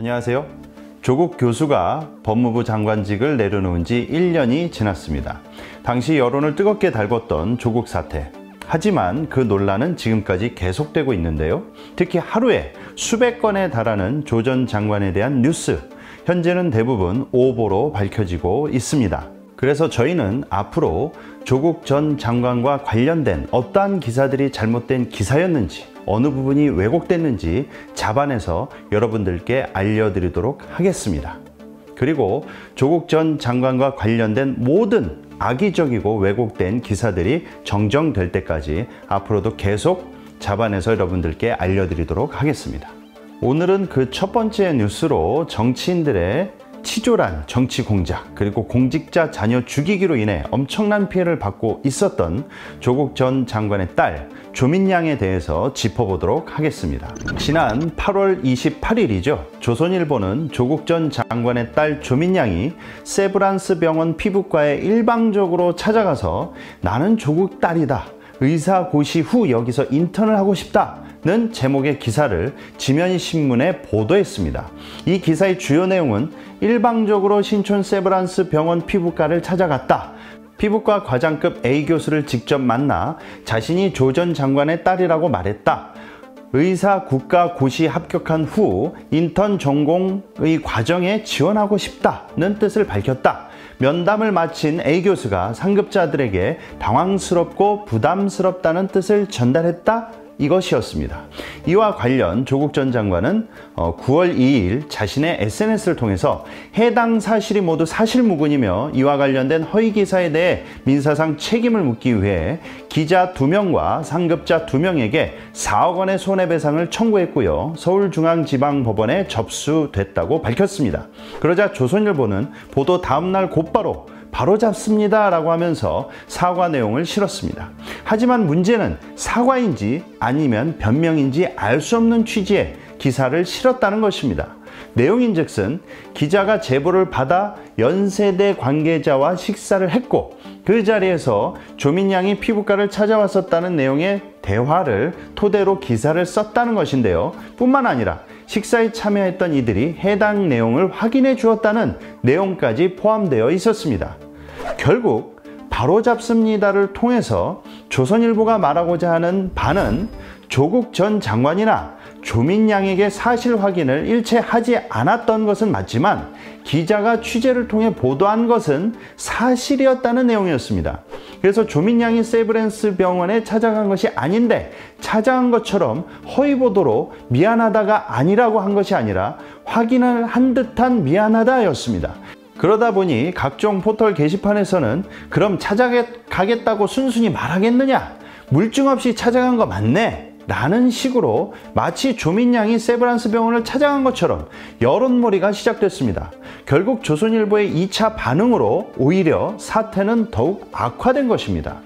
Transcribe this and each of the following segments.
안녕하세요. 조국 교수가 법무부 장관직을 내려놓은 지 1년이 지났습니다. 당시 여론을 뜨겁게 달궜던 조국 사태. 하지만 그 논란은 지금까지 계속되고 있는데요. 특히 하루에 수백 건에 달하는 조 전 장관에 대한 뉴스, 현재는 대부분 오보로 밝혀지고 있습니다. 그래서 저희는 앞으로 조국 전 장관과 관련된 어떠한 기사들이 잘못된 기사였는지, 어느 부분이 왜곡됐는지 잡아내서 여러분들께 알려드리도록 하겠습니다. 그리고 조국 전 장관과 관련된 모든 악의적이고 왜곡된 기사들이 정정될 때까지 앞으로도 계속 잡아내서 여러분들께 알려드리도록 하겠습니다. 오늘은 그 첫 번째 뉴스로 정치인들의 치졸한 정치 공작, 그리고 공직자 자녀 죽이기로 인해 엄청난 피해를 받고 있었던 조국 전 장관의 딸 조민양에 대해서 짚어보도록 하겠습니다. 지난 8월 28일이죠. 조선일보는 조국 전 장관의 딸 조민양이 세브란스 병원 피부과에 일방적으로 찾아가서 "나는 조국 딸이다. 의사 고시 후 여기서 인턴을 하고 싶다." 는 제목의 기사를 지면신문에 보도했습니다. 이 기사의 주요 내용은 일방적으로 신촌 세브란스 병원 피부과를 찾아갔다. 피부과 과장급 A 교수를 직접 만나 자신이 조 전 장관의 딸이라고 말했다. 의사 국가 고시 합격한 후 인턴 전공의 과정에 지원하고 싶다는 뜻을 밝혔다. 면담을 마친 A 교수가 상급자들에게 당황스럽고 부담스럽다는 뜻을 전달했다. 이것이었습니다. 이와 관련 조국 전 장관은 9월 2일 자신의 SNS를 통해서 해당 사실이 모두 사실무근이며 이와 관련된 허위기사에 대해 민사상 책임을 묻기 위해 기자 2명과 상급자 2명에게 4억 원의 손해배상을 청구했고요. 서울중앙지방법원에 접수됐다고 밝혔습니다. 그러자 조선일보는 보도 다음날 곧바로 "바로잡습니다" 라고 하면서 사과 내용을 실었습니다. 하지만 문제는 사과인지 아니면 변명인지 알 수 없는 취지의 기사를 실었다는 것입니다. 내용인즉슨 기자가 제보를 받아 연세대 관계자와 식사를 했고 그 자리에서 조민양이 피부과를 찾아왔었다는 내용의 대화를 토대로 기사를 썼다는 것인데요. 뿐만 아니라 식사에 참여했던 이들이 해당 내용을 확인해 주었다는 내용까지 포함되어 있었습니다. 결국 바로잡습니다를 통해서 조선일보가 말하고자 하는 바는 조국 전 장관이나 조민양에게 사실 확인을 일체 하지 않았던 것은 맞지만 기자가 취재를 통해 보도한 것은 사실이었다는 내용이었습니다. 그래서 조민양이 세브란스 병원에 찾아간 것이 아닌데 찾아간 것처럼 허위 보도로 "미안하다가 아니라고 한 것이 아니라 확인을 한 듯한 미안하다였습니다. 그러다 보니 각종 포털 게시판에서는 "그럼 찾아가겠다고 순순히 말하겠느냐? 물증 없이 찾아간 거 맞네?" 라는 식으로 마치 조민양이 세브란스 병원을 찾아간 것처럼 여론몰이가 시작됐습니다. 결국 조선일보의 2차 반응으로 오히려 사태는 더욱 악화된 것입니다.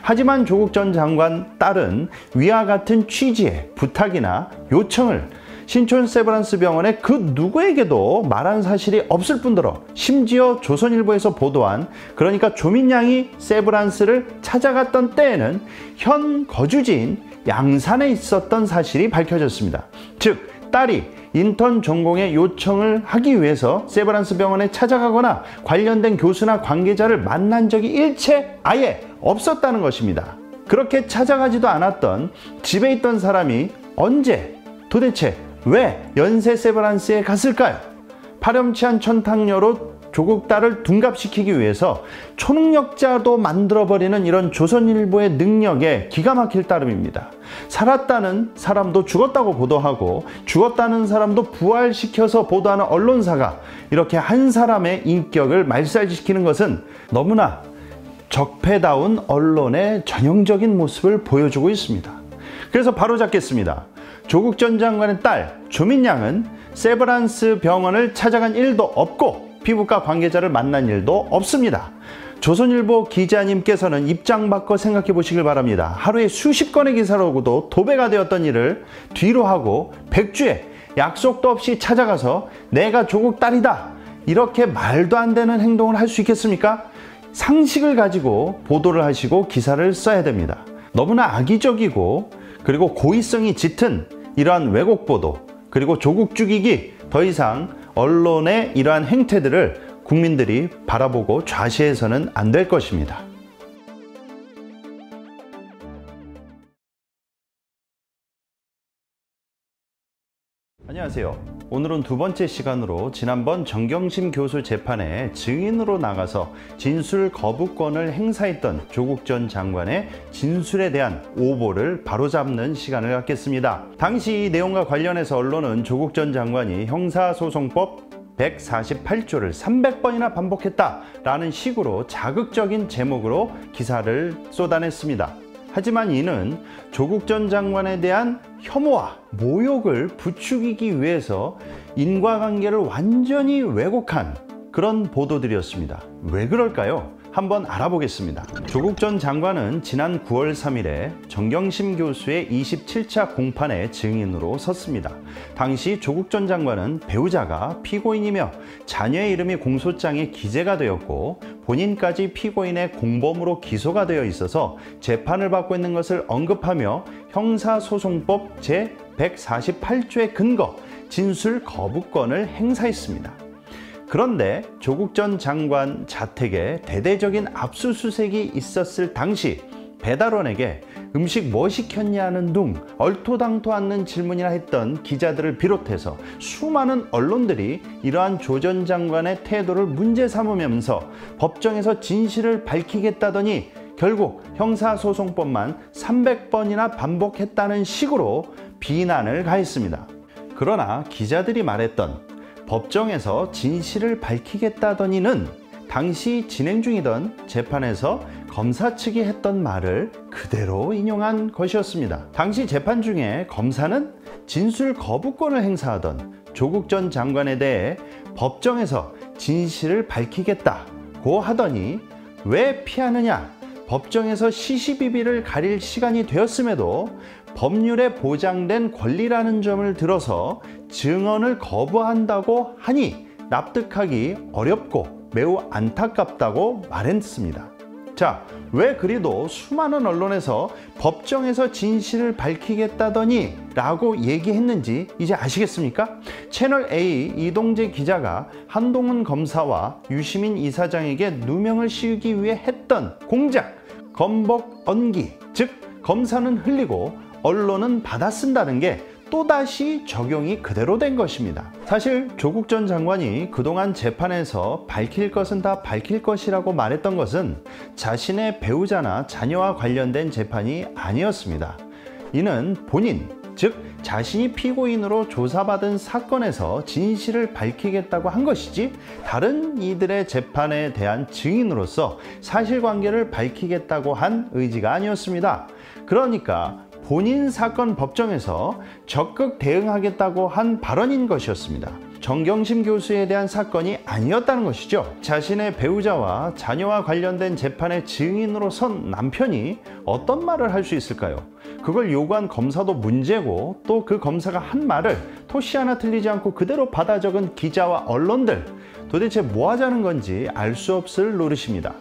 하지만 조국 전 장관 딸은 위와 같은 취지의 부탁이나 요청을 신촌 세브란스 병원에 그 누구에게도 말한 사실이 없을 뿐더러 심지어 조선일보에서 보도한, 그러니까 조민양이 세브란스를 찾아갔던 때에는 현 거주지인 양산에 있었던 사실이 밝혀졌습니다. 즉 딸이 인턴 전공의 요청을 하기 위해서 세브란스 병원에 찾아가거나 관련된 교수나 관계자를 만난 적이 일체 아예 없었다는 것입니다. 그렇게 찾아가지도 않았던 집에 있던 사람이 언제 도대체 왜 연세 세브란스에 갔을까요? 파렴치한 천탁녀로 조국 딸을 둔갑시키기 위해서 초능력자도 만들어버리는 이런 조선일보의 능력에 기가 막힐 따름입니다. 살았다는 사람도 죽었다고 보도하고 죽었다는 사람도 부활시켜서 보도하는 언론사가 이렇게 한 사람의 인격을 말살시키는 것은 너무나 적폐다운 언론의 전형적인 모습을 보여주고 있습니다. 그래서 바로 잡겠습니다. 조국 전 장관의 딸 조민양은 세브란스 병원을 찾아간 일도 없고 피부과 관계자를 만난 일도 없습니다. 조선일보 기자님께서는 입장 바꿔 생각해 보시길 바랍니다. 하루에 수십 건의 기사로도 도배가 되었던 일을 뒤로 하고 백주에 약속도 없이 찾아가서 "내가 조국 딸이다." 이렇게 말도 안 되는 행동을 할 수 있겠습니까? 상식을 가지고 보도를 하시고 기사를 써야 됩니다. 너무나 악의적이고 그리고 고의성이 짙은 이러한 왜곡보도, 그리고 조국 죽이기, 더 이상 언론의 이러한 행태들을 국민들이 바라보고 좌시해서는 안 될 것입니다. 안녕하세요. 오늘은 두 번째 시간으로 지난번 정경심 교수 재판에 증인으로 나가서 진술 거부권을 행사했던 조국 전 장관의 진술에 대한 오보를 바로잡는 시간을 갖겠습니다. 당시 이 내용과 관련해서 언론은 조국 전 장관이 형사소송법 148조를 300번이나 반복했다라는 식으로 자극적인 제목으로 기사를 쏟아냈습니다. 하지만 이는 조국 전 장관에 대한 혐오와 모욕을 부추기기 위해서 인과관계를 완전히 왜곡한 그런 보도들이었습니다. 왜 그럴까요? 한번 알아보겠습니다. 조국 전 장관은 지난 9월 3일에 정경심 교수의 27차 공판에 증인으로 섰습니다. 당시 조국 전 장관은 배우자가 피고인이며 자녀의 이름이 공소장에 기재가 되었고 본인까지 피고인의 공범으로 기소가 되어 있어서 재판을 받고 있는 것을 언급하며 형사소송법 제148조의 근거, 진술 거부권을 행사했습니다. 그런데 조국 전 장관 자택에 대대적인 압수수색이 있었을 당시 배달원에게 음식 뭐 시켰냐는 둥 얼토당토 않는 질문이나 했던 기자들을 비롯해서 수많은 언론들이 이러한 조 전 장관의 태도를 문제 삼으면서 법정에서 진실을 밝히겠다더니 결국 형사소송법만 300번이나 반복했다는 식으로 비난을 가했습니다. 그러나 기자들이 말했던 법정에서 진실을 밝히겠다더니는 당시 진행 중이던 재판에서 검사 측이 했던 말을 그대로 인용한 것이었습니다. 당시 재판 중에 검사는 진술 거부권을 행사하던 조국 전 장관에 대해 법정에서 진실을 밝히겠다고 하더니 왜 피하느냐? 법정에서 시시비비를 가릴 시간이 되었음에도 법률에 보장된 권리라는 점을 들어서 증언을 거부한다고 하니 납득하기 어렵고 매우 안타깝다고 말했습니다. 자, 왜 그리도 수많은 언론에서 법정에서 진실을 밝히겠다더니 라고 얘기했는지 이제 아시겠습니까? 채널A 이동재 기자가 한동훈 검사와 유시민 이사장에게 누명을 씌우기 위해 했던 공작, 검복, 언기, 즉 검사는 흘리고 언론은 받아 쓴다는 게 또다시 적용이 그대로 된 것입니다. 사실 조국 전 장관이 그동안 재판에서 밝힐 것은 다 밝힐 것이라고 말했던 것은 자신의 배우자나 자녀와 관련된 재판이 아니었습니다. 이는 본인, 즉 자신이 피고인으로 조사받은 사건에서 진실을 밝히겠다고 한 것이지 다른 이들의 재판에 대한 증인으로서 사실관계를 밝히겠다고 한 의지가 아니었습니다. 그러니까 본인 사건 법정에서 적극 대응하겠다고 한 발언인 것이었습니다. 정경심 교수에 대한 사건이 아니었다는 것이죠. 자신의 배우자와 자녀와 관련된 재판의 증인으로 선 남편이 어떤 말을 할 수 있을까요? 그걸 요구한 검사도 문제고 또 그 검사가 한 말을 토시 하나 틀리지 않고 그대로 받아 적은 기자와 언론들, 도대체 뭐 하자는 건지 알 수 없을 노릇입니다.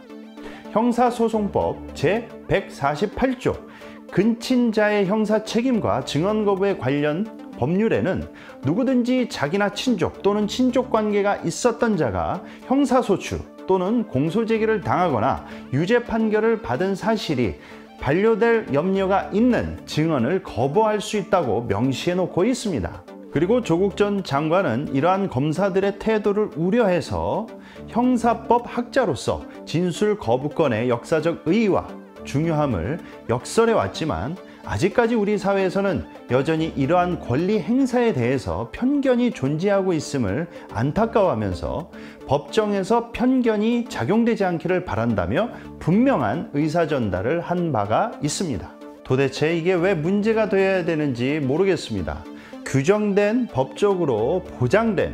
형사소송법 제148조 근친자의 형사 책임과 증언 거부에 관련 법률에는 누구든지 자기나 친족 또는 친족 관계가 있었던 자가 형사소추 또는 공소제기를 당하거나 유죄 판결을 받은 사실이 반려될 염려가 있는 증언을 거부할 수 있다고 명시해 놓고 있습니다. 그리고 조국 전 장관은 이러한 검사들의 태도를 우려해서 형사법 학자로서 진술 거부권의 역사적 의의와 중요함을 역설해 왔지만 아직까지 우리 사회에서는 여전히 이러한 권리 행사에 대해서 편견이 존재하고 있음을 안타까워하면서 법정에서 편견이 작용되지 않기를 바란다며 분명한 의사 전달을 한 바가 있습니다. 도대체 이게 왜 문제가 되어야 되는지 모르겠습니다. 규정된 법적으로 보장된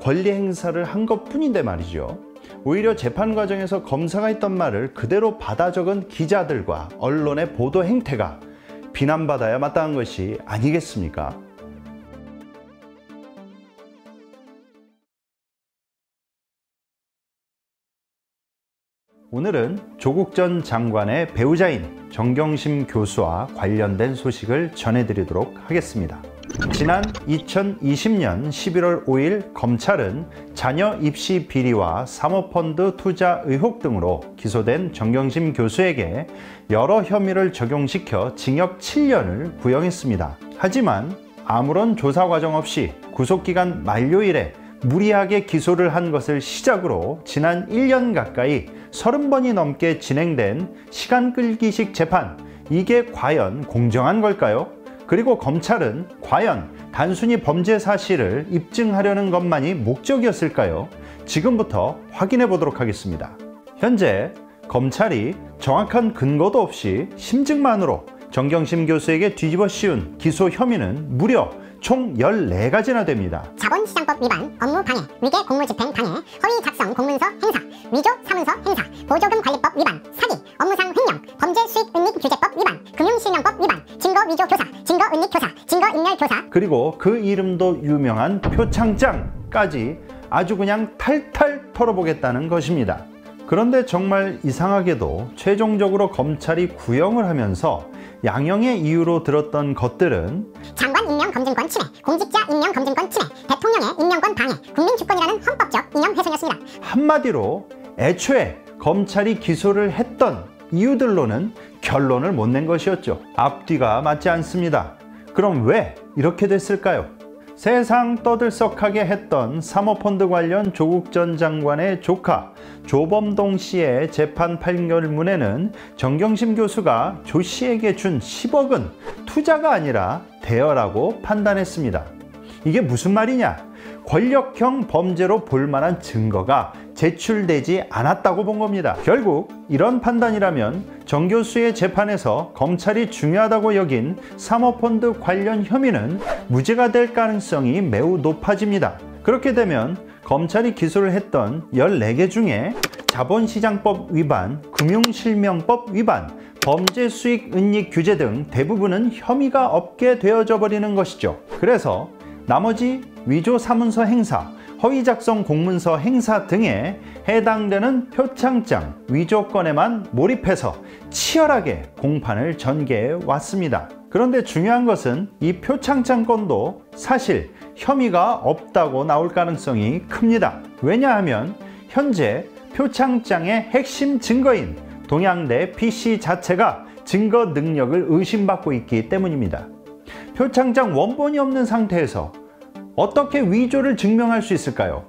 권리 행사를 한 것뿐인데 말이죠. 오히려 재판 과정에서 검사가 했던 말을 그대로 받아 적은 기자들과 언론의 보도 행태가 비난받아야 마땅한 것이 아니겠습니까? 오늘은 조국 전 장관의 배우자인 정경심 교수와 관련된 소식을 전해드리도록 하겠습니다. 지난 2020년 11월 5일 검찰은 자녀 입시 비리와 사모펀드 투자 의혹 등으로 기소된 정경심 교수에게 여러 혐의를 적용시켜 징역 7년을 구형했습니다. 하지만 아무런 조사 과정 없이 구속기간 만료일에 무리하게 기소를 한 것을 시작으로 지난 1년 가까이 30번이 넘게 진행된 시간 끌기식 재판, 이게 과연 공정한 걸까요? 그리고 검찰은 과연 단순히 범죄 사실을 입증하려는 것만이 목적이었을까요? 지금부터 확인해 보도록 하겠습니다. 현재 검찰이 정확한 근거도 없이 심증만으로 정경심 교수에게 뒤집어 씌운 기소 혐의는 무려 총 14가지나 됩니다. 자본시장법 위반, 업무방해, 위계 공무집행 방해, 허위 작성 공문서 행사, 위조 사문서 행사, 보조금 관리법 위반, 사기, 업무상 횡령, 범죄 수익 은닉 규제법 위반, 금융실명법 위반, 증거 위조 교사, 증거 은닉 교사, 증거 인멸 교사, 그리고 그 이름도 유명한 표창장까지 아주 그냥 탈탈 털어보겠다는 것입니다. 그런데 정말 이상하게도 최종적으로 검찰이 구형을 하면서 양형의 이유로 들었던 것들은 장관 임명검증권 침해, 공직자 임명검증권 침해, 대통령의 임명권 방해, 국민주권이라는 헌법적 이념훼손이었습니다. 한마디로 애초에 검찰이 기소를 했던 이유들로는 결론을 못 낸 것이었죠. 앞뒤가 맞지 않습니다. 그럼 왜 이렇게 됐을까요? 세상 떠들썩하게 했던 사모펀드 관련 조국 전 장관의 조카 조범동 씨의 재판 판결문에는 정경심 교수가 조 씨에게 준 10억은 투자가 아니라 대여라고 판단했습니다. 이게 무슨 말이냐? 권력형 범죄로 볼 만한 증거가 제출되지 않았다고 본 겁니다. 결국 이런 판단이라면 정 교수의 재판에서 검찰이 중요하다고 여긴 사모펀드 관련 혐의는 무죄가 될 가능성이 매우 높아집니다. 그렇게 되면 검찰이 기소를 했던 14개 중에 자본시장법 위반, 금융실명법 위반, 범죄수익은닉규제 등 대부분은 혐의가 없게 되어져 버리는 것이죠. 그래서 나머지 위조 사문서 행사, 허위 작성 공문서 행사 등에 해당되는 표창장 위조 건에만 몰입해서 치열하게 공판을 전개해 왔습니다. 그런데 중요한 것은 이 표창장 건도 사실 혐의가 없다고 나올 가능성이 큽니다. 왜냐하면 현재 표창장의 핵심 증거인 동양대 PC 자체가 증거 능력을 의심받고 있기 때문입니다. 표창장 원본이 없는 상태에서 어떻게 위조를 증명할 수 있을까요?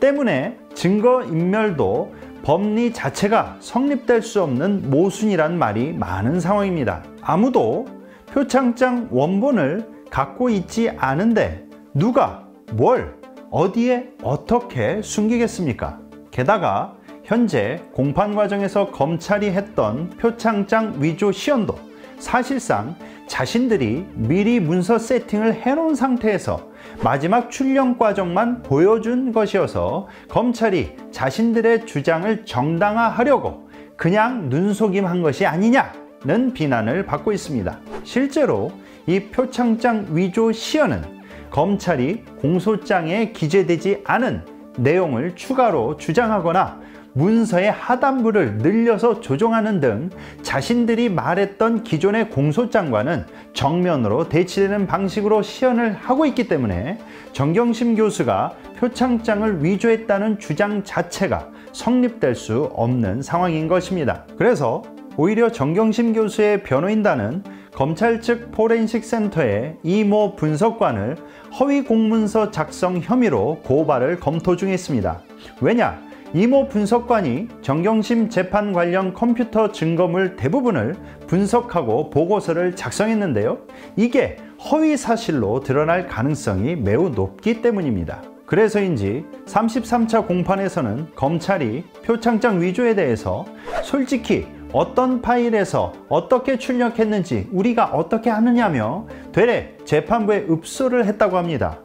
때문에 증거인멸도 법리 자체가 성립될 수 없는 모순이란 말이 많은 상황입니다. 아무도 표창장 원본을 갖고 있지 않은데 누가 뭘 어디에 어떻게 숨기겠습니까? 게다가 현재 공판 과정에서 검찰이 했던 표창장 위조 시연도 사실상 자신들이 미리 문서 세팅을 해놓은 상태에서 마지막 출력 과정만 보여준 것이어서 검찰이 자신들의 주장을 정당화하려고 그냥 눈속임한 것이 아니냐는 비난을 받고 있습니다. 실제로 이 표창장 위조 시연은 검찰이 공소장에 기재되지 않은 내용을 추가로 주장하거나 문서의 하단부를 늘려서 조정하는 등 자신들이 말했던 기존의 공소장과는 정면으로 대치되는 방식으로 시연을 하고 있기 때문에 정경심 교수가 표창장을 위조했다는 주장 자체가 성립될 수 없는 상황인 것입니다. 그래서 오히려 정경심 교수의 변호인단은 검찰 측 포렌식 센터의 이모 분석관을 허위 공문서 작성 혐의로 고발을 검토 중에 있습니다. 왜냐? 이모 분석관이 정경심 재판 관련 컴퓨터 증거물 대부분을 분석하고 보고서를 작성했는데요. 이게 허위 사실로 드러날 가능성이 매우 높기 때문입니다. 그래서인지 33차 공판에서는 검찰이 표창장 위조에 대해서 솔직히 어떤 파일에서 어떻게 출력했는지 우리가 어떻게 하느냐며 되레 재판부에 읍소를 했다고 합니다.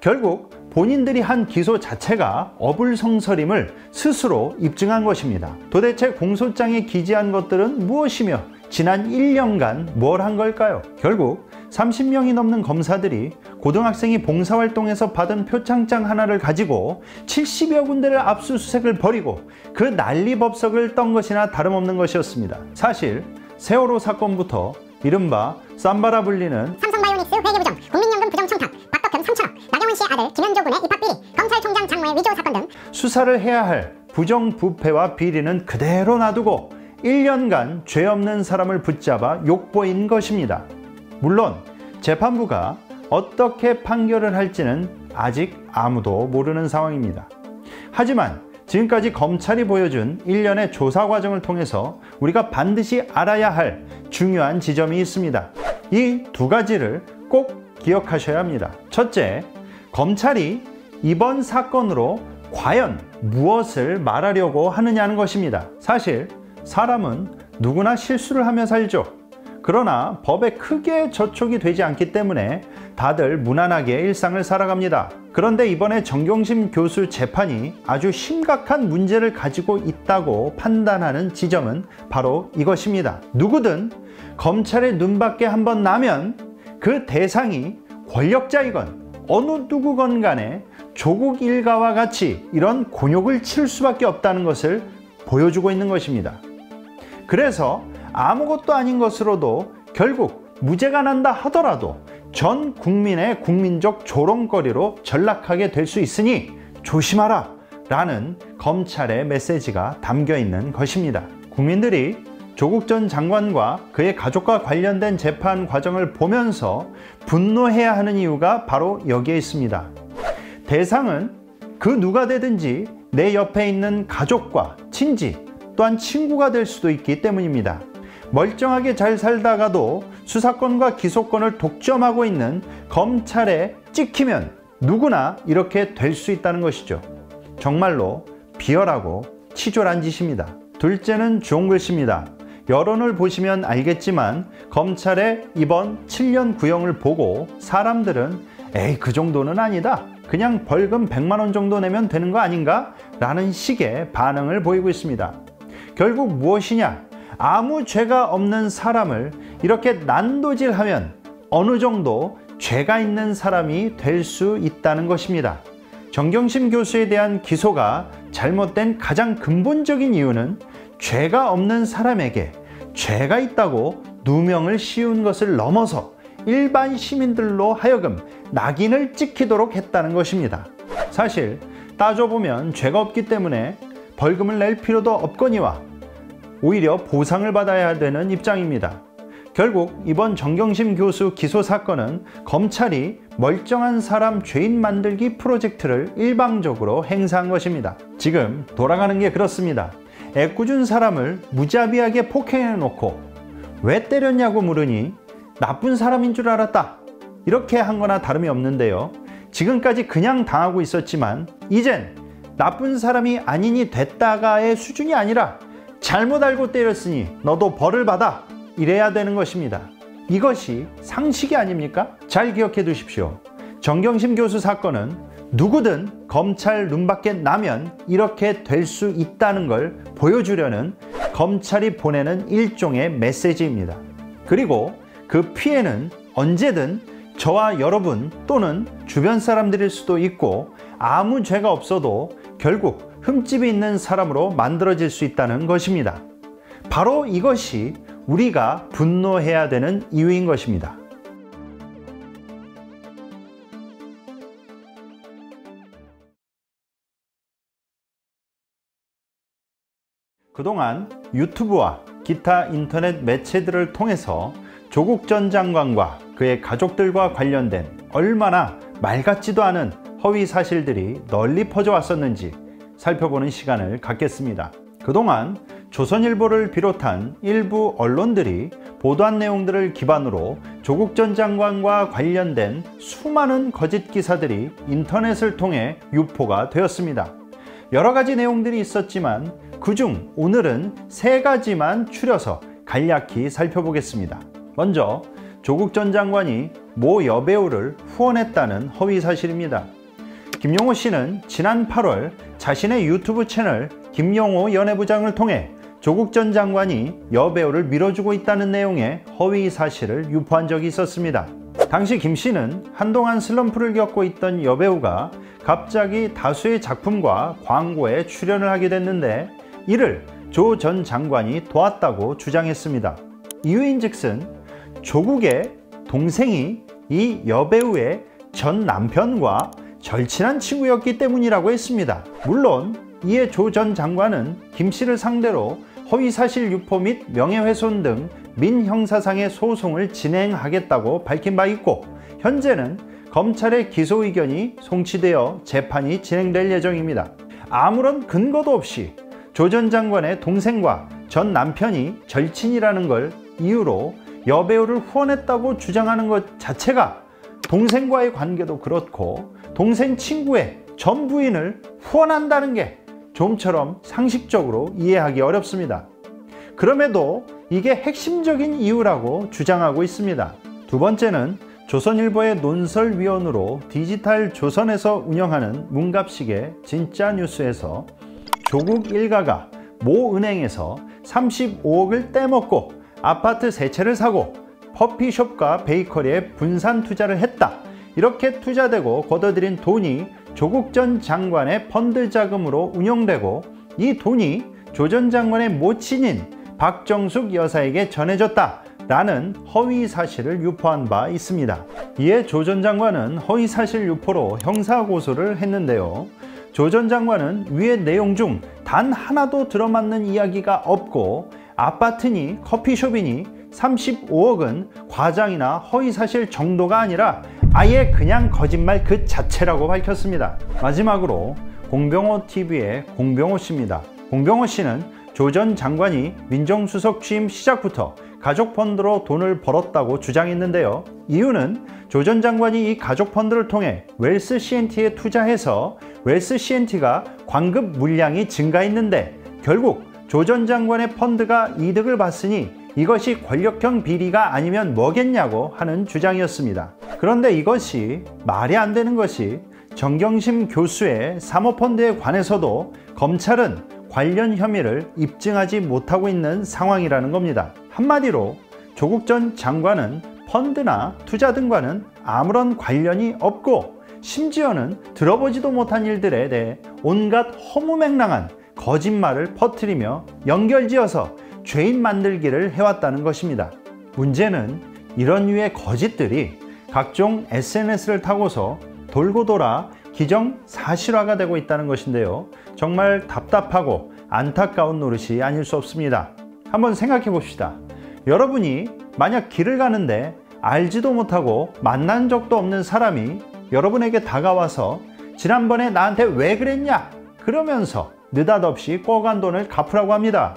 결국 본인들이 한 기소 자체가 어불성설임을 스스로 입증한 것입니다. 도대체 공소장에 기재한 것들은 무엇이며 지난 1년간 뭘 한 걸까요? 결국 30명이 넘는 검사들이 고등학생이 봉사활동에서 받은 표창장 하나를 가지고 70여 군데를 압수수색을 벌이고 그 난리법석을 떤 것이나 다름없는 것이었습니다. 사실 세월호 사건부터 이른바 쌈바라 불리는 삼성바이오닉스 하이닉스 회계부정, 국민연금 부정청탁, 박덕현 3천억, 나경원 씨의 아들 김현조 군의 입학 비리, 검찰총장 장모의 위조 사건 등 수사를 해야 할 부정부패와 비리는 그대로 놔두고 1년간 죄 없는 사람을 붙잡아 욕보인 것입니다. 물론 재판부가 어떻게 판결을 할지는 아직 아무도 모르는 상황입니다. 하지만 지금까지 검찰이 보여준 일련의 조사 과정을 통해서 우리가 반드시 알아야 할 중요한 지점이 있습니다. 이 두 가지를 꼭 기억하셔야 합니다. 첫째, 검찰이 이번 사건으로 과연 무엇을 말하려고 하느냐는 것입니다. 사실 사람은 누구나 실수를 하며 살죠. 그러나 법에 크게 저촉이 되지 않기 때문에 다들 무난하게 일상을 살아갑니다. 그런데 이번에 정경심 교수 재판이 아주 심각한 문제를 가지고 있다고 판단하는 지점은 바로 이것입니다. 누구든 검찰의 눈밖에 한번 나면 그 대상이 권력자이건 어느 누구건 간에 조국 일가와 같이 이런 곤욕을 치를 수밖에 없다는 것을 보여주고 있는 것입니다. 그래서 아무것도 아닌 것으로도 결국 무죄가 난다 하더라도 전 국민의 국민적 조롱거리로 전락하게 될 수 있으니 조심하라 라는 검찰의 메시지가 담겨 있는 것입니다. 국민들이 조국 전 장관과 그의 가족과 관련된 재판 과정을 보면서 분노해야 하는 이유가 바로 여기에 있습니다. 대상은 그 누가 되든지 내 옆에 있는 가족과 친지 또한 친구가 될 수도 있기 때문입니다. 멀쩡하게 잘 살다가도 수사권과 기소권을 독점하고 있는 검찰에 찍히면 누구나 이렇게 될 수 있다는 것이죠. 정말로 비열하고 치졸한 짓입니다. 둘째는 주홍글씨입니다. 여론을 보시면 알겠지만 검찰의 이번 7년 구형을 보고 사람들은 에이 그 정도는 아니다. 그냥 벌금 100만원 정도 내면 되는 거 아닌가? 라는 식의 반응을 보이고 있습니다. 결국 무엇이냐? 아무 죄가 없는 사람을 이렇게 난도질하면 어느 정도 죄가 있는 사람이 될 수 있다는 것입니다. 정경심 교수에 대한 기소가 잘못된 가장 근본적인 이유는 죄가 없는 사람에게 죄가 있다고 누명을 씌운 것을 넘어서 일반 시민들로 하여금 낙인을 찍히도록 했다는 것입니다. 사실 따져보면 죄가 없기 때문에 벌금을 낼 필요도 없거니와 오히려 보상을 받아야 되는 입장입니다. 결국 이번 정경심 교수 기소 사건은 검찰이 멀쩡한 사람 죄인 만들기 프로젝트를 일방적으로 행사한 것입니다. 지금 돌아가는 게 그렇습니다. 애꿎은 사람을 무자비하게 폭행해놓고 왜 때렸냐고 물으니 나쁜 사람인 줄 알았다 이렇게 한 거나 다름이 없는데요. 지금까지 그냥 당하고 있었지만 이젠 나쁜 사람이 아니니 됐다가의 수준이 아니라 잘못 알고 때렸으니 너도 벌을 받아 이래야 되는 것입니다. 이것이 상식이 아닙니까? 잘 기억해 두십시오. 정경심 교수 사건은 누구든 검찰 눈밖에 나면 이렇게 될 수 있다는 걸 보여주려는 검찰이 보내는 일종의 메시지입니다. 그리고 그 피해는 언제든 저와 여러분 또는 주변 사람들일 수도 있고 아무 죄가 없어도 결국 흠집이 있는 사람으로 만들어질 수 있다는 것입니다. 바로 이것이 우리가 분노해야 되는 이유인 것입니다. 그동안 유튜브와 기타 인터넷 매체들을 통해서 조국 전 장관과 그의 가족들과 관련된 얼마나 말 같지도 않은 허위 사실들이 널리 퍼져왔었는지 살펴보는 시간을 갖겠습니다. 그동안 조선일보를 비롯한 일부 언론들이 보도한 내용들을 기반으로 조국 전 장관과 관련된 수많은 거짓 기사들이 인터넷을 통해 유포가 되었습니다. 여러 가지 내용들이 있었지만 그중 오늘은 세 가지만 추려서 간략히 살펴보겠습니다. 먼저 조국 전 장관이 모 여배우를 후원했다는 허위 사실입니다. 김용호 씨는 지난 8월 자신의 유튜브 채널 김용호 연예부장을 통해 조국 전 장관이 여배우를 밀어주고 있다는 내용의 허위 사실을 유포한 적이 있었습니다. 당시 김 씨는 한동안 슬럼프를 겪고 있던 여배우가 갑자기 다수의 작품과 광고에 출연을 하게 됐는데 이를 조 전 장관이 도왔다고 주장했습니다. 이유인즉슨 조국의 동생이 이 여배우의 전 남편과 절친한 친구였기 때문이라고 했습니다. 물론 이에 조 전 장관은 김 씨를 상대로 허위사실 유포 및 명예훼손 등 민형사상의 소송을 진행하겠다고 밝힌 바 있고, 현재는 검찰의 기소 의견이 송치되어 재판이 진행될 예정입니다. 아무런 근거도 없이 조 전 장관의 동생과 전 남편이 절친이라는 걸 이유로 여배우를 후원했다고 주장하는 것 자체가 동생과의 관계도 그렇고 동생 친구의 전 부인을 후원한다는 게 좀처럼 상식적으로 이해하기 어렵습니다. 그럼에도 이게 핵심적인 이유라고 주장하고 있습니다. 두 번째는 조선일보의 논설위원으로 디지털 조선에서 운영하는 문갑식의 진짜 뉴스에서 조국 일가가 모 은행에서 35억을 떼먹고 아파트 3채를 사고 커피숍과 베이커리에 분산 투자를 했다, 이렇게 투자되고 걷어들인 돈이 조국 전 장관의 펀드 자금으로 운용되고 이 돈이 조 전 장관의 모친인 박정숙 여사에게 전해졌다 라는 허위사실을 유포한 바 있습니다. 이에 조 전 장관은 허위사실 유포로 형사고소를 했는데요. 조 전 장관은 위의 내용 중 단 하나도 들어맞는 이야기가 없고 아파트니 커피숍이니 35억은 과장이나 허위사실 정도가 아니라 아예 그냥 거짓말 그 자체라고 밝혔습니다. 마지막으로 공병호TV의 공병호 씨입니다. 공병호 씨는 조 전 장관이 민정수석 취임 시작부터 가족 펀드로 돈을 벌었다고 주장했는데요. 이유는 조 전 장관이 이 가족 펀드를 통해 웰스 CNT에 투자해서 웰스 CNT가 관급 물량이 증가했는데 결국 조 전 장관의 펀드가 이득을 봤으니 이것이 권력형 비리가 아니면 뭐겠냐고 하는 주장이었습니다. 그런데 이것이 말이 안 되는 것이 정경심 교수의 사모펀드에 관해서도 검찰은 관련 혐의를 입증하지 못하고 있는 상황이라는 겁니다. 한마디로 조국 전 장관은 펀드나 투자 등과는 아무런 관련이 없고 심지어는 들어보지도 못한 일들에 대해 온갖 허무맹랑한 거짓말을 퍼뜨리며 연결지어서 죄인 만들기를 해왔다는 것입니다. 문제는 이런 유의 거짓들이 각종 SNS를 타고서 돌고 돌아 기정사실화가 되고 있다는 것인데요. 정말 답답하고 안타까운 노릇이 아닐 수 없습니다. 한번 생각해 봅시다. 여러분이 만약 길을 가는데 알지도 못하고 만난 적도 없는 사람이 여러분에게 다가와서 지난번에 나한테 왜 그랬냐 그러면서 느닷없이 꿔간 돈을 갚으라고 합니다.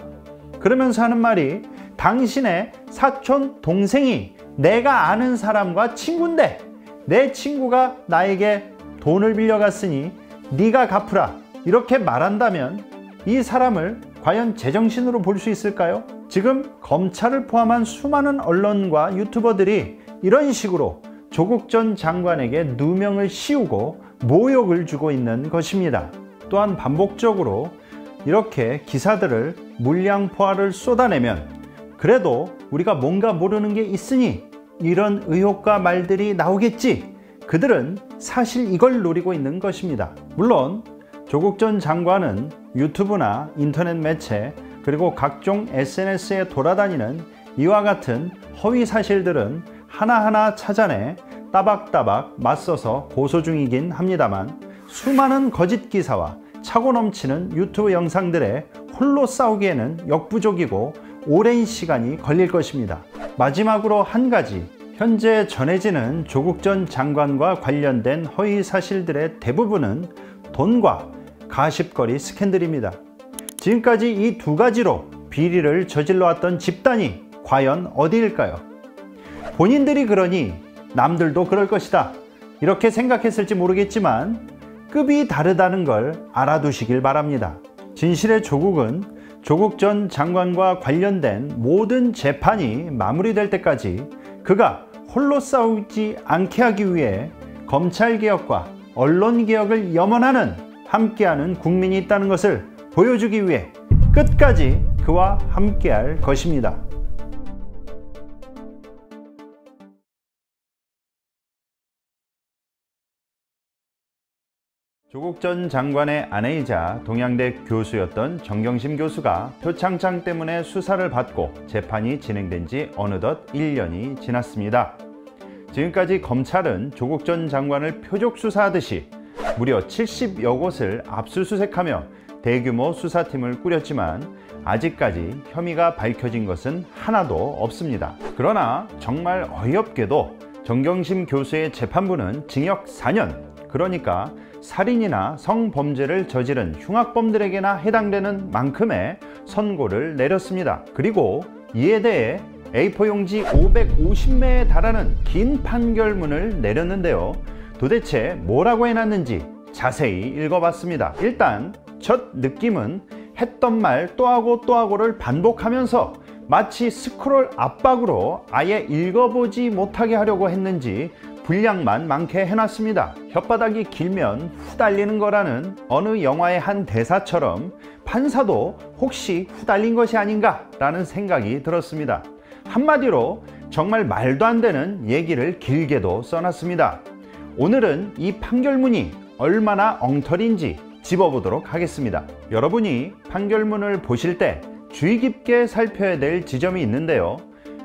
그러면서 하는 말이 당신의 사촌 동생이 내가 아는 사람과 친구인데 내 친구가 나에게 돈을 빌려갔으니 네가 갚으라 이렇게 말한다면 이 사람을 과연 제정신으로 볼 수 있을까요? 지금 검찰을 포함한 수많은 언론과 유튜버들이 이런 식으로 조국 전 장관에게 누명을 씌우고 모욕을 주고 있는 것입니다. 또한 반복적으로 이렇게 기사들을 물량포화를 쏟아내면 그래도 우리가 뭔가 모르는 게 있으니 이런 의혹과 말들이 나오겠지, 그들은 사실 이걸 노리고 있는 것입니다. 물론 조국 전 장관은 유튜브나 인터넷 매체 그리고 각종 SNS에 돌아다니는 이와 같은 허위 사실들은 하나하나 찾아내 따박따박 맞서서 고소 중이긴 합니다만 수많은 거짓 기사와 차고 넘치는 유튜브 영상들에 홀로 싸우기에는 역부족이고 오랜 시간이 걸릴 것입니다. 마지막으로 한 가지, 현재 전해지는 조국 전 장관과 관련된 허위 사실들의 대부분은 돈과 가십거리 스캔들입니다. 지금까지 이 두 가지로 비리를 저질러 왔던 집단이 과연 어디일까요? 본인들이 그러니 남들도 그럴 것이다 이렇게 생각했을지 모르겠지만 급이 다르다는 걸 알아두시길 바랍니다. 진실의 조국은 조국 전 장관과 관련된 모든 재판이 마무리될 때까지 그가 홀로 싸우지 않게 하기 위해 검찰개혁과 언론개혁을 염원하는 함께하는 국민이 있다는 것을 보여주기 위해 끝까지 그와 함께할 것입니다. 조국 전 장관의 아내이자 동양대 교수였던 정경심 교수가 표창장 때문에 수사를 받고 재판이 진행된 지 어느덧 1년이 지났습니다. 지금까지 검찰은 조국 전 장관을 표적 수사하듯이 무려 70여 곳을 압수수색하며 대규모 수사팀을 꾸렸지만 아직까지 혐의가 밝혀진 것은 하나도 없습니다. 그러나 정말 어이없게도 정경심 교수의 재판부는 징역 4년, 그러니까 살인이나 성범죄를 저지른 흉악범들에게나 해당되는 만큼의 선고를 내렸습니다. 그리고 이에 대해 A4 용지 550매에 달하는 긴 판결문을 내렸는데요. 도대체 뭐라고 해놨는지 자세히 읽어봤습니다. 일단 첫 느낌은 했던 말 또 하고 또 하고를 반복하면서 마치 스크롤 압박으로 아예 읽어보지 못하게 하려고 했는지 분량만 많게 해놨습니다. 혓바닥이 길면 후달리는 거라는 어느 영화의 한 대사처럼 판사도 혹시 후달린 것이 아닌가 라는 생각이 들었습니다. 한마디로 정말 말도 안 되는 얘기를 길게도 써놨습니다. 오늘은 이 판결문이 얼마나 엉터리인지 짚어보도록 하겠습니다. 여러분이 판결문을 보실 때 주의 깊게 살펴야 될 지점이 있는데요.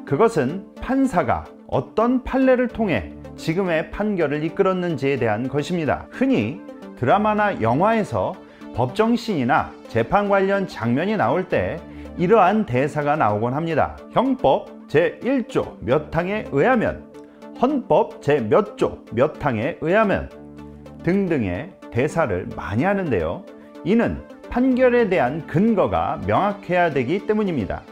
그것은 판사가 어떤 판례를 통해 지금의 판결을 이끌었는지에 대한 것입니다. 흔히 드라마나 영화에서 법정신이나 재판 관련 장면이 나올 때 이러한 대사가 나오곤 합니다. 형법 제1조 몇 항에 의하면, 헌법 제 몇 조 몇 항에 의하면 등등의 대사를 많이 하는데요. 이는 판결에 대한 근거가 명확해야 되기 때문입니다.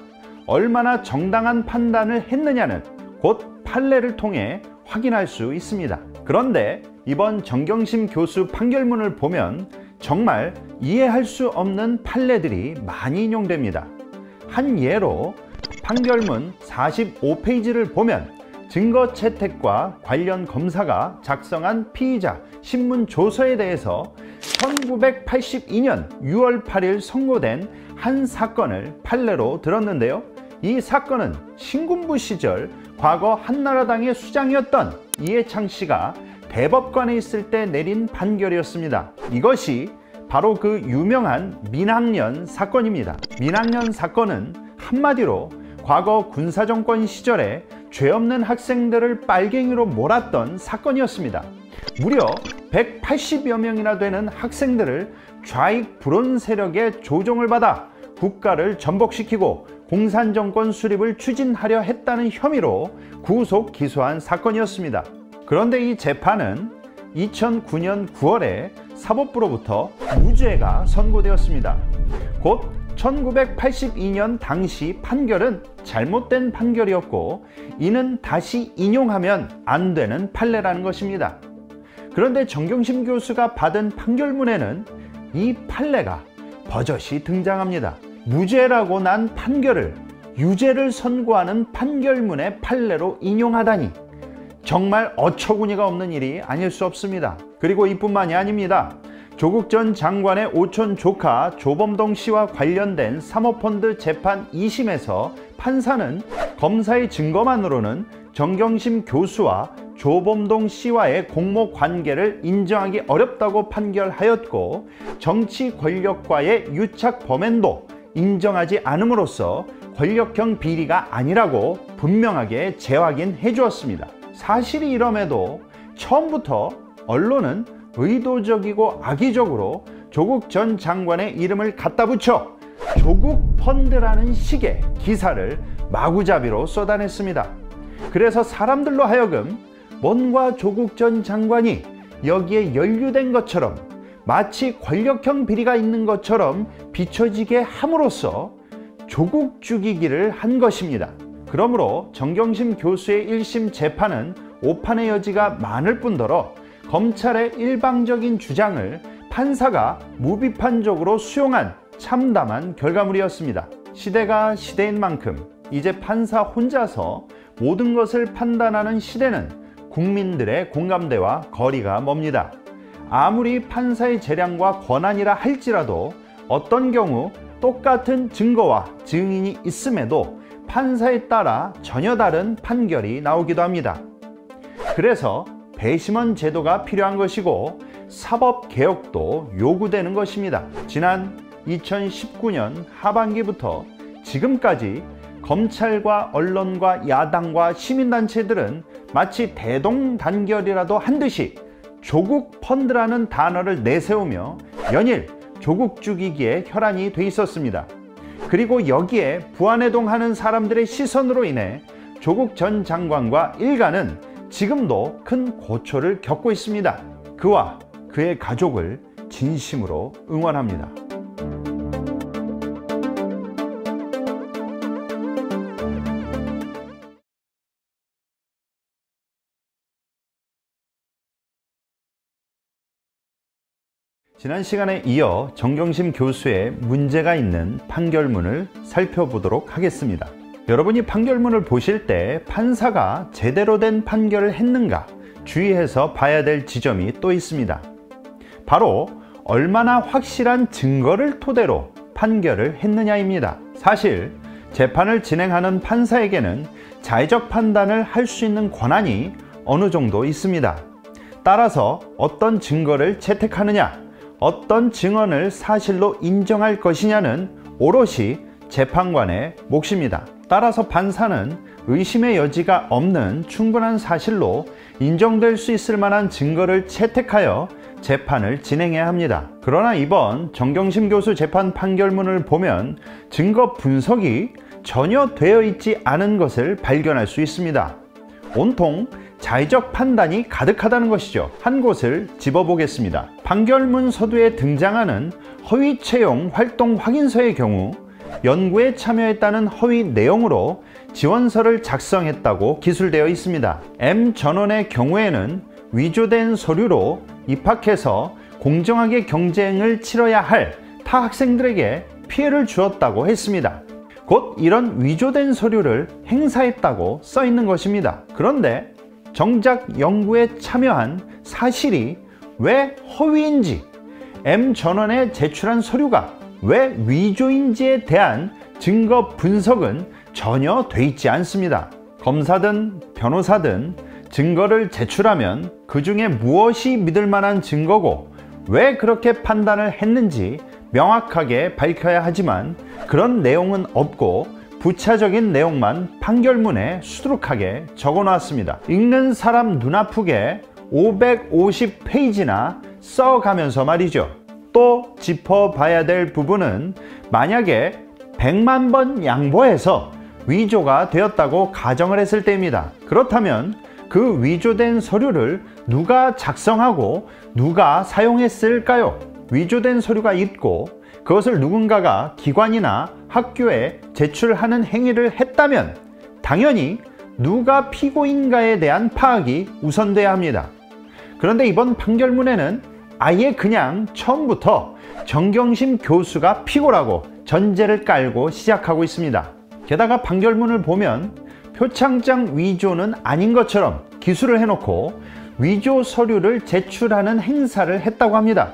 얼마나 정당한 판단을 했느냐는 곧 판례를 통해 확인할 수 있습니다. 그런데 이번 정경심 교수 판결문을 보면 정말 이해할 수 없는 판례들이 많이 인용됩니다. 한 예로 판결문 45페이지를 보면 증거 채택과 관련 검사가 작성한 피의자 신문조서에 대해서 1982년 6월 8일 선고된 한 사건을 판례로 들었는데요. 이 사건은 신군부 시절 과거 한나라당의 수장이었던 이해창 씨가 대법관에 있을 때 내린 판결이었습니다. 이것이 바로 그 유명한 민학년 사건입니다. 민학년 사건은 한마디로 과거 군사정권 시절에 죄 없는 학생들을 빨갱이로 몰았던 사건이었습니다. 무려 180여 명이나 되는 학생들을 좌익 불온 세력의 조종을 받아 국가를 전복시키고 공산정권 수립을 추진하려 했다는 혐의로 구속 기소한 사건이었습니다. 그런데 이 재판은 2009년 9월에 사법부로부터 무죄가 선고되었습니다. 곧 1982년 당시 판결은 잘못된 판결이었고 이는 다시 인용하면 안 되는 판례라는 것입니다. 그런데 정경심 교수가 받은 판결문에는 이 판례가 버젓이 등장합니다. 무죄라고 난 판결을 유죄를 선고하는 판결문의 판례로 인용하다니 정말 어처구니가 없는 일이 아닐 수 없습니다. 그리고 이뿐만이 아닙니다. 조국 전 장관의 오촌 조카 조범동 씨와 관련된 사모펀드 재판 2심에서 판사는 검사의 증거만으로는 정경심 교수와 조범동 씨와의 공모 관계를 인정하기 어렵다고 판결하였고 정치 권력과의 유착 범행도 인정하지 않음으로써 권력형 비리가 아니라고 분명하게 재확인해 주었습니다. 사실이 이럼에도 처음부터 언론은 의도적이고 악의적으로 조국 전 장관의 이름을 갖다 붙여 조국 펀드라는 식의 기사를 마구잡이로 쏟아냈습니다. 그래서 사람들로 하여금 뭔가 조국 전 장관이 여기에 연루된 것처럼 마치 권력형 비리가 있는 것처럼 비춰지게 함으로써 조국 죽이기를 한 것입니다. 그러므로 정경심 교수의 1심 재판은 오판의 여지가 많을 뿐더러 검찰의 일방적인 주장을 판사가 무비판적으로 수용한 참담한 결과물이었습니다. 시대가 시대인 만큼 이제 판사 혼자서 모든 것을 판단하는 시대는 국민들의 공감대와 거리가 멉니다. 아무리 판사의 재량과 권한이라 할지라도 어떤 경우 똑같은 증거와 증인이 있음에도 판사에 따라 전혀 다른 판결이 나오기도 합니다. 그래서 배심원 제도가 필요한 것이고 사법개혁도 요구되는 것입니다. 지난 2019년 하반기부터 지금까지 검찰과 언론과 야당과 시민단체들은 마치 대동단결이라도 한 듯이 조국 펀드라는 단어를 내세우며 연일 조국 죽이기에 혈안이 돼 있었습니다. 그리고 여기에 부안해동하는 사람들의 시선으로 인해 조국 전 장관과 일가는 지금도 큰 고초를 겪고 있습니다. 그와 그의 가족을 진심으로 응원합니다. 지난 시간에 이어 정경심 교수의 문제가 있는 판결문을 살펴보도록 하겠습니다. 여러분이 판결문을 보실 때 판사가 제대로 된 판결을 했는가 주의해서 봐야 될 지점이 또 있습니다. 바로 얼마나 확실한 증거를 토대로 판결을 했느냐입니다. 사실 재판을 진행하는 판사에게는 자의적 판단을 할 수 있는 권한이 어느 정도 있습니다. 따라서 어떤 증거를 채택하느냐, 어떤 증언을 사실로 인정할 것이냐는 오롯이 재판관의 몫입니다. 따라서 판사는 의심의 여지가 없는 충분한 사실로 인정될 수 있을 만한 증거를 채택하여 재판을 진행해야 합니다. 그러나 이번 정경심 교수 재판 판결문을 보면 증거 분석이 전혀 되어 있지 않은 것을 발견할 수 있습니다. 온통 자의적 판단이 가득하다는 것이죠. 한 곳을 집어보겠습니다. 판결문 서두에 등장하는 허위 채용 활동 확인서의 경우 연구에 참여했다는 허위 내용으로 지원서를 작성했다고 기술되어 있습니다. M 전원의 경우에는 위조된 서류로 입학해서 공정하게 경쟁을 치러야 할 타 학생들에게 피해를 주었다고 했습니다. 곧 이런 위조된 서류를 행사했다고 써 있는 것입니다. 그런데 정작 연구에 참여한 사실이 왜 허위인지, M 전원에 제출한 서류가 왜 위조인지에 대한 증거 분석은 전혀 돼 있지 않습니다. 검사든 변호사든 증거를 제출하면 그 중에 무엇이 믿을 만한 증거고 왜 그렇게 판단을 했는지 명확하게 밝혀야 하지만 그런 내용은 없고 부차적인 내용만 판결문에 수두룩하게 적어놨습니다. 읽는 사람 눈 아프게 550페이지나 써가면서 말이죠. 또 짚어봐야 될 부분은 만약에 100만 번 양보해서 위조가 되었다고 가정을 했을 때입니다. 그렇다면 그 위조된 서류를 누가 작성하고 누가 사용했을까요? 위조된 서류가 있고 그것을 누군가가 기관이나 학교에 제출하는 행위를 했다면 당연히 누가 피고인가에 대한 파악이 우선돼야 합니다. 그런데 이번 판결문에는 아예 그냥 처음부터 정경심 교수가 피고라고 전제를 깔고 시작하고 있습니다. 게다가 판결문을 보면 표창장 위조는 아닌 것처럼 기술을 해놓고 위조 서류를 제출하는 행사를 했다고 합니다.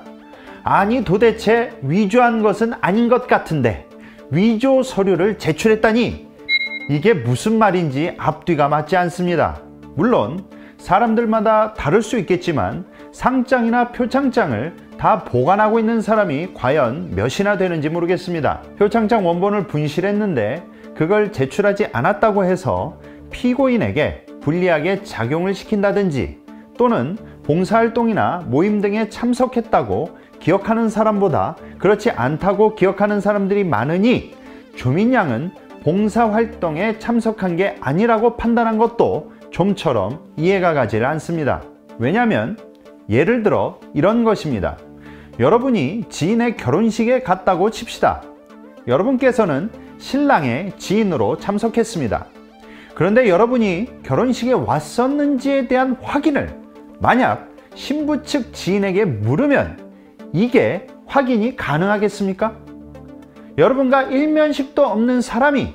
아니 도대체 위조한 것은 아닌 것 같은데 위조 서류를 제출했다니 이게 무슨 말인지 앞뒤가 맞지 않습니다. 물론 사람들마다 다를 수 있겠지만 상장이나 표창장을 다 보관하고 있는 사람이 과연 몇이나 되는지 모르겠습니다. 표창장 원본을 분실했는데 그걸 제출하지 않았다고 해서 피고인에게 불리하게 작용을 시킨다든지 또는 봉사활동이나 모임 등에 참석했다고 기억하는 사람보다 그렇지 않다고 기억하는 사람들이 많으니 조민양은 봉사활동에 참석한 게 아니라고 판단한 것도 좀처럼 이해가 가질 않습니다. 왜냐하면 예를 들어 이런 것입니다. 여러분이 지인의 결혼식에 갔다고 칩시다. 여러분께서는 신랑의 지인으로 참석했습니다. 그런데 여러분이 결혼식에 왔었는지에 대한 확인을 만약 신부 측 지인에게 물으면 이게 확인이 가능하겠습니까? 여러분과 일면식도 없는 사람이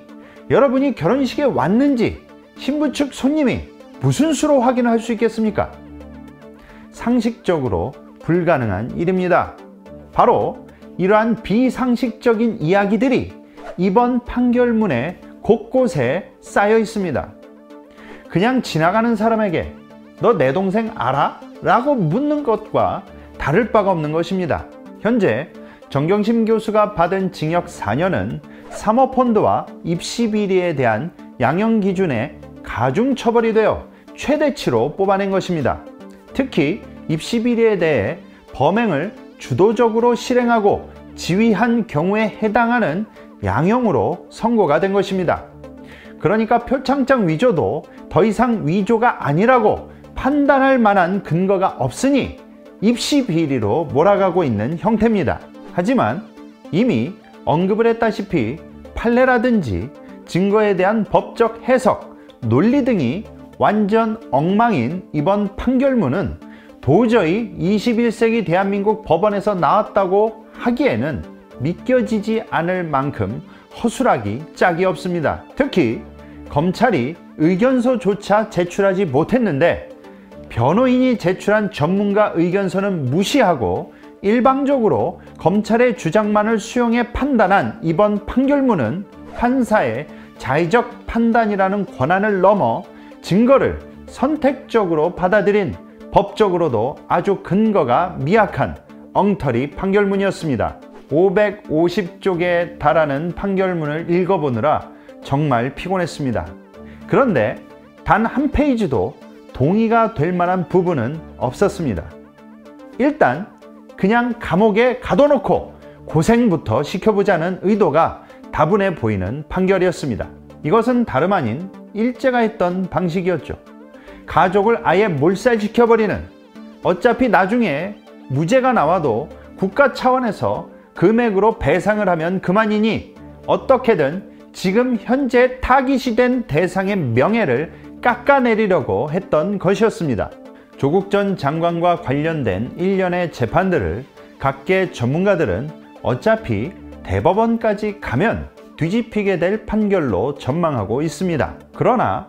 여러분이 결혼식에 왔는지 신부 측 손님이 무슨 수로 확인을 할 수 있겠습니까? 상식적으로 불가능한 일입니다. 바로 이러한 비상식적인 이야기들이 이번 판결문에 곳곳에 쌓여 있습니다. 그냥 지나가는 사람에게 너 내 동생 알아? 라고 묻는 것과 다를 바가 없는 것입니다. 현재 정경심 교수가 받은 징역 4년은 사모펀드와 입시 비리에 대한 양형 기준의 가중처벌이 되어 최대치로 뽑아낸 것입니다. 특히 입시 비리에 대해 범행을 주도적으로 실행하고 지휘한 경우에 해당하는 양형으로 선고가 된 것입니다. 그러니까 표창장 위조도 더 이상 위조가 아니라고 판단할 만한 근거가 없으니 입시 비리로 몰아가고 있는 형태입니다. 하지만 이미 언급을 했다시피 판례라든지 증거에 대한 법적 해석, 논리 등이 완전 엉망인 이번 판결문은 도저히 21세기 대한민국 법원에서 나왔다고 하기에는 믿겨지지 않을 만큼 허술하기 짝이 없습니다. 특히 검찰이 의견서조차 제출하지 못했는데 변호인이 제출한 전문가 의견서는 무시하고 일방적으로 검찰의 주장만을 수용해 판단한 이번 판결문은 판사의 자의적 판단이라는 권한을 넘어 증거를 선택적으로 받아들인 법적으로도 아주 근거가 미약한 엉터리 판결문이었습니다. 550쪽에 달하는 판결문을 읽어보느라 정말 피곤했습니다. 그런데 단 한 페이지도 동의가 될 만한 부분은 없었습니다. 일단 그냥 감옥에 가둬놓고 고생부터 시켜보자는 의도가 다분해 보이는 판결이었습니다. 이것은 다름 아닌 일제가 했던 방식이었죠. 가족을 아예 몰살시켜버리는, 어차피 나중에 무죄가 나와도 국가 차원에서 금액으로 배상을 하면 그만이니 어떻게든 지금 현재 타깃이 된 대상의 명예를 깎아내리려고 했던 것이었습니다. 조국 전 장관과 관련된 일련의 재판들을 각계 전문가들은 어차피 대법원까지 가면 뒤집히게 될 판결로 전망하고 있습니다. 그러나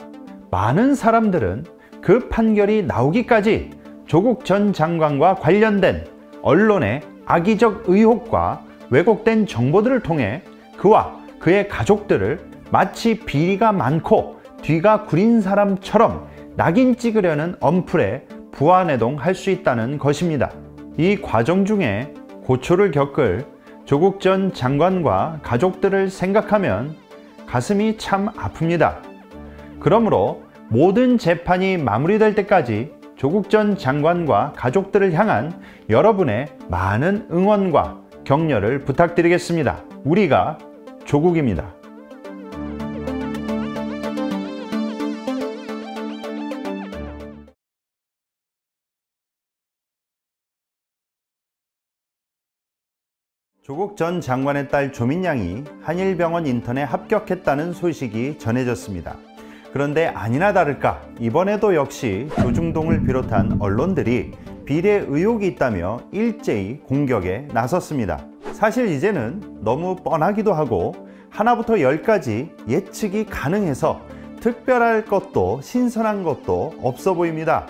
많은 사람들은 그 판결이 나오기까지 조국 전 장관과 관련된 언론의 악의적 의혹과 왜곡된 정보들을 통해 그와 그의 가족들을 마치 비리가 많고 뒤가 구린 사람처럼 낙인 찍으려는 엄플에 부안해동할 수 있다는 것입니다. 이 과정 중에 고초를 겪을 조국 전 장관과 가족들을 생각하면 가슴이 참 아픕니다. 그러므로 모든 재판이 마무리될 때까지 조국 전 장관과 가족들을 향한 여러분의 많은 응원과 격려를 부탁드리겠습니다. 우리가 조국입니다. 조국 전 장관의 딸 조민양이 한일병원 인턴에 합격했다는 소식이 전해졌습니다. 그런데 아니나 다를까 이번에도 역시 조중동을 비롯한 언론들이 비례 의혹이 있다며 일제히 공격에 나섰습니다. 사실 이제는 너무 뻔하기도 하고 하나부터 열까지 예측이 가능해서 특별할 것도 신선한 것도 없어 보입니다.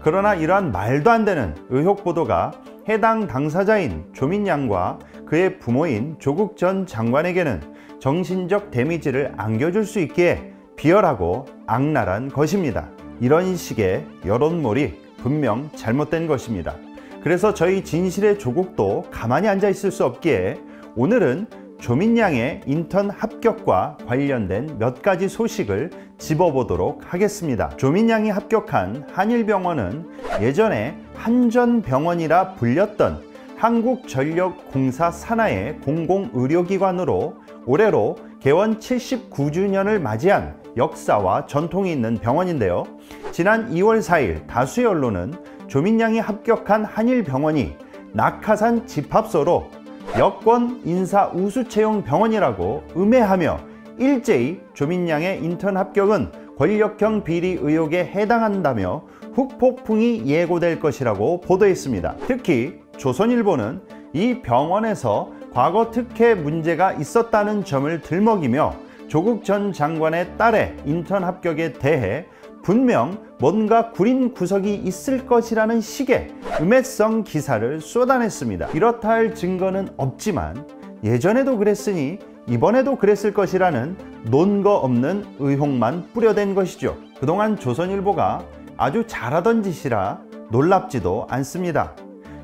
그러나 이러한 말도 안 되는 의혹 보도가 해당 당사자인 조민양과 그의 부모인 조국 전 장관에게는 정신적 데미지를 안겨줄 수 있기에 비열하고 악랄한 것입니다. 이런 식의 여론몰이 분명 잘못된 것입니다. 그래서 저희 진실의 조국도 가만히 앉아 있을 수 없기에 오늘은 조민양의 인턴 합격과 관련된 몇 가지 소식을 짚어보도록 하겠습니다. 조민양이 합격한 한일병원은 예전에 한전병원이라 불렸던 한국전력공사 산하의 공공의료기관으로 올해로 개원 79주년을 맞이한 역사와 전통이 있는 병원인데요. 지난 2월 4일 다수의 언론은 조민양이 합격한 한일병원이 낙하산 집합소로 여권 인사 우수 채용 병원이라고 음해하며 일제히 조민양의 인턴 합격은 권력형 비리 의혹에 해당한다며 후폭풍이 예고될 것이라고 보도했습니다. 특히 조선일보는 이 병원에서 과거 특혜 문제가 있었다는 점을 들먹이며 조국 전 장관의 딸의 인턴 합격에 대해 분명 뭔가 구린 구석이 있을 것이라는 식의 음해성 기사를 쏟아냈습니다. 이렇다 할 증거는 없지만 예전에도 그랬으니 이번에도 그랬을 것이라는 논거 없는 의혹만 뿌려댄 것이죠. 그동안 조선일보가 아주 잘하던 짓이라 놀랍지도 않습니다.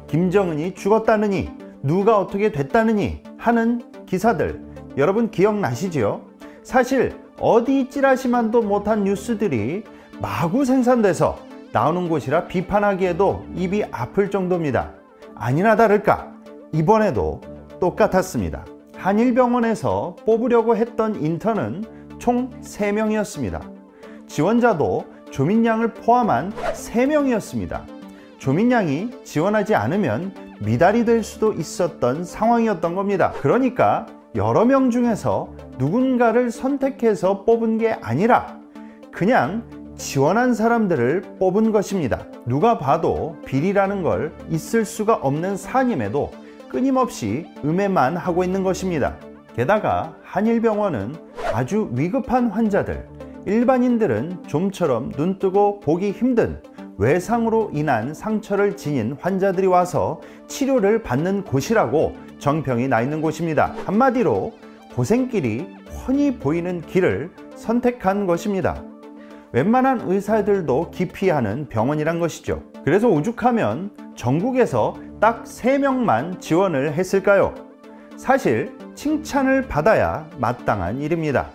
김정은이 죽었다느니 누가 어떻게 됐다느니 하는 기사들 여러분 기억나시지요? 사실 어디 찌라시만도 못한 뉴스들이 마구 생산돼서 나오는 것이라 비판하기에도 입이 아플 정도입니다. 아니나 다를까 이번에도 똑같았습니다. 한일병원에서 뽑으려고 했던 인턴은 총 3명이었습니다. 지원자도 조민양을 포함한 3명이었습니다. 조민양이 지원하지 않으면 미달이 될 수도 있었던 상황이었던 겁니다. 그러니까 여러 명 중에서 누군가를 선택해서 뽑은 게 아니라 그냥 지원한 사람들을 뽑은 것입니다. 누가 봐도 비리라는 걸 있을 수가 없는 사안임에도 끊임없이 음해만 하고 있는 것입니다. 게다가 한일병원은 아주 위급한 환자들, 일반인들은 좀처럼 눈뜨고 보기 힘든 외상으로 인한 상처를 지닌 환자들이 와서 치료를 받는 곳이라고 정평이 나 있는 곳입니다. 한마디로 고생길이 훤히 보이는 길을 선택한 것입니다. 웬만한 의사들도 기피하는 병원이란 것이죠. 그래서 오죽하면 전국에서 딱 3명만 지원을 했을까요? 사실 칭찬을 받아야 마땅한 일입니다.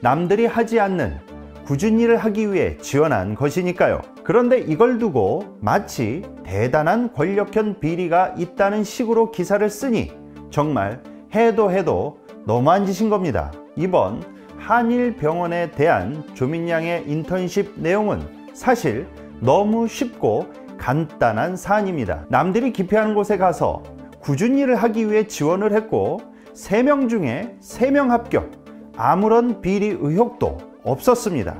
남들이 하지 않는 굳은 일을 하기 위해 지원한 것이니까요. 그런데 이걸 두고 마치 대단한 권력형 비리가 있다는 식으로 기사를 쓰니 정말 해도 해도 너무한 짓인 겁니다. 이번 한일병원에 대한 조민양의 인턴십 내용은 사실 너무 쉽고 간단한 사안입니다. 남들이 기피하는 곳에 가서 꾸준히 일을 하기 위해 지원을 했고 3명 중에 3명 합격, 아무런 비리 의혹도 없었습니다.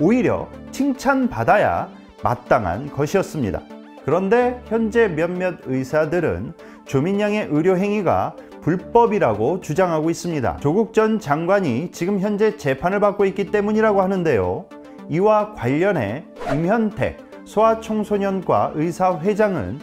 오히려 칭찬받아야 마땅한 것이었습니다. 그런데 현재 몇몇 의사들은 조민양의 의료 행위가 불법이라고 주장하고 있습니다. 조국 전 장관이 지금 현재 재판을 받고 있기 때문이라고 하는데요. 이와 관련해 임현택 소아청소년과 의사회장은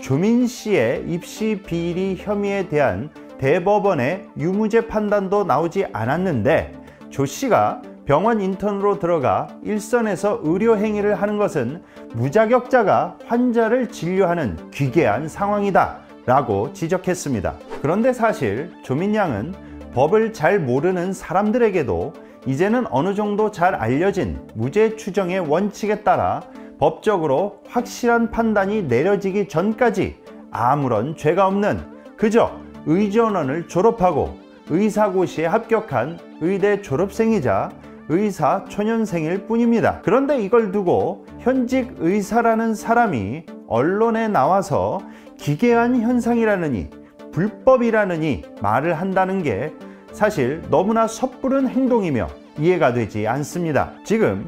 조민 씨의 입시 비리 혐의에 대한 대법원의 유무죄 판단도 나오지 않았는데 조 씨가 병원 인턴으로 들어가 일선에서 의료 행위를 하는 것은 무자격자가 환자를 진료하는 기괴한 상황이다 라고 지적했습니다. 그런데 사실 조민양은 법을 잘 모르는 사람들에게도 이제는 어느 정도 잘 알려진 무죄 추정의 원칙에 따라 법적으로 확실한 판단이 내려지기 전까지 아무런 죄가 없는 그저 의전원을 졸업하고 의사고시에 합격한 의대 졸업생이자 의사 초년생일 뿐입니다. 그런데 이걸 두고 현직 의사라는 사람이 언론에 나와서 기괴한 현상이라느니 불법이라느니 말을 한다는 게 사실 너무나 섣부른 행동이며 이해가 되지 않습니다. 지금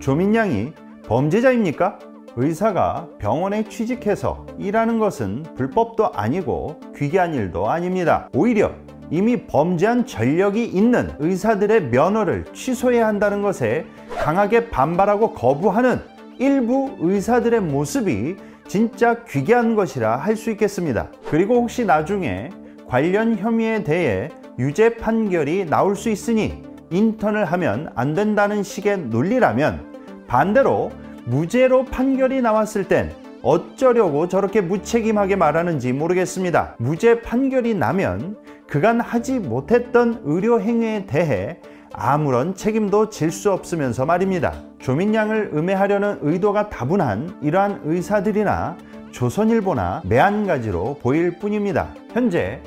조민양이 범죄자입니까? 의사가 병원에 취직해서 일하는 것은 불법도 아니고 기괴한 일도 아닙니다. 오히려 이미 범죄한 전력이 있는 의사들의 면허를 취소해야 한다는 것에 강하게 반발하고 거부하는 일부 의사들의 모습이 진짜 기괴한 것이라 할 수 있겠습니다. 그리고 혹시 나중에 관련 혐의에 대해 유죄 판결이 나올 수 있으니 인턴을 하면 안 된다는 식의 논리라면 반대로 무죄로 판결이 나왔을 땐 어쩌려고 저렇게 무책임하게 말하는지 모르겠습니다. 무죄 판결이 나면 그간 하지 못했던 의료 행위에 대해 아무런 책임도 질 수 없으면서 말입니다. 조민양을 음해하려는 의도가 다분한 이러한 의사들이나 조선일보나 매한가지로 보일 뿐입니다. 현재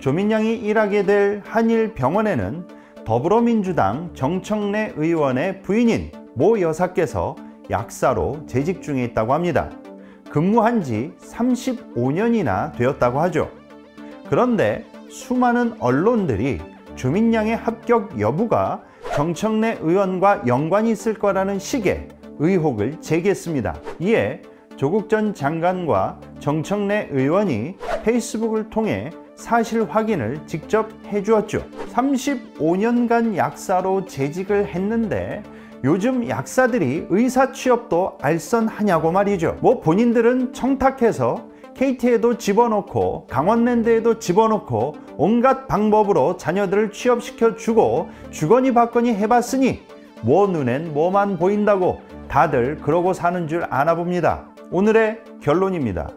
조민양이 일하게 될 한일병원에는 더불어민주당 정청래 의원의 부인인 모 여사께서 약사로 재직 중에 있다고 합니다. 근무한 지 35년이나 되었다고 하죠. 그런데 수많은 언론들이 조민양의 합격 여부가 정청래 의원과 연관이 있을 거라는 식의 의혹을 제기했습니다. 이에 조국 전 장관과 정청래 의원이 페이스북을 통해 사실 확인을 직접 해주었죠. 35년간 약사로 재직을 했는데 요즘 약사들이 의사 취업도 알선하냐고 말이죠. 뭐 본인들은 청탁해서 KT에도 집어넣고 강원랜드에도 집어넣고 온갖 방법으로 자녀들을 취업시켜주고 주거니 받거니 해봤으니 뭐 눈엔 뭐만 보인다고 다들 그러고 사는 줄 아나 봅니다. 오늘의 결론입니다.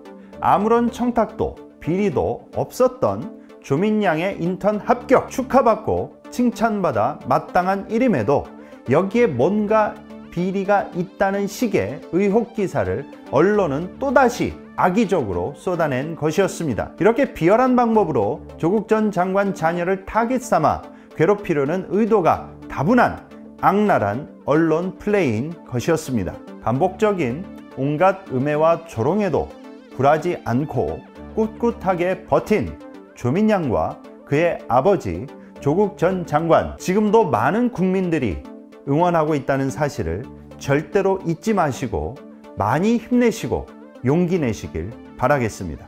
아무런 청탁도 비리도 없었던 조민양의 인턴 합격 축하받고 칭찬받아 마땅한 일임에도 여기에 뭔가 비리가 있다는 식의 의혹 기사를 언론은 또다시 악의적으로 쏟아낸 것이었습니다. 이렇게 비열한 방법으로 조국 전 장관 자녀를 타깃 삼아 괴롭히려는 의도가 다분한 악랄한 언론 플레이인 것이었습니다. 반복적인 온갖 음해와 조롱에도 굴하지 않고 꿋꿋하게 버틴 조민 양과 그의 아버지 조국 전 장관, 지금도 많은 국민들이 응원하고 있다는 사실을 절대로 잊지 마시고 많이 힘내시고 용기 내시길 바라겠습니다.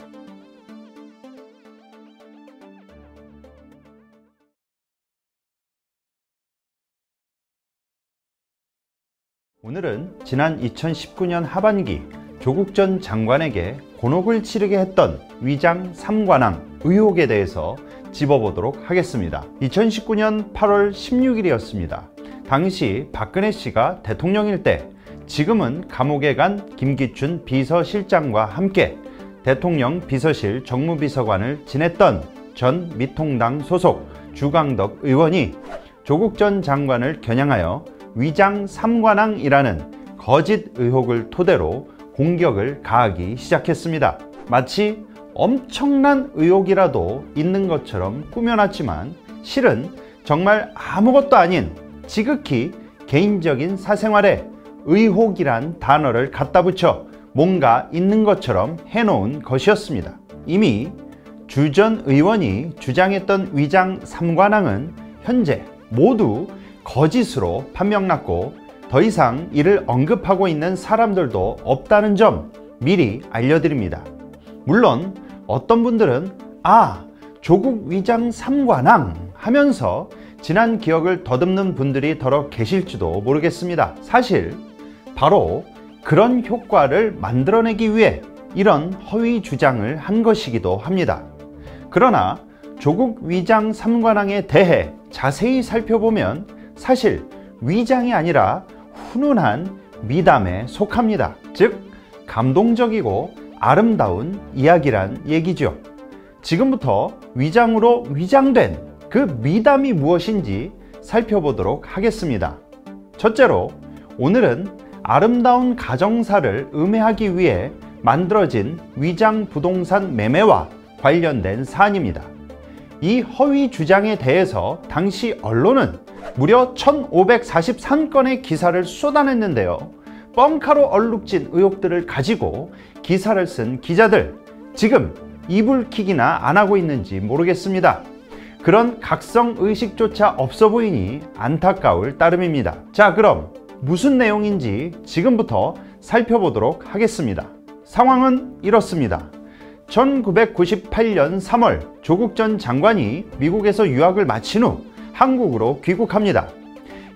오늘은 지난 2019년 하반기 조국 전 장관에게 곤혹을 치르게 했던 위장 3관왕 의혹에 대해서 짚어보도록 하겠습니다. 2019년 8월 16일이었습니다. 당시 박근혜 씨가 대통령일 때 지금은 감옥에 간 김기춘 비서실장과 함께 대통령 비서실 정무비서관을 지냈던 전 미통당 소속 주강덕 의원이 조국 전 장관을 겨냥하여 위장 3관왕이라는 거짓 의혹을 토대로 공격을 가하기 시작했습니다. 마치 엄청난 의혹이라도 있는 것처럼 꾸며놨지만 실은 정말 아무것도 아닌 지극히 개인적인 사생활에 의혹이란 단어를 갖다 붙여 뭔가 있는 것처럼 해놓은 것이었습니다. 이미 주 전 의원이 주장했던 위장 3관왕은 현재 모두 거짓으로 판명났고 더 이상 이를 언급하고 있는 사람들도 없다는 점 미리 알려드립니다. 물론 어떤 분들은 아, 조국 위장 3관왕 하면서 지난 기억을 더듬는 분들이 더러 계실지도 모르겠습니다. 사실 바로 그런 효과를 만들어내기 위해 이런 허위 주장을 한 것이기도 합니다. 그러나 조국 위장 3관왕에 대해 자세히 살펴보면 사실 위장이 아니라 훈훈한 미담에 속합니다. 즉, 감동적이고 아름다운 이야기란 얘기죠. 지금부터 위장으로 위장된 그 미담이 무엇인지 살펴보도록 하겠습니다. 첫째로, 오늘은 아름다운 가정사를 음해하기 위해 만들어진 위장 부동산 매매와 관련된 사안입니다. 이 허위 주장에 대해서 당시 언론은 무려 1543건의 기사를 쏟아냈는데요. 뻥카로 얼룩진 의혹들을 가지고 기사를 쓴 기자들, 지금 이불킥이나 안 하고 있는지 모르겠습니다. 그런 각성의식조차 없어 보이니 안타까울 따름입니다. 자, 그럼 무슨 내용인지 지금부터 살펴보도록 하겠습니다. 상황은 이렇습니다. 1998년 3월 조국 전 장관이 미국에서 유학을 마친 후 한국으로 귀국합니다.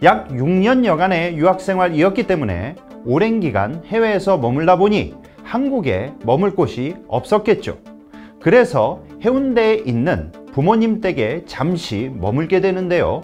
약 6년여간의 유학생활이었기 때문에 오랜 기간 해외에서 머물다 보니 한국에 머물 곳이 없었겠죠. 그래서 해운대에 있는 부모님 댁에 잠시 머물게 되는데요.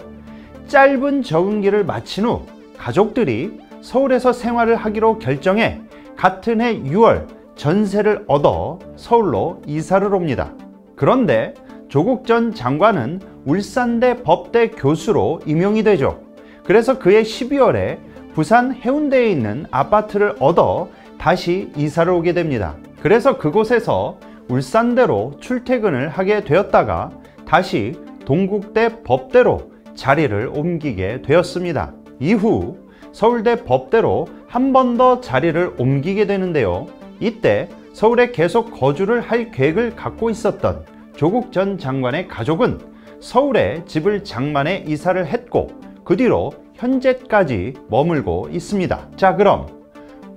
짧은 적응기를 마친 후 가족들이 서울에서 생활을 하기로 결정해 같은 해 6월 전세를 얻어 서울로 이사를 옵니다. 그런데 조국 전 장관은 울산대 법대 교수로 임용이 되죠. 그래서 그해 12월에 부산 해운대에 있는 아파트를 얻어 다시 이사를 오게 됩니다. 그래서 그곳에서 울산대로 출퇴근을 하게 되었다가 다시 동국대 법대로 자리를 옮기게 되었습니다. 이후 서울대 법대로 한 번 더 자리를 옮기게 되는데요. 이때 서울에 계속 거주를 할 계획을 갖고 있었던 조국 전 장관의 가족은 서울에 집을 장만해 이사를 했고 그 뒤로 현재까지 머물고 있습니다. 자, 그럼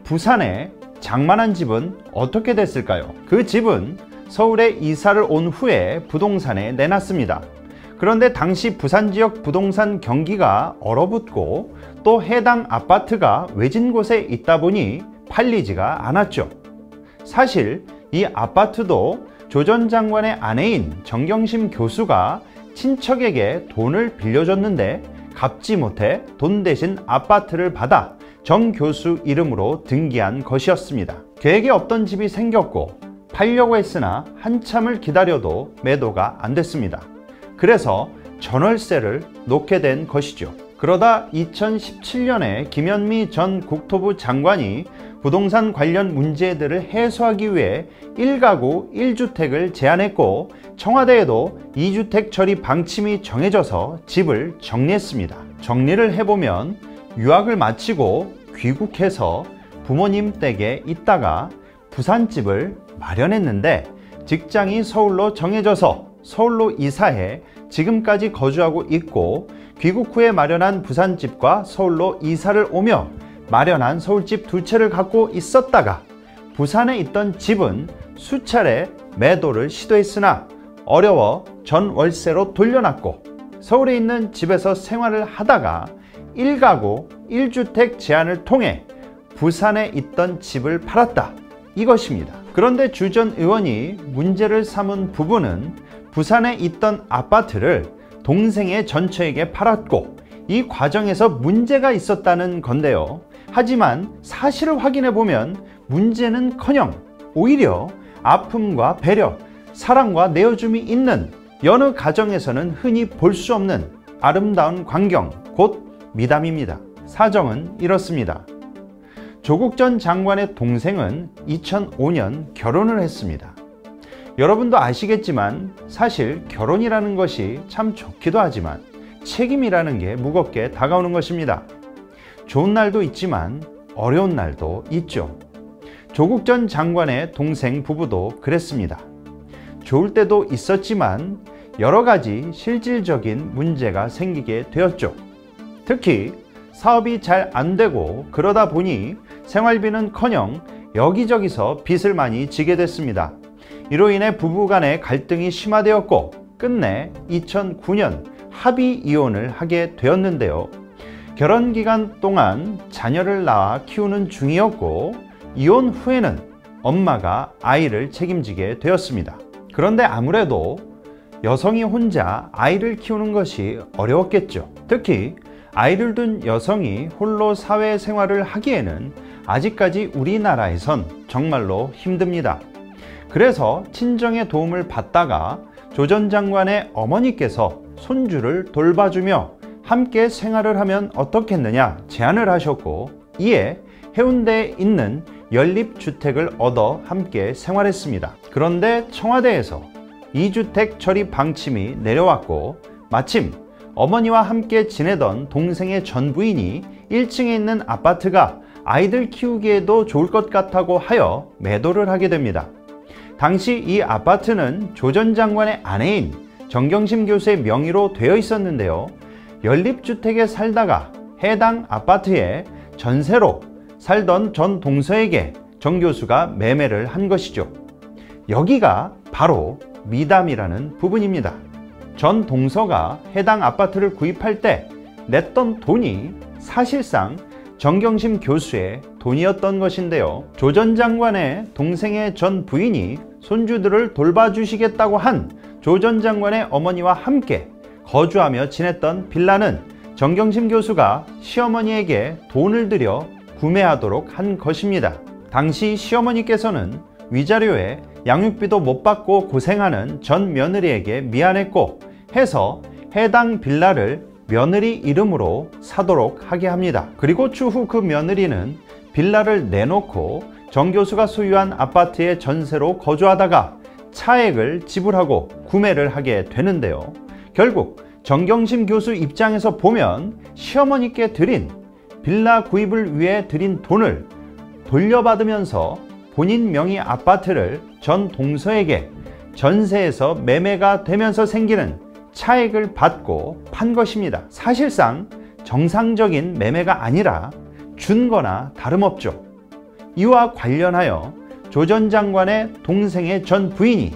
부산에 장만한 집은 어떻게 됐을까요? 그 집은 서울에 이사를 온 후에 부동산에 내놨습니다. 그런데 당시 부산 지역 부동산 경기가 얼어붙고 또 해당 아파트가 외진 곳에 있다 보니 팔리지가 않았죠. 사실 이 아파트도 조 전 장관의 아내인 정경심 교수가 친척에게 돈을 빌려줬는데 갚지 못해 돈 대신 아파트를 받아 정 교수 이름으로 등기한 것이었습니다. 계획에 없던 집이 생겼고 팔려고 했으나 한참을 기다려도 매도가 안 됐습니다. 그래서 전월세를 놓게 된 것이죠. 그러다 2017년에 김현미 전 국토부 장관이 부동산 관련 문제들을 해소하기 위해 1가구 1주택을 제안했고 청와대에도 2주택 처리 방침이 정해져서 집을 정리했습니다. 정리를 해보면 유학을 마치고 귀국해서 부모님 댁에 있다가 부산집을 마련했는데 직장이 서울로 정해져서 서울로 이사해 지금까지 거주하고 있고 귀국 후에 마련한 부산집과 서울로 이사를 오며 마련한 서울집 2채를 갖고 있었다가 부산에 있던 집은 수차례 매도를 시도했으나 어려워 전 월세로 돌려놨고 서울에 있는 집에서 생활을 하다가 1가구 1주택 제안을 통해 부산에 있던 집을 팔았다, 이것입니다. 그런데 주 전 의원이 문제를 삼은 부분은 부산에 있던 아파트를 동생의 전처에게 팔았고 이 과정에서 문제가 있었다는 건데요. 하지만 사실을 확인해보면 문제는커녕 오히려 아픔과 배려, 사랑과 내어줌이 있는 여느 가정에서는 흔히 볼 수 없는 아름다운 광경, 곧 미담입니다. 사정은 이렇습니다. 조국 전 장관의 동생은 2005년 결혼을 했습니다. 여러분도 아시겠지만 사실 결혼이라는 것이 참 좋기도 하지만 책임이라는 게 무겁게 다가오는 것입니다. 좋은 날도 있지만 어려운 날도 있죠. 조국 전 장관의 동생 부부도 그랬습니다. 좋을 때도 있었지만 여러 가지 실질적인 문제가 생기게 되었죠. 특히 사업이 잘 안 되고 그러다 보니 생활비는커녕 여기저기서 빚을 많이 지게 됐습니다. 이로 인해 부부 간의 갈등이 심화되었고 끝내 2009년 합의 이혼을 하게 되었는데요. 결혼 기간 동안 자녀를 낳아 키우는 중이었고 이혼 후에는 엄마가 아이를 책임지게 되었습니다. 그런데 아무래도 여성이 혼자 아이를 키우는 것이 어려웠겠죠. 특히 아이를 둔 여성이 홀로 사회생활을 하기에는 아직까지 우리나라에선 정말로 힘듭니다. 그래서 친정의 도움을 받다가 조 전 장관의 어머니께서 손주를 돌봐주며 함께 생활을 하면 어떻겠느냐 제안을 하셨고 이에 해운대에 있는 연립주택을 얻어 함께 생활했습니다. 그런데 청와대에서 2주택 처리 방침이 내려왔고 마침 어머니와 함께 지내던 동생의 전 부인이 1층에 있는 아파트가 아이들 키우기에도 좋을 것 같다고 하여 매도를 하게 됩니다. 당시 이 아파트는 조 전 장관의 아내인 정경심 교수의 명의로 되어 있었는데요. 연립주택에 살다가 해당 아파트에 전세로 살던 전 동서에게 정 교수가 매매를 한 것이죠. 여기가 바로 미담이라는 부분입니다. 전 동서가 해당 아파트를 구입할 때 냈던 돈이 사실상 정경심 교수의 돈이었던 것인데요. 조 전 장관의 동생의 전 부인이 손주들을 돌봐주시겠다고 한 조 전 장관의 어머니와 함께 거주하며 지냈던 빌라는 정경심 교수가 시어머니에게 돈을 들여 구매하도록 한 것입니다. 당시 시어머니께서는 위자료에 양육비도 못 받고 고생하는 전 며느리에게 미안했고 해서 해당 빌라를 며느리 이름으로 사도록 하게 합니다. 그리고 추후 그 며느리는 빌라를 내놓고 정 교수가 소유한 아파트에 전세로 거주하다가 차액을 지불하고 구매를 하게 되는데요. 결국 정경심 교수 입장에서 보면 시어머니께 드린 빌라 구입을 위해 드린 돈을 돌려받으면서 본인 명의 아파트를 전 동서에게 전세에서 매매가 되면서 생기는 차액을 받고 판 것입니다. 사실상 정상적인 매매가 아니라 준 거나 다름없죠. 이와 관련하여 조 전 장관의 동생의 전 부인이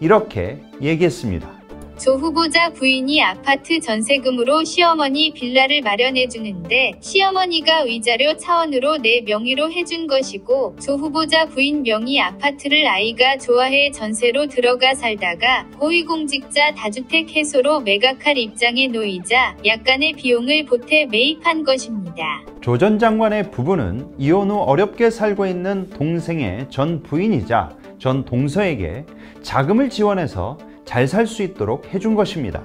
이렇게 얘기했습니다. 조 후보자 부인이 아파트 전세금으로 시어머니 빌라를 마련해주는데 시어머니가 위자료 차원으로 내 명의로 해준 것이고 조 후보자 부인 명의 아파트를 아이가 좋아해 전세로 들어가 살다가 고위공직자 다주택 해소로 매각할 입장에 놓이자 약간의 비용을 보태 매입한 것입니다. 조 전 장관의 부부는 이혼 후 어렵게 살고 있는 동생의 전 부인이자 전 동서에게 자금을 지원해서 잘 살 수 있도록 해준 것입니다.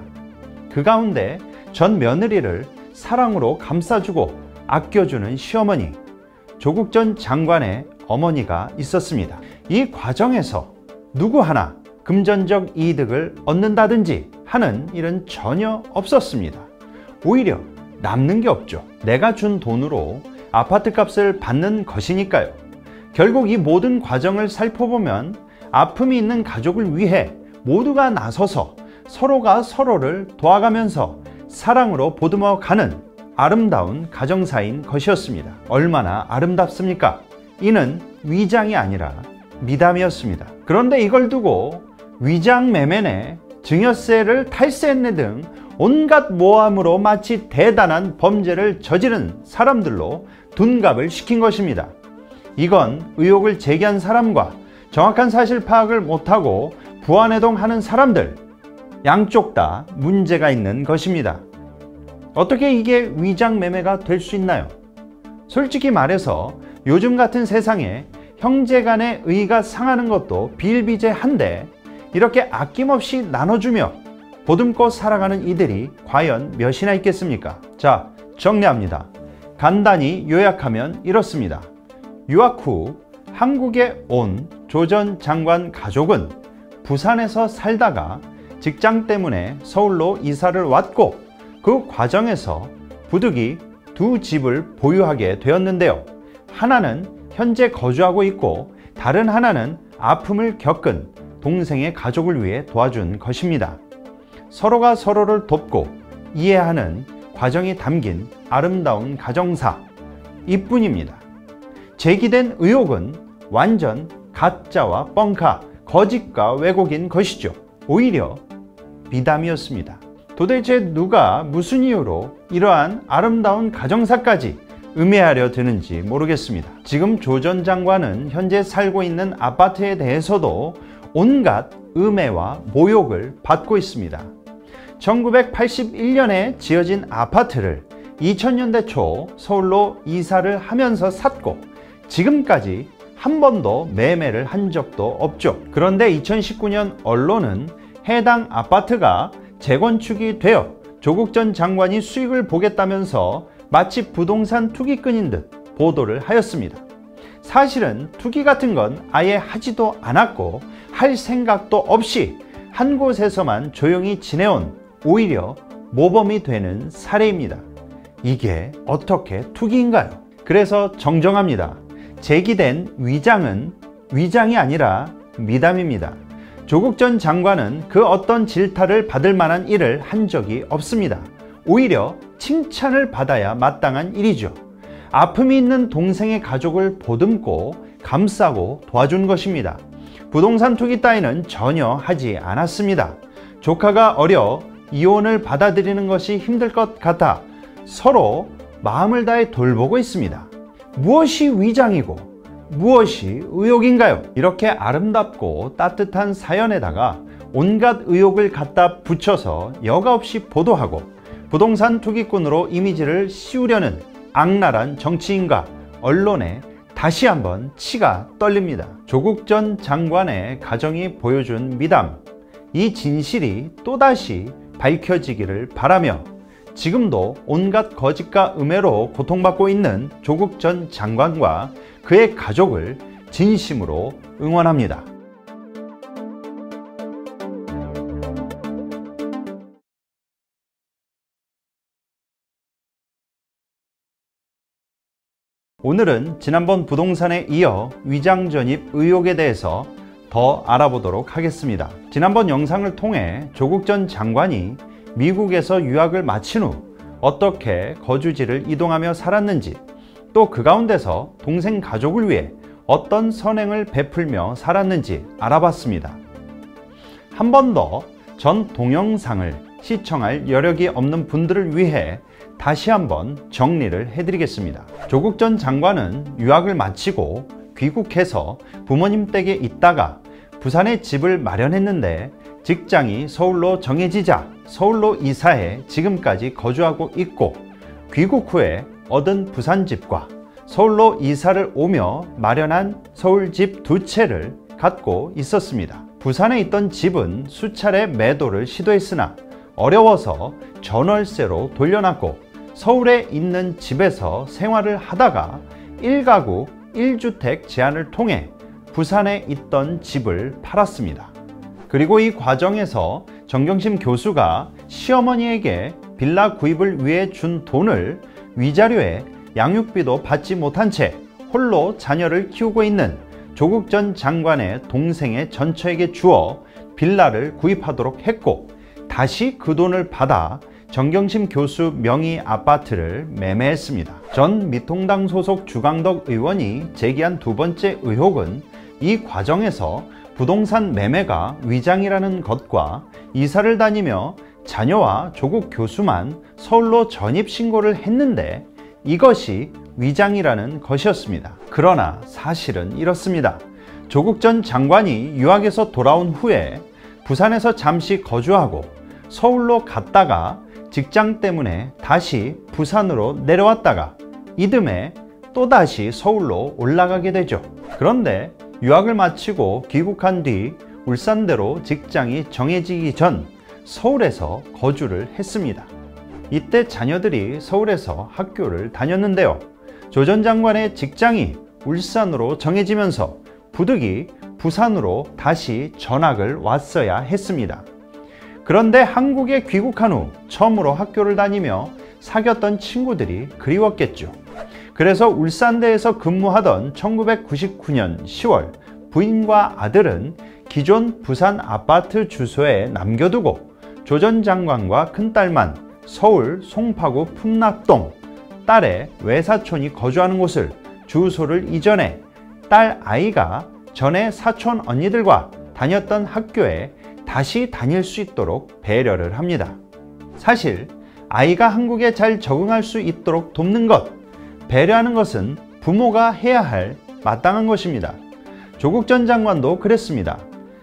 그 가운데 전 며느리를 사랑으로 감싸주고 아껴주는 시어머니, 조국 전 장관의 어머니가 있었습니다. 이 과정에서 누구 하나 금전적 이득을 얻는다든지 하는 일은 전혀 없었습니다. 오히려 남는 게 없죠. 내가 준 돈으로 아파트값을 받는 것이니까요. 결국 이 모든 과정을 살펴보면 아픔이 있는 가족을 위해 모두가 나서서 서로가 서로를 도와가면서 사랑으로 보듬어가는 아름다운 가정사인 것이었습니다. 얼마나 아름답습니까? 이는 위장이 아니라 미담이었습니다. 그런데 이걸 두고 위장 매매네, 증여세를 탈세했네 등 온갖 모함으로 마치 대단한 범죄를 저지른 사람들로 둔갑을 시킨 것입니다. 이건 의혹을 제기한 사람과 정확한 사실 파악을 못하고 부안해동하는 사람들, 양쪽 다 문제가 있는 것입니다. 어떻게 이게 위장 매매가 될 수 있나요? 솔직히 말해서 요즘 같은 세상에 형제 간의 의가 상하는 것도 비일비재한데 이렇게 아낌없이 나눠주며 보듬고 살아가는 이들이 과연 몇이나 있겠습니까? 자, 정리합니다. 간단히 요약하면 이렇습니다. 유학 후 한국에 온 조 전 장관 가족은 부산에서 살다가 직장 때문에 서울로 이사를 왔고 그 과정에서 부득이 두 집을 보유하게 되었는데요. 하나는 현재 거주하고 있고 다른 하나는 아픔을 겪은 동생의 가족을 위해 도와준 것입니다. 서로가 서로를 돕고 이해하는 과정이 담긴 아름다운 가정사, 이뿐입니다. 제기된 의혹은 완전 가짜와 뻥카, 거짓과 왜곡인 것이죠. 오히려 미담이었습니다. 도대체 누가 무슨 이유로 이러한 아름다운 가정사까지 음해하려 드는지 모르겠습니다. 지금 조 전 장관은 현재 살고 있는 아파트에 대해서도 온갖 음해와 모욕을 받고 있습니다. 1981년에 지어진 아파트를 2000년대 초 서울로 이사를 하면서 샀고 지금까지 한 번도 매매를 한 적도 없죠. 그런데 2019년 언론은 해당 아파트가 재건축이 되어 조국 전 장관이 수익을 보겠다면서 마치 부동산 투기꾼인 듯 보도를 하였습니다. 사실은 투기 같은 건 아예 하지도 않았고 할 생각도 없이 한 곳에서만 조용히 지내온 오히려 모범이 되는 사례입니다. 이게 어떻게 투기인가요? 그래서 정정합니다. 제기된 위장은 위장이 아니라 미담입니다. 조국 전 장관은 그 어떤 질타를 받을 만한 일을 한 적이 없습니다. 오히려 칭찬을 받아야 마땅한 일이죠. 아픔이 있는 동생의 가족을 보듬고 감싸고 도와준 것입니다. 부동산 투기 따위는 전혀 하지 않았습니다. 조카가 어려 이혼을 받아들이는 것이 힘들 것 같아 서로 마음을 다해 돌보고 있습니다. 무엇이 위장이고 무엇이 의혹인가요? 이렇게 아름답고 따뜻한 사연에다가 온갖 의혹을 갖다 붙여서 여과 없이 보도하고 부동산 투기꾼으로 이미지를 씌우려는 악랄한 정치인과 언론에 다시 한번 치가 떨립니다. 조국 전 장관의 가정이 보여준 미담, 이 진실이 또다시 밝혀지기를 바라며 지금도 온갖 거짓과 음해로 고통받고 있는 조국 전 장관과 그의 가족을 진심으로 응원합니다. 오늘은 지난번 부동산에 이어 위장전입 의혹에 대해서 더 알아보도록 하겠습니다. 지난번 영상을 통해 조국 전 장관이 미국에서 유학을 마친 후 어떻게 거주지를 이동하며 살았는지, 또 그 가운데서 동생 가족을 위해 어떤 선행을 베풀며 살았는지 알아봤습니다. 한 번 더 전 동영상을 시청할 여력이 없는 분들을 위해 다시 한번 정리를 해드리겠습니다. 조국 전 장관은 유학을 마치고 귀국해서 부모님 댁에 있다가 부산에 집을 마련했는데 직장이 서울로 정해지자 서울로 이사해 지금까지 거주하고 있고 귀국 후에 얻은 부산집과 서울로 이사를 오며 마련한 서울집 두 채를 갖고 있었습니다. 부산에 있던 집은 수차례 매도를 시도했으나 어려워서 전월세로 돌려놨고 서울에 있는 집에서 생활을 하다가 1가구 1주택 제한을 통해 부산에 있던 집을 팔았습니다. 그리고 이 과정에서 정경심 교수가 시어머니에게 빌라 구입을 위해 준 돈을 위자료에 양육비도 받지 못한 채 홀로 자녀를 키우고 있는 조국 전 장관의 동생의 전처에게 주어 빌라를 구입하도록 했고, 다시 그 돈을 받아 정경심 교수 명의 아파트를 매매했습니다. 전 미통당 소속 주강덕 의원이 제기한 두 번째 의혹은 이 과정에서 부동산 매매가 위장이라는 것과 이사를 다니며 자녀와 조국 교수만 서울로 전입신고를 했는데 이것이 위장이라는 것이었습니다. 그러나 사실은 이렇습니다. 조국 전 장관이 유학에서 돌아온 후에 부산에서 잠시 거주하고 서울로 갔다가 직장 때문에 다시 부산으로 내려왔다가 이듬해 또다시 서울로 올라가게 되죠. 그런데 유학을 마치고 귀국한 뒤 울산대로 직장이 정해지기 전 서울에서 거주를 했습니다. 이때 자녀들이 서울에서 학교를 다녔는데요. 조 전 장관의 직장이 울산으로 정해지면서 부득이 부산으로 다시 전학을 왔어야 했습니다. 그런데 한국에 귀국한 후 처음으로 학교를 다니며 사귀었던 친구들이 그리웠겠죠. 그래서 울산대에서 근무하던 1999년 10월 부인과 아들은 기존 부산 아파트 주소에 남겨두고 조 전 장관과 큰딸만 서울 송파구 풍락동 딸의 외사촌이 거주하는 곳을 주소를 이전해 딸 아이가 전에 사촌 언니들과 다녔던 학교에 다시 다닐 수 있도록 배려를 합니다. 사실 아이가 한국에 잘 적응할 수 있도록 돕는 것, 배려하는 것은 부모가 해야 할 마땅한 것입니다. 조국 전 장관도 그랬습니다.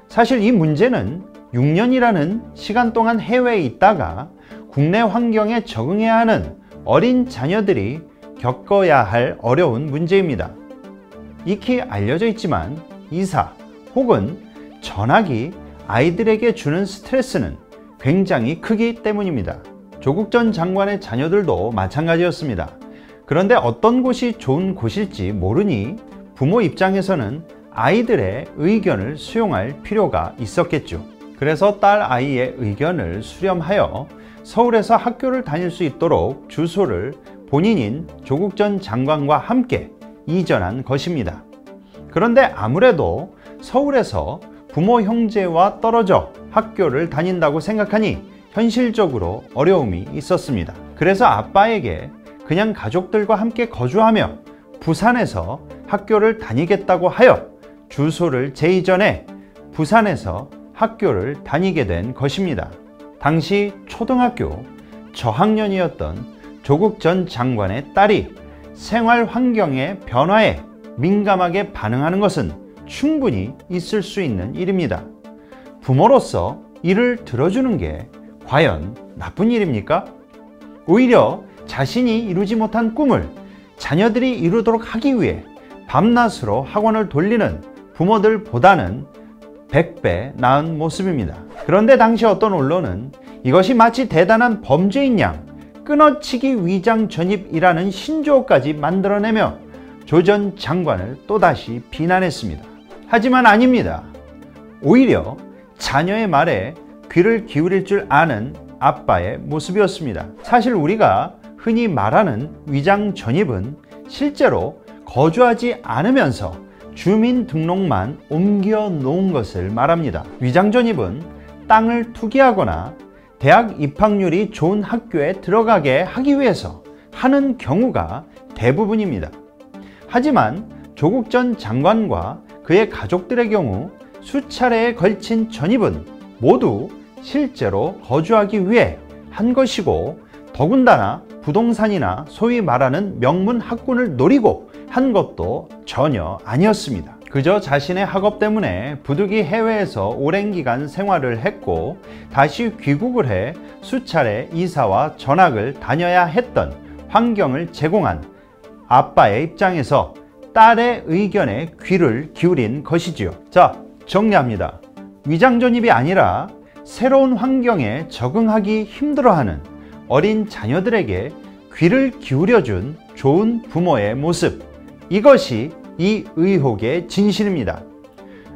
사실 이 문제는 6년이라는 시간 동안 해외에 있다가 국내 환경에 적응해야 하는 어린 자녀들이 겪어야 할 어려운 문제입니다. 익히 알려져 있지만 이사 혹은 전학이 아이들에게 주는 스트레스는 굉장히 크기 때문입니다. 조국 전 장관의 자녀들도 마찬가지였습니다. 그런데 어떤 곳이 좋은 곳일지 모르니 부모 입장에서는 아이들의 의견을 수용할 필요가 있었겠죠. 그래서 딸 아이의 의견을 수렴하여 서울에서 학교를 다닐 수 있도록 주소를 본인인 조국 전 장관과 함께 이전한 것입니다. 그런데 아무래도 서울에서 부모 형제와 떨어져 학교를 다닌다고 생각하니 현실적으로 어려움이 있었습니다. 그래서 아빠에게 그냥 가족들과 함께 거주하며 부산에서 학교를 다니겠다고 하여 주소를 재이전해 부산에서 학교를 다니게 된 것입니다. 당시 초등학교 저학년이었던 조국 전 장관의 딸이 생활 환경의 변화에 민감하게 반응하는 것은 충분히 있을 수 있는 일입니다. 부모로서 이를 들어주는 게 과연 나쁜 일입니까? 오히려 자신이 이루지 못한 꿈을 자녀들이 이루도록 하기 위해 밤낮으로 학원을 돌리는 부모들보다는 100배 나은 모습입니다. 그런데 당시 어떤 언론은 이것이 마치 대단한 범죄인 양 끊어치기 위장 전입이라는 신조어까지 만들어내며 조 전 장관을 또다시 비난했습니다. 하지만 아닙니다. 오히려 자녀의 말에 귀를 기울일 줄 아는 아빠의 모습이었습니다. 사실 우리가 흔히 말하는 위장 전입은 실제로 거주하지 않으면서 주민등록만 옮겨 놓은 것을 말합니다. 위장 전입은 땅을 투기하거나 대학 입학률이 좋은 학교에 들어가게 하기 위해서 하는 경우가 대부분입니다. 하지만 조국 전 장관과 그의 가족들의 경우 수차례에 걸친 전입은 모두 실제로 거주하기 위해 한 것이고, 더군다나 부동산이나 소위 말하는 명문 학군을 노리고 한 것도 전혀 아니었습니다. 그저 자신의 학업 때문에 부득이 해외에서 오랜 기간 생활을 했고 다시 귀국을 해 수차례 이사와 전학을 다녀야 했던 환경을 제공한 아빠의 입장에서 딸의 의견에 귀를 기울인 것이지요. 자, 정리합니다. 위장전입이 아니라 새로운 환경에 적응하기 힘들어하는 어린 자녀들에게 귀를 기울여준 좋은 부모의 모습, 이것이 이 의혹의 진실입니다.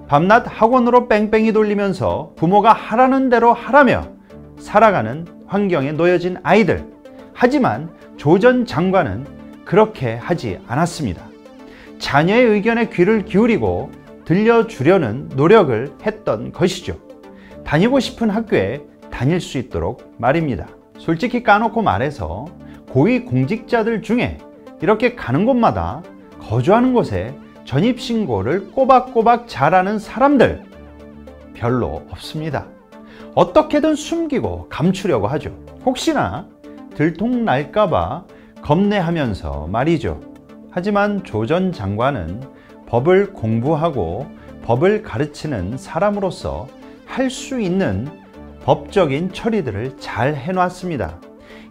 밤낮 학원으로 뺑뺑이 돌리면서 부모가 하라는 대로 하라며 살아가는 환경에 놓여진 아이들. 하지만 조 전 장관은 그렇게 하지 않았습니다. 자녀의 의견에 귀를 기울이고 들려주려는 노력을 했던 것이죠. 다니고 싶은 학교에 다닐 수 있도록 말입니다. 솔직히 까놓고 말해서 고위공직자들 중에 이렇게 가는 곳마다 거주하는 곳에 전입신고를 꼬박꼬박 잘하는 사람들 별로 없습니다. 어떻게든 숨기고 감추려고 하죠. 혹시나 들통날까봐 겁내하면서 말이죠. 하지만 조 전 장관은 법을 공부하고 법을 가르치는 사람으로서 할 수 있는 법적인 처리들을 잘 해놨습니다.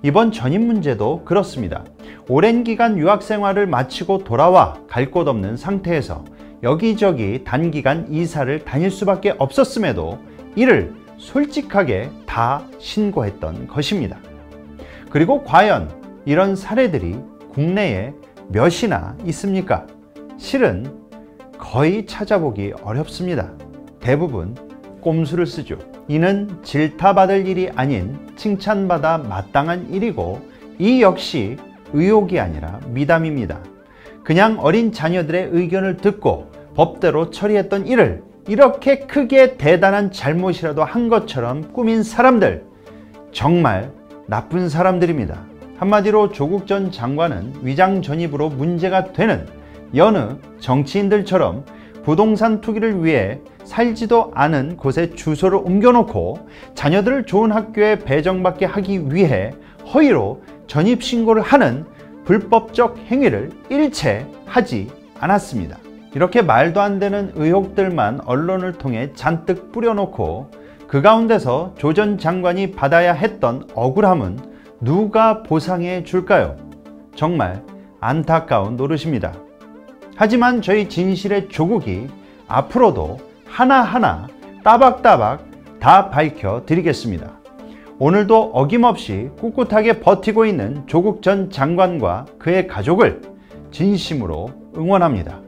이번 전입 문제도 그렇습니다. 오랜 기간 유학생활을 마치고 돌아와 갈 곳 없는 상태에서 여기저기 단기간 이사를 다닐 수밖에 없었음에도 이를 솔직하게 다 신고했던 것입니다. 그리고 과연 이런 사례들이 국내에 몇이나 있습니까? 실은 거의 찾아보기 어렵습니다. 대부분 꼼수를 쓰죠. 이는 질타받을 일이 아닌 칭찬받아 마땅한 일이고 이 역시 의혹이 아니라 미담입니다. 그냥 어린 자녀들의 의견을 듣고 법대로 처리했던 일을 이렇게 크게 대단한 잘못이라도 한 것처럼 꾸민 사람들, 정말 나쁜 사람들입니다. 한마디로 조국 전 장관은 위장 전입으로 문제가 되는 여느 정치인들처럼 부동산 투기를 위해 살지도 않은 곳에 주소를 옮겨놓고 자녀들을 좋은 학교에 배정받게 하기 위해 허위로 전입신고를 하는 불법적 행위를 일체 하지 않았습니다. 이렇게 말도 안 되는 의혹들만 언론을 통해 잔뜩 뿌려놓고 그 가운데서 조 전 장관이 받아야 했던 억울함은 누가 보상해 줄까요? 정말 안타까운 노릇입니다. 하지만 저희 진실의 조국이 앞으로도 하나하나 따박따박 다 밝혀드리겠습니다. 오늘도 어김없이 꿋꿋하게 버티고 있는 조국 전 장관과 그의 가족을 진심으로 응원합니다.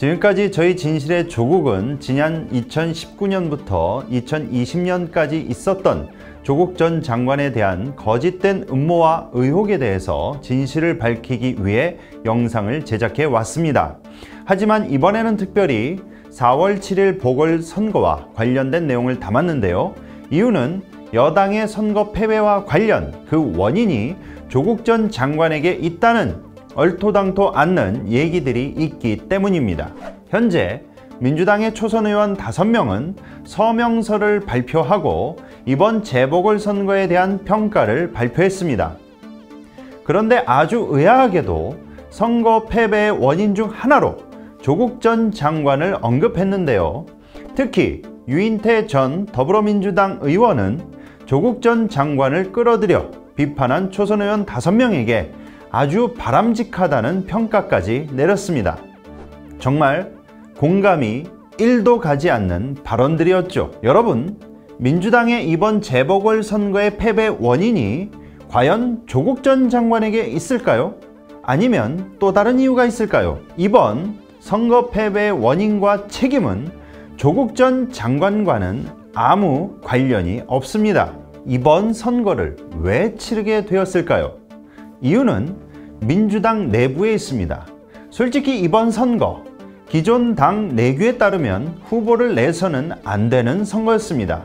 지금까지 저희 진실의 조국은 지난 2019년부터 2020년까지 있었던 조국 전 장관에 대한 거짓된 음모와 의혹에 대해서 진실을 밝히기 위해 영상을 제작해 왔습니다. 하지만 이번에는 특별히 4월 7일 보궐선거와 관련된 내용을 담았는데요. 이유는 여당의 선거 패배와 관련 그 원인이 조국 전 장관에게 있다는 얼토당토 않는 얘기들이 있기 때문입니다. 현재 민주당의 초선 의원 5명은 서명서를 발표하고 이번 재보궐선거에 대한 평가를 발표했습니다. 그런데 아주 의아하게도 선거 패배의 원인 중 하나로 조국 전 장관을 언급했는데요. 특히 유인태 전 더불어민주당 의원은 조국 전 장관을 끌어들여 비판한 초선 의원 5명에게 아주 바람직하다는 평가까지 내렸습니다. 정말 공감이 1도 가지 않는 발언들이었죠. 여러분, 민주당의 이번 재보궐선거의 패배 원인이 과연 조국 전 장관에게 있을까요? 아니면 또 다른 이유가 있을까요? 이번 선거 패배의 원인과 책임은 조국 전 장관과는 아무 관련이 없습니다. 이번 선거를 왜 치르게 되었을까요? 이유는 민주당 내부에 있습니다. 솔직히 이번 선거, 기존 당 내규에 따르면 후보를 내서는 안 되는 선거였습니다.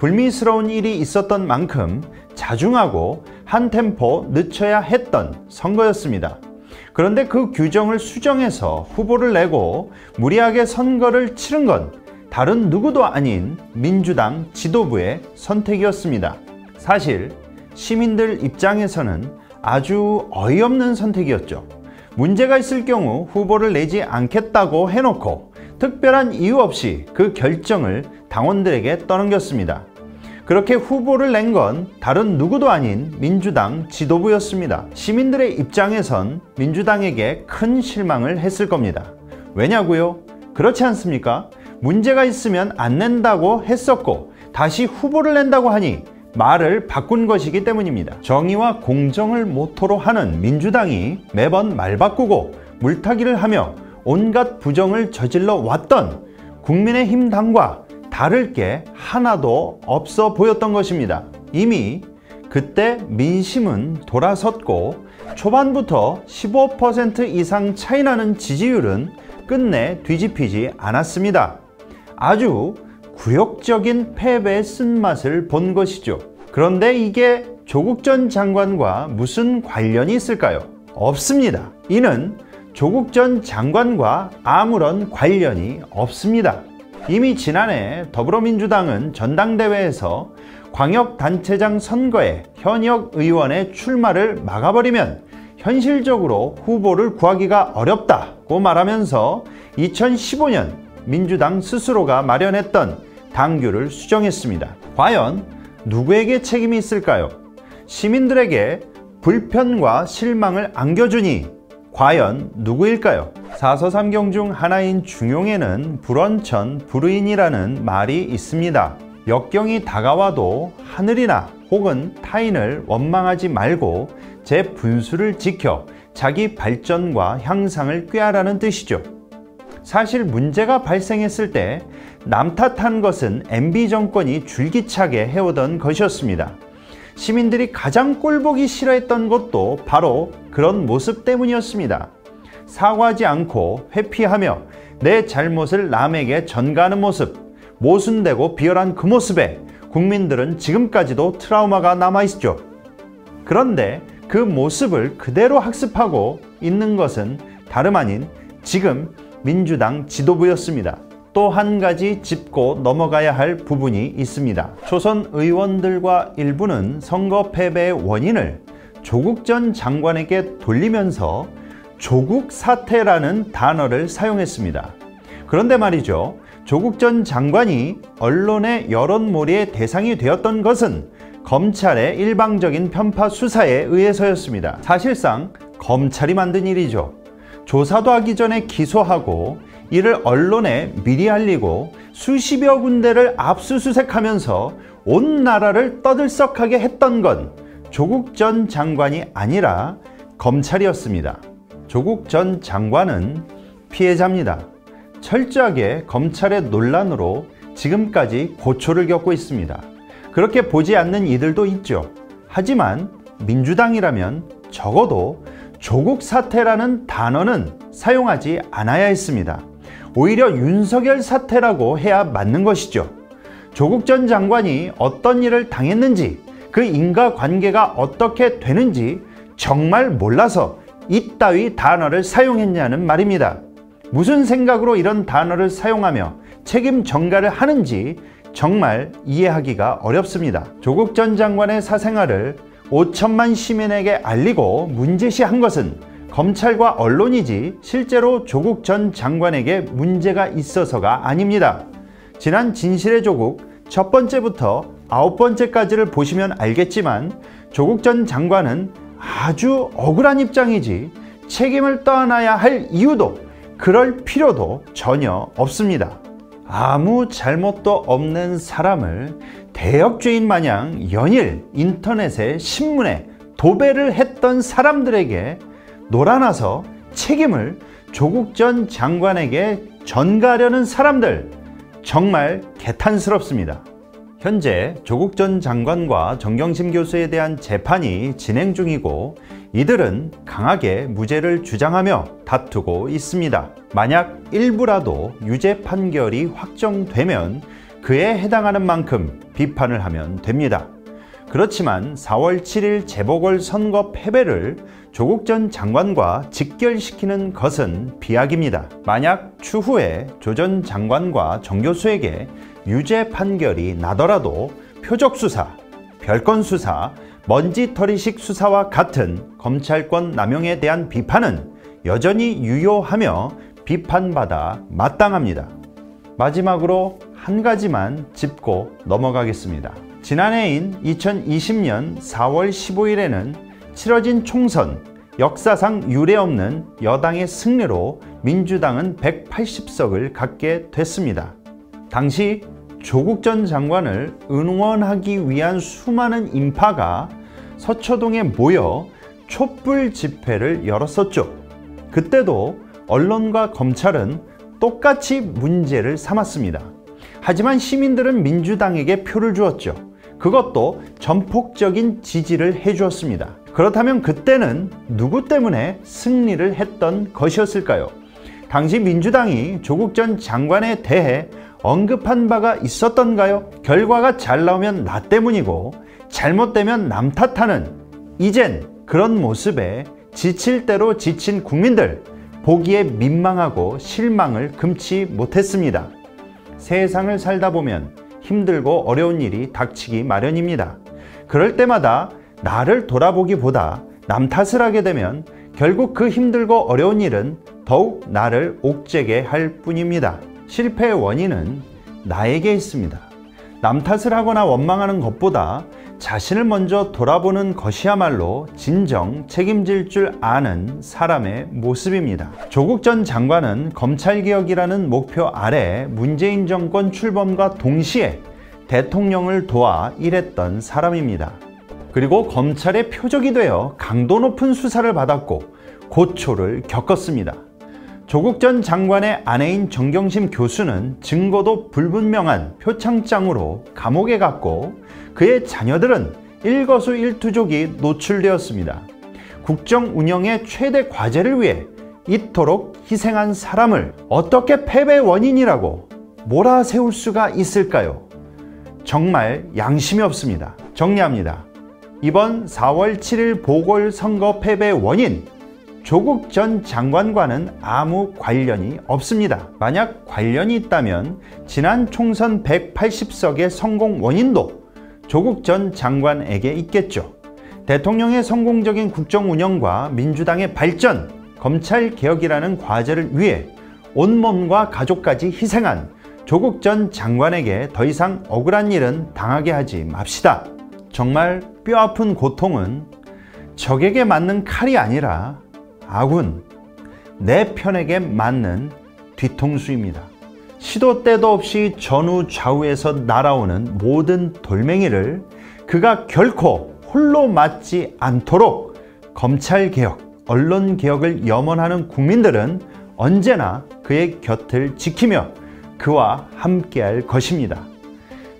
불미스러운 일이 있었던 만큼 자중하고 한 템포 늦춰야 했던 선거였습니다. 그런데 그 규정을 수정해서 후보를 내고 무리하게 선거를 치른 건 다른 누구도 아닌 민주당 지도부의 선택이었습니다. 사실 시민들 입장에서는 아주 어이없는 선택이었죠. 문제가 있을 경우 후보를 내지 않겠다고 해놓고 특별한 이유 없이 그 결정을 당원들에게 떠넘겼습니다. 그렇게 후보를 낸 건 다른 누구도 아닌 민주당 지도부였습니다. 시민들의 입장에선 민주당에게 큰 실망을 했을 겁니다. 왜냐고요? 그렇지 않습니까? 문제가 있으면 안 낸다고 했었고 다시 후보를 낸다고 하니 말을 바꾼 것이기 때문입니다. 정의와 공정을 모토로 하는 민주당이 매번 말 바꾸고 물타기를 하며 온갖 부정을 저질러 왔던 국민의힘 당과 다를 게 하나도 없어 보였던 것입니다. 이미 그때 민심은 돌아섰고 초반부터 15% 이상 차이나는 지지율은 끝내 뒤집히지 않았습니다. 아주 굴욕적인 패배의 쓴맛을 본 것이죠. 그런데 이게 조국 전 장관과 무슨 관련이 있을까요? 없습니다. 이는 조국 전 장관과 아무런 관련이 없습니다. 이미 지난해 더불어민주당은 전당대회에서 광역단체장 선거에 현역 의원의 출마를 막아버리면 현실적으로 후보를 구하기가 어렵다고 말하면서 2015년 민주당 스스로가 마련했던 당규를 수정했습니다. 과연 누구에게 책임이 있을까요? 시민들에게 불편과 실망을 안겨주니 과연 누구일까요? 사서삼경 중 하나인 중용에는 불언천 불의인이라는 말이 있습니다. 역경이 다가와도 하늘이나 혹은 타인을 원망하지 말고 제 분수를 지켜 자기 발전과 향상을 꾀하라는 뜻이죠. 사실 문제가 발생했을 때 남 탓한 것은 MB 정권이 줄기차게 해오던 것이었습니다. 시민들이 가장 꼴보기 싫어했던 것도 바로 그런 모습 때문이었습니다. 사과하지 않고 회피하며 내 잘못을 남에게 전가하는 모습, 모순되고 비열한 그 모습에 국민들은 지금까지도 트라우마가 남아있죠. 그런데 그 모습을 그대로 학습하고 있는 것은 다름 아닌 지금 민주당 지도부였습니다. 또 한 가지 짚고 넘어가야 할 부분이 있습니다. 초선 의원들과 일부는 선거 패배의 원인을 조국 전 장관에게 돌리면서 조국 사태라는 단어를 사용했습니다. 그런데 말이죠. 조국 전 장관이 언론의 여론몰이의 대상이 되었던 것은 검찰의 일방적인 편파 수사에 의해서였습니다. 사실상 검찰이 만든 일이죠. 조사도 하기 전에 기소하고 이를 언론에 미리 알리고 수십여 군데를 압수수색하면서 온 나라를 떠들썩하게 했던 건 조국 전 장관이 아니라 검찰이었습니다. 조국 전 장관은 피해자입니다. 철저하게 검찰의 논란으로 지금까지 고초를 겪고 있습니다. 그렇게 보지 않는 이들도 있죠. 하지만 민주당이라면 적어도 조국 사태라는 단어는 사용하지 않아야 했습니다. 오히려 윤석열 사태라고 해야 맞는 것이죠. 조국 전 장관이 어떤 일을 당했는지 그 인과관계가 어떻게 되는지 정말 몰라서 이따위 단어를 사용했냐는 말입니다. 무슨 생각으로 이런 단어를 사용하며 책임 전가를 하는지 정말 이해하기가 어렵습니다. 조국 전 장관의 사생활을 5천만 시민에게 알리고 문제시한 것은 검찰과 언론이지 실제로 조국 전 장관에게 문제가 있어서가 아닙니다. 지난 진실의 조국 첫 번째부터 9번째까지를 보시면 알겠지만 조국 전 장관은 아주 억울한 입장이지 책임을 떠안아야 할 이유도 그럴 필요도 전혀 없습니다. 아무 잘못도 없는 사람을 대역죄인 마냥 연일 인터넷에 신문에 도배를 했던 사람들에게 놀아나서 책임을 조국 전 장관에게 전가하려는 사람들 정말 개탄스럽습니다. 현재 조국 전 장관과 정경심 교수에 대한 재판이 진행 중이고 이들은 강하게 무죄를 주장하며 다투고 있습니다. 만약 일부라도 유죄 판결이 확정되면 그에 해당하는 만큼 비판을 하면 됩니다. 그렇지만 4월 7일 재보궐선거 패배를 조국 전 장관과 직결시키는 것은 비약입니다. 만약 추후에 조 전 장관과 정 교수에게 유죄 판결이 나더라도 표적수사, 별건수사, 먼지털이식 수사와 같은 검찰권 남용에 대한 비판은 여전히 유효하며 비판받아 마땅합니다. 마지막으로 한 가지만 짚고 넘어가겠습니다. 지난해인 2020년 4월 15일에는 치러진 총선 역사상 유례없는 여당의 승리로 민주당은 180석을 갖게 됐습니다. 당시 조국 전 장관을 응원하기 위한 수많은 인파가 서초동에 모여 촛불 집회를 열었었죠. 그때도 언론과 검찰은 똑같이 문제를 삼았습니다. 하지만 시민들은 민주당에게 표를 주었죠. 그것도 전폭적인 지지를 해주었습니다. 그렇다면 그때는 누구 때문에 승리를 했던 것이었을까요? 당시 민주당이 조국 전 장관에 대해 언급한 바가 있었던가요? 결과가 잘 나오면 나 때문이고 잘못되면 남 탓하는, 이젠 그런 모습에 지칠 대로 지친 국민들, 보기에 민망하고 실망을 금치 못했습니다. 세상을 살다 보면 힘들고 어려운 일이 닥치기 마련입니다. 그럴 때마다 나를 돌아보기보다 남 탓을 하게 되면 결국 그 힘들고 어려운 일은 더욱 나를 옥죄게 할 뿐입니다. 실패의 원인은 나에게 있습니다. 남 탓을 하거나 원망하는 것보다 자신을 먼저 돌아보는 것이야말로 진정 책임질 줄 아는 사람의 모습입니다. 조국 전 장관은 검찰개혁이라는 목표 아래 문재인 정권 출범과 동시에 대통령을 도와 일했던 사람입니다. 그리고 검찰의 표적이 되어 강도 높은 수사를 받았고 고초를 겪었습니다. 조국 전 장관의 아내인 정경심 교수는 증거도 불분명한 표창장으로 감옥에 갔고 그의 자녀들은 일거수일투족이 노출되었습니다. 국정 운영의 최대 과제를 위해 이토록 희생한 사람을 어떻게 패배의 원인이라고 몰아세울 수가 있을까요? 정말 양심이 없습니다. 정리합니다. 이번 4월 7일 보궐선거 패배의 원인, 조국 전 장관과는 아무 관련이 없습니다. 만약 관련이 있다면 지난 총선 180석의 성공 원인도 조국 전 장관에게 있겠죠. 대통령의 성공적인 국정운영과 민주당의 발전, 검찰개혁이라는 과제를 위해 온몸과 가족까지 희생한 조국 전 장관에게 더 이상 억울한 일은 당하게 하지 맙시다. 정말 뼈아픈 고통은 적에게 맞는 칼이 아니라 아군, 내 편에게 맞는 뒤통수입니다. 시도 때도 없이 전후 좌우에서 날아오는 모든 돌멩이를 그가 결코 홀로 맞지 않도록 검찰개혁, 언론개혁을 염원하는 국민들은 언제나 그의 곁을 지키며 그와 함께할 것입니다.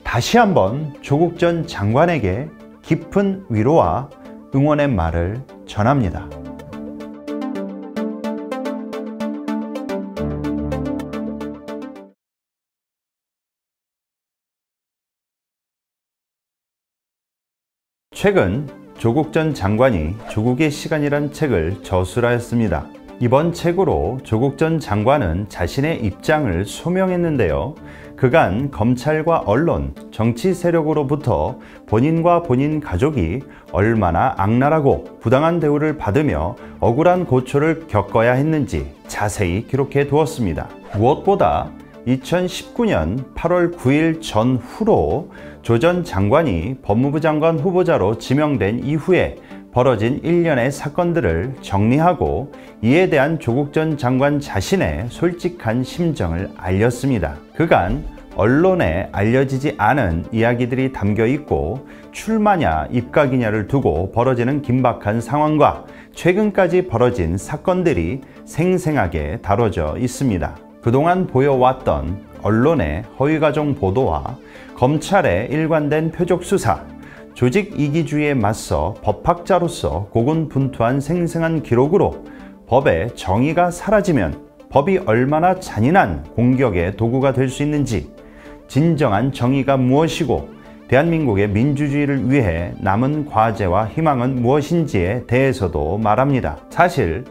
다시 한번 조국 전 장관에게 깊은 위로와 응원의 말을 전합니다. 최근 조국 전 장관이 조국의 시간이란 책을 저술하였습니다. 이번 책으로 조국 전 장관은 자신의 입장을 소명했는데요. 그간 검찰과 언론, 정치 세력으로부터 본인과 본인 가족이 얼마나 악랄하고 부당한 대우를 받으며 억울한 고초를 겪어야 했는지 자세히 기록해 두었습니다. 무엇보다 2019년 8월 9일 전후로 조 전 장관이 법무부 장관 후보자로 지명된 이후에 벌어진 일련의 사건들을 정리하고 이에 대한 조국 전 장관 자신의 솔직한 심정을 알렸습니다. 그간 언론에 알려지지 않은 이야기들이 담겨 있고 출마냐 입각이냐를 두고 벌어지는 긴박한 상황과 최근까지 벌어진 사건들이 생생하게 다뤄져 있습니다. 그동안 보여왔던 언론의 허위가정 보도와 검찰의 일관된 표적 수사, 조직 이기주의에 맞서 법학자로서 고군분투한 생생한 기록으로 법의 정의가 사라지면 법이 얼마나 잔인한 공격의 도구가 될 수 있는지, 진정한 정의가 무엇이고 대한민국의 민주주의를 위해 남은 과제와 희망은 무엇인지에 대해서도 말합니다. 사실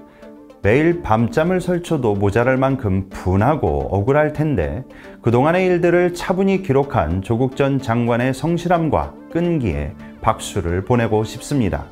매일 밤잠을 설쳐도 모자랄 만큼 분하고 억울할 텐데 그동안의 일들을 차분히 기록한 조국 전 장관의 성실함과 끈기에 박수를 보내고 싶습니다.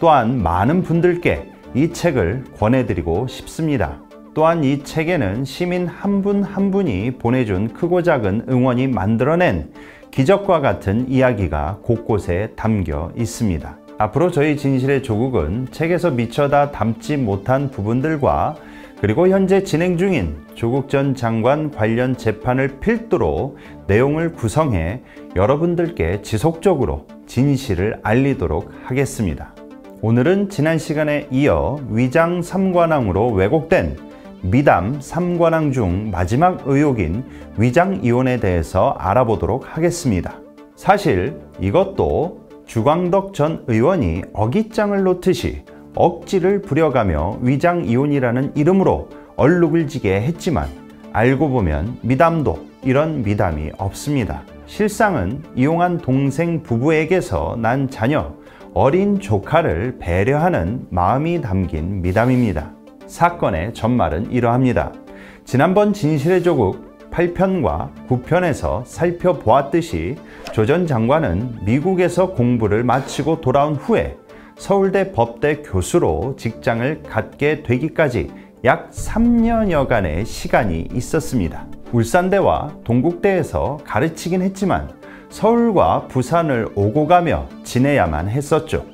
또한 많은 분들께 이 책을 권해드리고 싶습니다. 또한 이 책에는 시민 한 분 한 분이 보내준 크고 작은 응원이 만들어낸 기적과 같은 이야기가 곳곳에 담겨 있습니다. 앞으로 저희 진실의 조국은 책에서 미처 다 담지 못한 부분들과 그리고 현재 진행 중인 조국 전 장관 관련 재판을 필두로 내용을 구성해 여러분들께 지속적으로 진실을 알리도록 하겠습니다. 오늘은 지난 시간에 이어 위장 3관왕으로 왜곡된 미담 3관왕 중 마지막 의혹인 위장 이혼에 대해서 알아보도록 하겠습니다. 사실 이것도 주강덕 전 의원이 어깃장을 놓듯이 억지를 부려가며 위장이혼이라는 이름으로 얼룩을 지게 했지만 알고 보면 미담도 이런 미담이 없습니다. 실상은 이용한 동생 부부에게서 난 자녀, 어린 조카를 배려하는 마음이 담긴 미담입니다. 사건의 전말은 이러합니다. 지난번 진실의 조국 8편과 9편에서 살펴보았듯이 조 전 장관은 미국에서 공부를 마치고 돌아온 후에 서울대 법대 교수로 직장을 갖게 되기까지 약 3년여간의 시간이 있었습니다. 울산대와 동국대에서 가르치긴 했지만 서울과 부산을 오고 가며 지내야만 했었죠.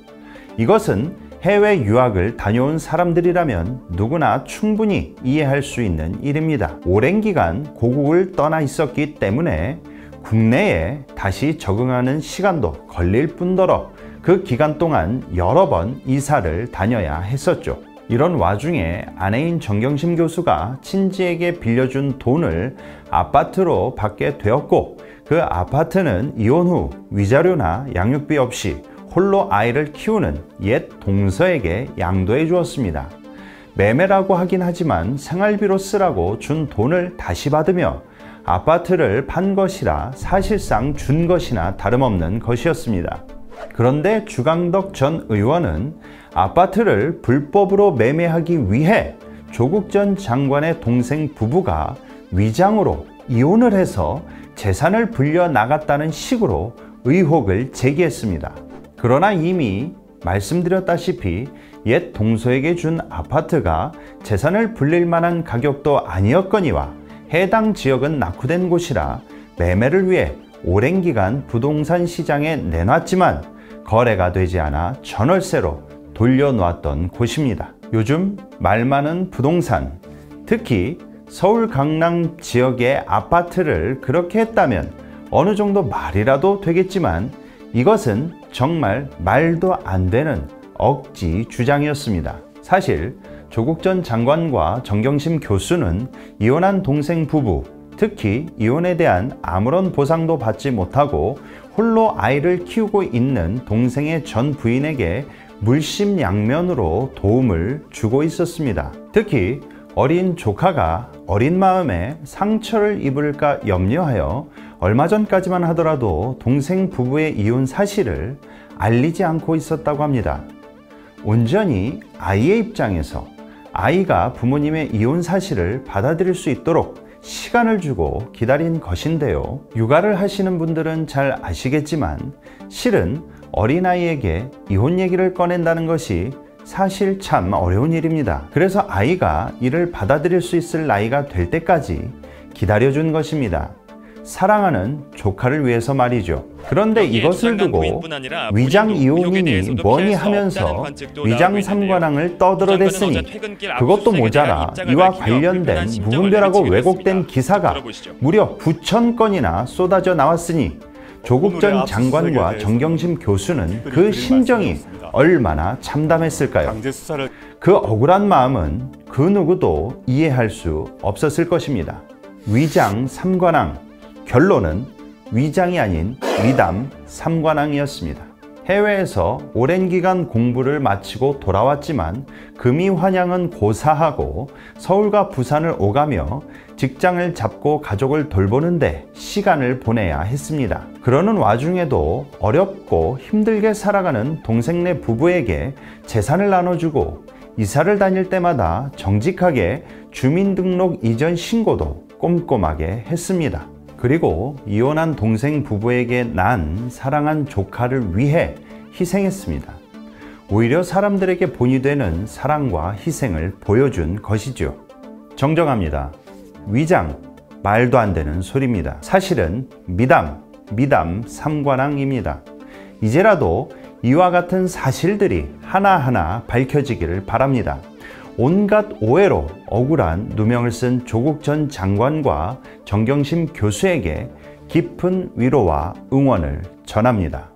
이것은 해외 유학을 다녀온 사람들이라면 누구나 충분히 이해할 수 있는 일입니다. 오랜 기간 고국을 떠나 있었기 때문에 국내에 다시 적응하는 시간도 걸릴 뿐더러 그 기간 동안 여러 번 이사를 다녀야 했었죠. 이런 와중에 아내인 정경심 교수가 친지에게 빌려준 돈을 아파트로 받게 되었고 그 아파트는 이혼 후 위자료나 양육비 없이 홀로 아이를 키우는 옛 동서에게 양도해 주었습니다. 매매라고 하긴 하지만 생활비로 쓰라고 준 돈을 다시 받으며 아파트를 판 것이라 사실상 준 것이나 다름없는 것이었습니다. 그런데 주강덕 전 의원은 아파트를 불법으로 매매하기 위해 조국 전 장관의 동생 부부가 위장으로 이혼을 해서 재산을 불려 나갔다는 식으로 의혹을 제기했습니다. 그러나 이미 말씀드렸다시피 옛 동서에게 준 아파트가 재산을 불릴 만한 가격도 아니었거니와 해당 지역은 낙후된 곳이라 매매를 위해 오랜 기간 부동산 시장에 내놨지만 거래가 되지 않아 전월세로 돌려놓았던 곳입니다. 요즘 말 많은 부동산, 특히 서울 강남 지역의 아파트를 그렇게 했다면 어느 정도 말이라도 되겠지만 이것은 정말 말도 안 되는 억지 주장이었습니다. 사실 조국 전 장관과 정경심 교수는 이혼한 동생 부부, 특히 이혼에 대한 아무런 보상도 받지 못하고 홀로 아이를 키우고 있는 동생의 전 부인에게 물심양면으로 도움을 주고 있었습니다. 특히 어린 조카가 어린 마음에 상처를 입을까 염려하여 얼마 전까지만 하더라도 동생 부부의 이혼 사실을 알리지 않고 있었다고 합니다. 온전히 아이의 입장에서 아이가 부모님의 이혼 사실을 받아들일 수 있도록 시간을 주고 기다린 것인데요. 육아를 하시는 분들은 잘 아시겠지만 실은 어린아이에게 이혼 얘기를 꺼낸다는 것이 사실 참 어려운 일입니다. 그래서 아이가 이를 받아들일 수 있을 나이가 될 때까지 기다려준 것입니다. 사랑하는 조카를 위해서 말이죠. 그런데 이것을 두고 위장이혼이니 뭐니 하면서 위장 3관왕을 떠들어댔으니 그것도 모자라 이와 관련된 무분별하고 왜곡된 기사가 무려 9,000건이나 쏟아져 나왔으니 조국 전 장관과 정경심 교수는 그 심정이 얼마나 참담했을까요? 그 억울한 마음은 그 누구도 이해할 수 없었을 것입니다. 위장 3관왕, 결론은 위장이 아닌 미담 3관왕이었습니다. 해외에서 오랜 기간 공부를 마치고 돌아왔지만 금이 환양은 고사하고 서울과 부산을 오가며 직장을 잡고 가족을 돌보는데 시간을 보내야 했습니다. 그러는 와중에도 어렵고 힘들게 살아가는 동생네 부부에게 재산을 나눠주고 이사를 다닐 때마다 정직하게 주민등록 이전 신고도 꼼꼼하게 했습니다. 그리고 이혼한 동생 부부에게 난 사랑한 조카를 위해 희생했습니다. 오히려 사람들에게 본이 되는 사랑과 희생을 보여준 것이죠. 정정합니다. 위장, 말도 안 되는 소리입니다. 사실은 미담 3관왕입니다. 이제라도 이와 같은 사실들이 하나하나 밝혀지기를 바랍니다. 온갖 오해로 억울한 누명을 쓴 조국 전 장관과 정경심 교수에게 깊은 위로와 응원을 전합니다.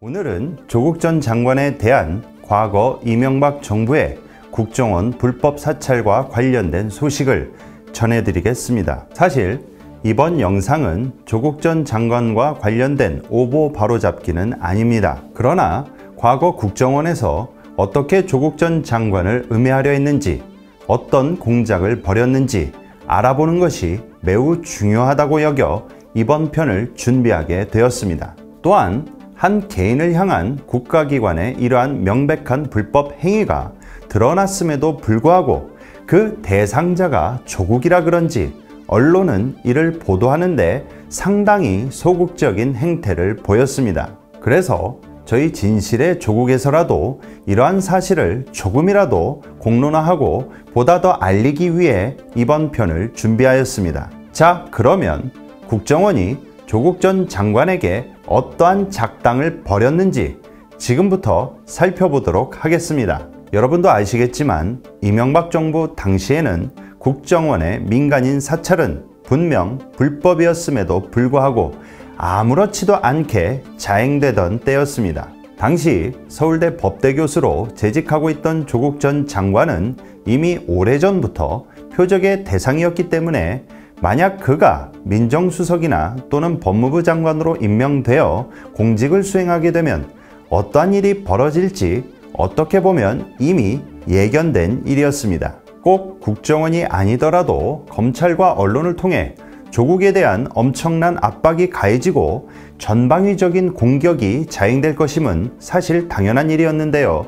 오늘은 조국 전 장관에 대한 과거 이명박 정부의 국정원 불법 사찰과 관련된 소식을 전해드리겠습니다. 사실 이번 영상은 조국 전 장관과 관련된 오보 바로잡기는 아닙니다. 그러나 과거 국정원에서 어떻게 조국 전 장관을 음해하려 했는지, 어떤 공작을 벌였는지 알아보는 것이 매우 중요하다고 여겨 이번 편을 준비하게 되었습니다. 또한 한 개인을 향한 국가기관의 이러한 명백한 불법 행위가 드러났음에도 불구하고 그 대상자가 조국이라 그런지 언론은 이를 보도하는데 상당히 소극적인 행태를 보였습니다. 그래서 저희 진실의 조국에서라도 이러한 사실을 조금이라도 공론화하고 보다 더 알리기 위해 이번 편을 준비하였습니다. 자, 그러면 국정원이 조국 전 장관에게 어떠한 작당을 벌였는지 지금부터 살펴보도록 하겠습니다. 여러분도 아시겠지만 이명박 정부 당시에는 국정원의 민간인 사찰은 분명 불법이었음에도 불구하고 아무렇지도 않게 자행되던 때였습니다. 당시 서울대 법대 교수로 재직하고 있던 조국 전 장관은 이미 오래전부터 표적의 대상이었기 때문에 만약 그가 민정수석이나 또는 법무부 장관으로 임명되어 공직을 수행하게 되면 어떠한 일이 벌어질지 어떻게 보면 이미 예견된 일이었습니다. 꼭 국정원이 아니더라도 검찰과 언론을 통해 조국에 대한 엄청난 압박이 가해지고 전방위적인 공격이 자행될 것임은 사실 당연한 일이었는데요.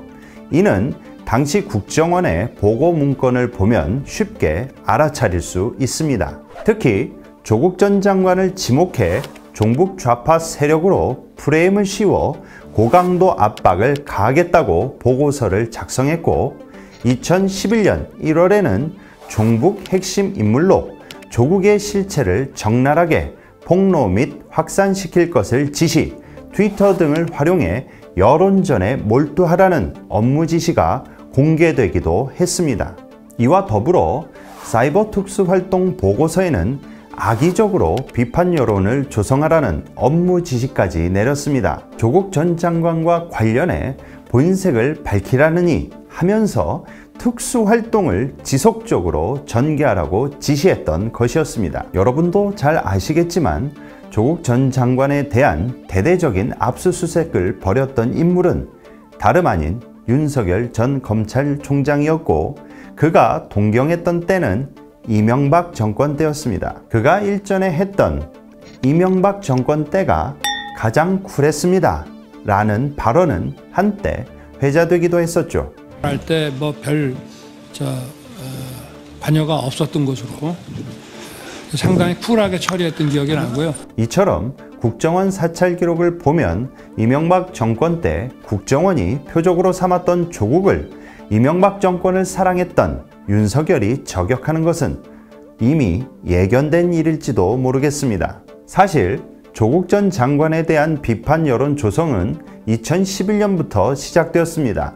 이는 당시 국정원의 보고 문건을 보면 쉽게 알아차릴 수 있습니다. 특히 조국 전 장관을 지목해 종북 좌파 세력으로 프레임을 씌워 고강도 압박을 가하겠다고 보고서를 작성했고 2011년 1월에는 종북 핵심 인물로 조국의 실체를 적나라하게 폭로 및 확산시킬 것을 지시, 트위터 등을 활용해 여론전에 몰두하라는 업무 지시가 공개되기도 했습니다. 이와 더불어 사이버 특수활동 보고서에는 악의적으로 비판 여론을 조성하라는 업무 지시까지 내렸습니다. 조국 전 장관과 관련해 본색을 밝히라느니 하면서 특수활동을 지속적으로 전개하라고 지시했던 것이었습니다. 여러분도 잘 아시겠지만 조국 전 장관에 대한 대대적인 압수수색을 벌였던 인물은 다름 아닌 윤석열 전 검찰총장이었고 그가 동경했던 때는 이명박 정권 때였습니다. 그가 일전에 했던 "이명박 정권 때가 가장 쿨했습니다 라는 발언은 한때 회자되기도 했었죠. 할 때 뭐 별 반여가 없었던 것으로 상당히 쿨하게 처리했던 기억이 나고요. 이처럼 국정원 사찰 기록을 보면 이명박 정권 때 국정원이 표적으로 삼았던 조국을 이명박 정권을 사랑했던 윤석열이 저격하는 것은 이미 예견된 일일지도 모르겠습니다. 사실 조국 전 장관에 대한 비판 여론 조성은 2011년부터 시작되었습니다.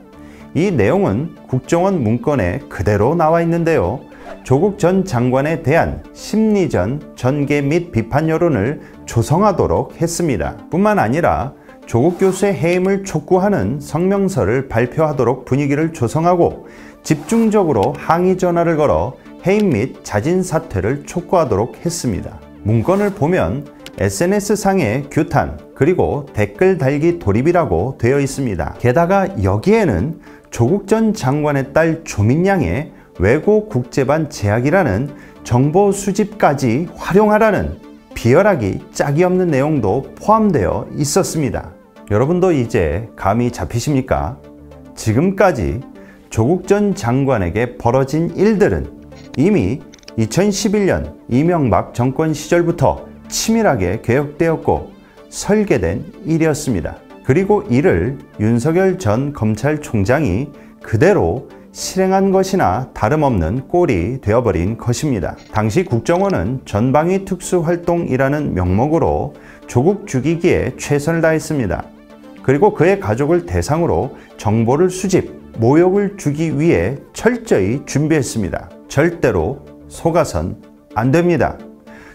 이 내용은 국정원 문건에 그대로 나와 있는데요. 조국 전 장관에 대한 심리전, 전개 및 비판 여론을 조성하도록 했습니다. 뿐만 아니라 조국 교수의 해임을 촉구하는 성명서를 발표하도록 분위기를 조성하고 집중적으로 항의 전화를 걸어 해임 및 자진 사퇴를 촉구하도록 했습니다. 문건을 보면 SNS상의 규탄 그리고 댓글 달기 돌입이라고 되어 있습니다. 게다가 여기에는 조국 전 장관의 딸 조민양의 외고 국제반 제약이라는 정보 수집까지 활용하라는 비열하기 짝이 없는 내용도 포함되어 있었습니다. 여러분도 이제 감이 잡히십니까? 지금까지 조국 전 장관에게 벌어진 일들은 이미 2011년 이명박 정권 시절부터 치밀하게 계획되었고 설계된 일이었습니다. 그리고 이를 윤석열 전 검찰총장이 그대로 실행한 것이나 다름없는 꼴이 되어버린 것입니다. 당시 국정원은 전방위 특수활동이라는 명목으로 조국 죽이기에 최선을 다했습니다. 그리고 그의 가족을 대상으로 정보를 수집, 모욕을 주기 위해 철저히 준비했습니다. 절대로 속아선 안 됩니다.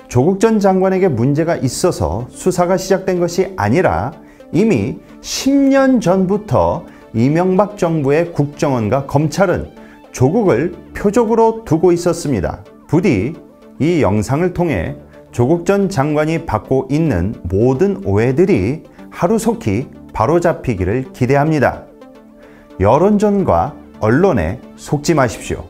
조국 전 장관에게 문제가 있어서 수사가 시작된 것이 아니라 이미 10년 전부터 이명박 정부의 국정원과 검찰은 조국을 표적으로 두고 있었습니다. 부디 이 영상을 통해 조국 전 장관이 받고 있는 모든 오해들이 하루속히 바로잡히기를 기대합니다. 여론전과 언론에 속지 마십시오.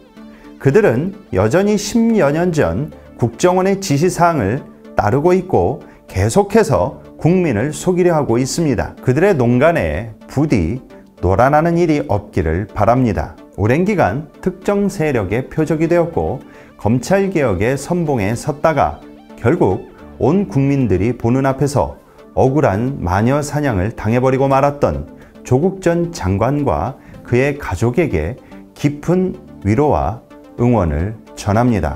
그들은 여전히 10여 년 전 국정원의 지시사항을 따르고 있고 계속해서 국민을 속이려 하고 있습니다. 그들의 농간에 부디 놀아나는 일이 없기를 바랍니다. 오랜 기간 특정 세력의 표적이 되었고 검찰개혁의 선봉에 섰다가 결국 온 국민들이 보는 앞에서 억울한 마녀 사냥을 당해버리고 말았던 조국 전 장관과 그의 가족에게 깊은 위로와 응원을 전합니다.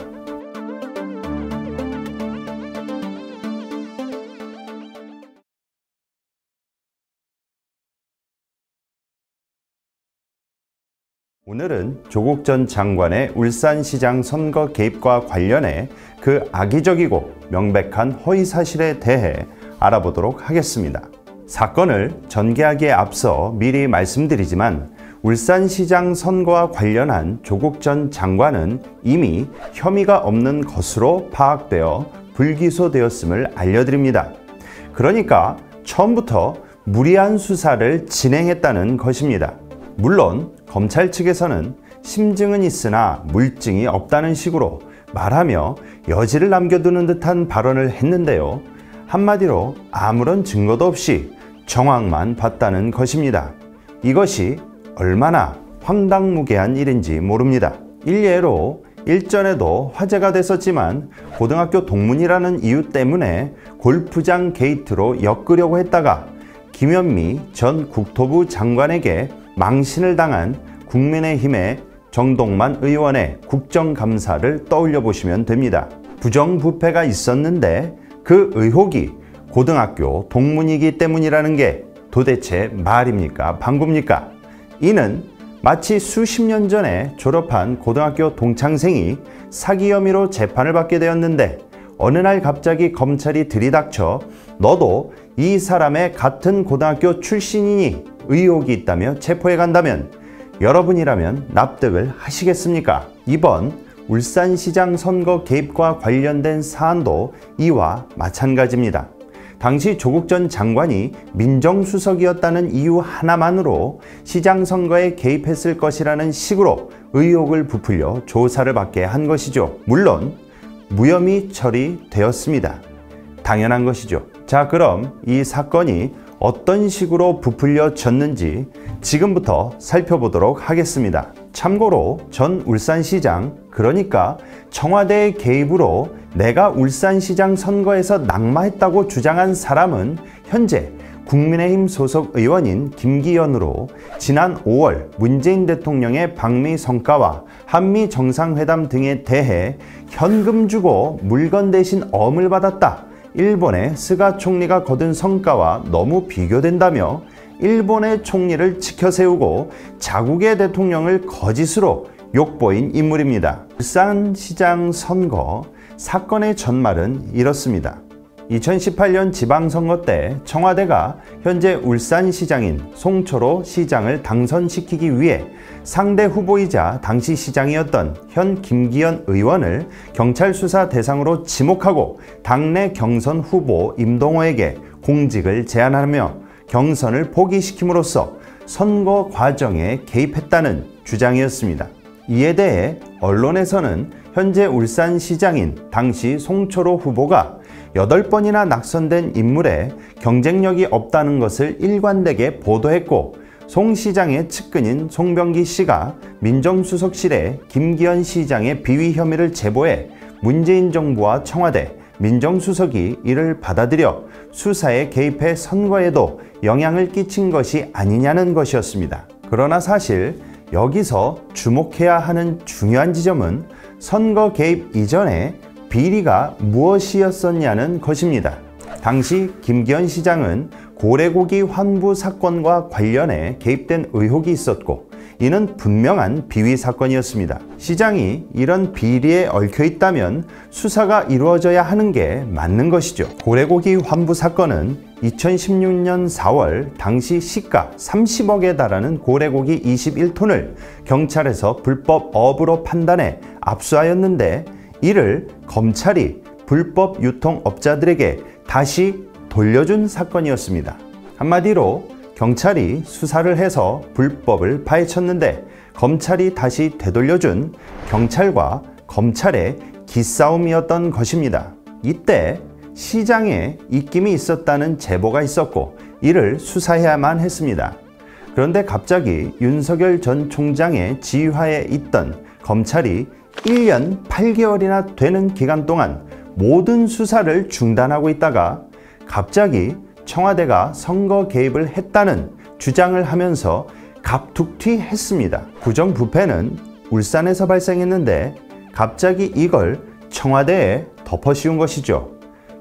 오늘은 조국 전 장관의 울산시장 선거 개입과 관련해 그 악의적이고 명백한 허위사실에 대해 알아보도록 하겠습니다. 사건을 전개하기에 앞서 미리 말씀드리지만 울산시장 선거와 관련한 조국 전 장관은 이미 혐의가 없는 것으로 파악되어 불기소되었음을 알려드립니다. 그러니까 처음부터 무리한 수사를 진행했다는 것입니다. 물론 검찰 측에서는 심증은 있으나 물증이 없다는 식으로 말하며 여지를 남겨두는 듯한 발언을 했는데요. 한마디로 아무런 증거도 없이 정황만 봤다는 것입니다. 이것이 얼마나 황당무계한 일인지 모릅니다. 일례로 일전에도 화제가 됐었지만 고등학교 동문이라는 이유 때문에 골프장 게이트로 엮으려고 했다가 김현미 전 국토부 장관에게 망신을 당한 국민의힘의 정동만 의원의 국정감사를 떠올려 보시면 됩니다. 부정부패가 있었는데 그 의혹이 고등학교 동문이기 때문이라는 게 도대체 말입니까? 방구입니까? 이는 마치 수십 년 전에 졸업한 고등학교 동창생이 사기 혐의로 재판을 받게 되었는데 어느 날 갑자기 검찰이 들이닥쳐 너도 이 사람의 같은 고등학교 출신이니 의혹이 있다며 체포해 간다면 여러분이라면 납득을 하시겠습니까? 이번 울산시장 선거 개입과 관련된 사안도 이와 마찬가지입니다. 당시 조국 전 장관이 민정수석이었다는 이유 하나만으로 시장 선거에 개입했을 것이라는 식으로 의혹을 부풀려 조사를 받게 한 것이죠. 물론 무혐의 처리되었습니다. 당연한 것이죠. 자, 그럼 이 사건이 어떤 식으로 부풀려졌는지 지금부터 살펴보도록 하겠습니다. 참고로 전 울산시장, 그러니까 청와대의 개입으로 내가 울산시장 선거에서 낙마했다고 주장한 사람은 현재 국민의힘 소속 의원인 김기현으로 지난 5월 문재인 대통령의 방미 성과와 한미 정상회담 등에 대해 현금 주고 물건 대신 어음을 받았다, 일본의 스가 총리가 거둔 성과와 너무 비교된다며 일본의 총리를 치켜세우고 자국의 대통령을 거짓으로 욕보인 인물입니다. 울산시장 선거 사건의 전말은 이렇습니다. 2018년 지방선거 때 청와대가 현재 울산시장인 송철호 시장을 당선시키기 위해 상대 후보이자 당시 시장이었던 현 김기현 의원을 경찰 수사 대상으로 지목하고 당내 경선 후보 임동호에게 공직을 제안하며 경선을 포기시킴으로써 선거 과정에 개입했다는 주장이었습니다. 이에 대해 언론에서는 현재 울산시장인 당시 송철호 후보가 8번이나 낙선된 인물에 경쟁력이 없다는 것을 일관되게 보도했고 송 시장의 측근인 송병기 씨가 민정수석실에 김기현 시장의 비위 혐의를 제보해 문재인 정부와 청와대, 민정수석이 이를 받아들여 수사에 개입해 선거에도 영향을 끼친 것이 아니냐는 것이었습니다. 그러나 사실 여기서 주목해야 하는 중요한 지점은 선거 개입 이전에 비리가 무엇이었었냐는 것입니다. 당시 김기현 시장은 고래고기 환부 사건과 관련해 개입된 의혹이 있었고, 이는 분명한 비위 사건이었습니다. 시장이 이런 비리에 얽혀 있다면 수사가 이루어져야 하는 게 맞는 것이죠. 고래고기 환부 사건은 2016년 4월 당시 시가 30억에 달하는 고래고기 21톤을 경찰에서 불법 어업으로 판단해 압수하였는데, 이를 검찰이 불법 유통업자들에게 다시 돌려준 사건이었습니다. 한마디로 경찰이 수사를 해서 불법을 파헤쳤는데 검찰이 다시 되돌려준 경찰과 검찰의 기싸움이었던 것입니다. 이때 시장에 입김이 있었다는 제보가 있었고 이를 수사해야만 했습니다. 그런데 갑자기 윤석열 전 총장의 지휘하에 있던 검찰이 1년 8개월이나 되는 기간 동안 모든 수사를 중단하고 있다가 갑자기 청와대가 선거 개입을 했다는 주장을 하면서 갑툭튀했습니다. 부정부패는 울산에서 발생했는데 갑자기 이걸 청와대에 덮어씌운 것이죠.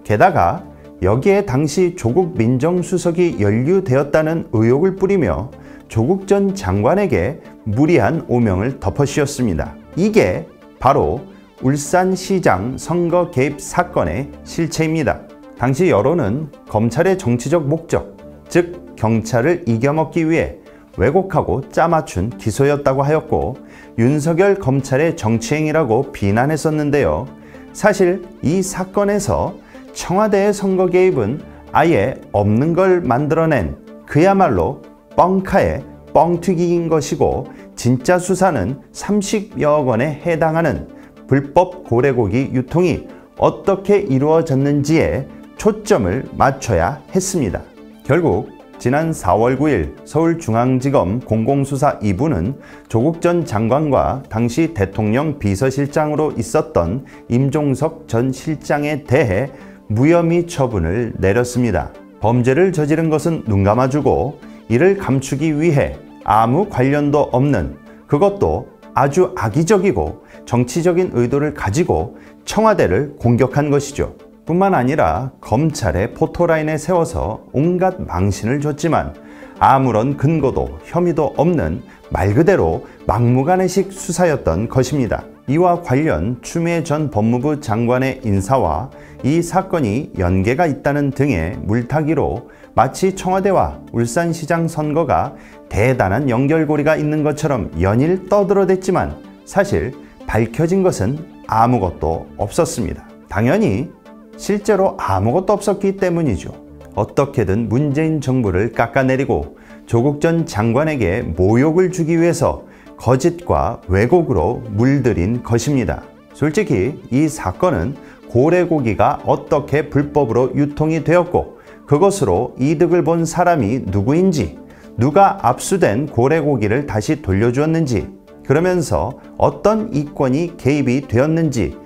게다가 여기에 당시 조국 민정수석이 연루되었다는 의혹을 뿌리며 조국 전 장관에게 무리한 오명을 덮어씌웠습니다. 이게 바로 울산시장 선거 개입 사건의 실체입니다. 당시 여론은 검찰의 정치적 목적, 즉 경찰을 이겨먹기 위해 왜곡하고 짜맞춘 기소였다고 하였고 윤석열 검찰의 정치행위라고 비난했었는데요. 사실 이 사건에서 청와대의 선거 개입은 아예 없는 걸 만들어낸 그야말로 뻥카의 뻥튀기인 것이고 진짜 수사는 30여억 원에 해당하는 불법 고래고기 유통이 어떻게 이루어졌는지에 초점을 맞춰야 했습니다. 결국 지난 4월 9일 서울중앙지검 공공수사 2부는 조국 전 장관과 당시 대통령 비서실장으로 있었던 임종석 전 실장에 대해 무혐의 처분을 내렸습니다. 범죄를 저지른 것은 눈 감아주고 이를 감추기 위해 아무 관련도 없는, 그것도 아주 악의적이고 정치적인 의도를 가지고 청와대를 공격한 것이죠. 뿐만 아니라 검찰의 포토라인에 세워서 온갖 망신을 줬지만 아무런 근거도 혐의도 없는 말 그대로 막무가내식 수사였던 것입니다. 이와 관련 추미애 전 법무부 장관의 인사와 이 사건이 연계가 있다는 등의 물타기로 마치 청와대와 울산시장 선거가 대단한 연결고리가 있는 것처럼 연일 떠들어댔지만 사실 밝혀진 것은 아무것도 없었습니다. 당연히 실제로 아무것도 없었기 때문이죠. 어떻게든 문재인 정부를 깎아내리고 조국 전 장관에게 모욕을 주기 위해서 거짓과 왜곡으로 물들인 것입니다. 솔직히 이 사건은 고래고기가 어떻게 불법으로 유통이 되었고 그것으로 이득을 본 사람이 누구인지, 누가 압수된 고래고기를 다시 돌려주었는지, 그러면서 어떤 이권이 개입이 되었는지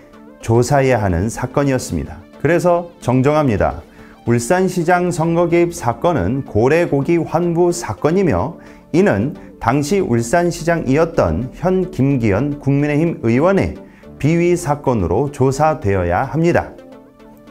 조사해야 하는 사건이었습니다. 그래서 정정합니다. 울산시장 선거 개입 사건은 고래고기 환부 사건이며 이는 당시 울산시장이었던 현 김기현 국민의힘 의원의 비위 사건으로 조사되어야 합니다.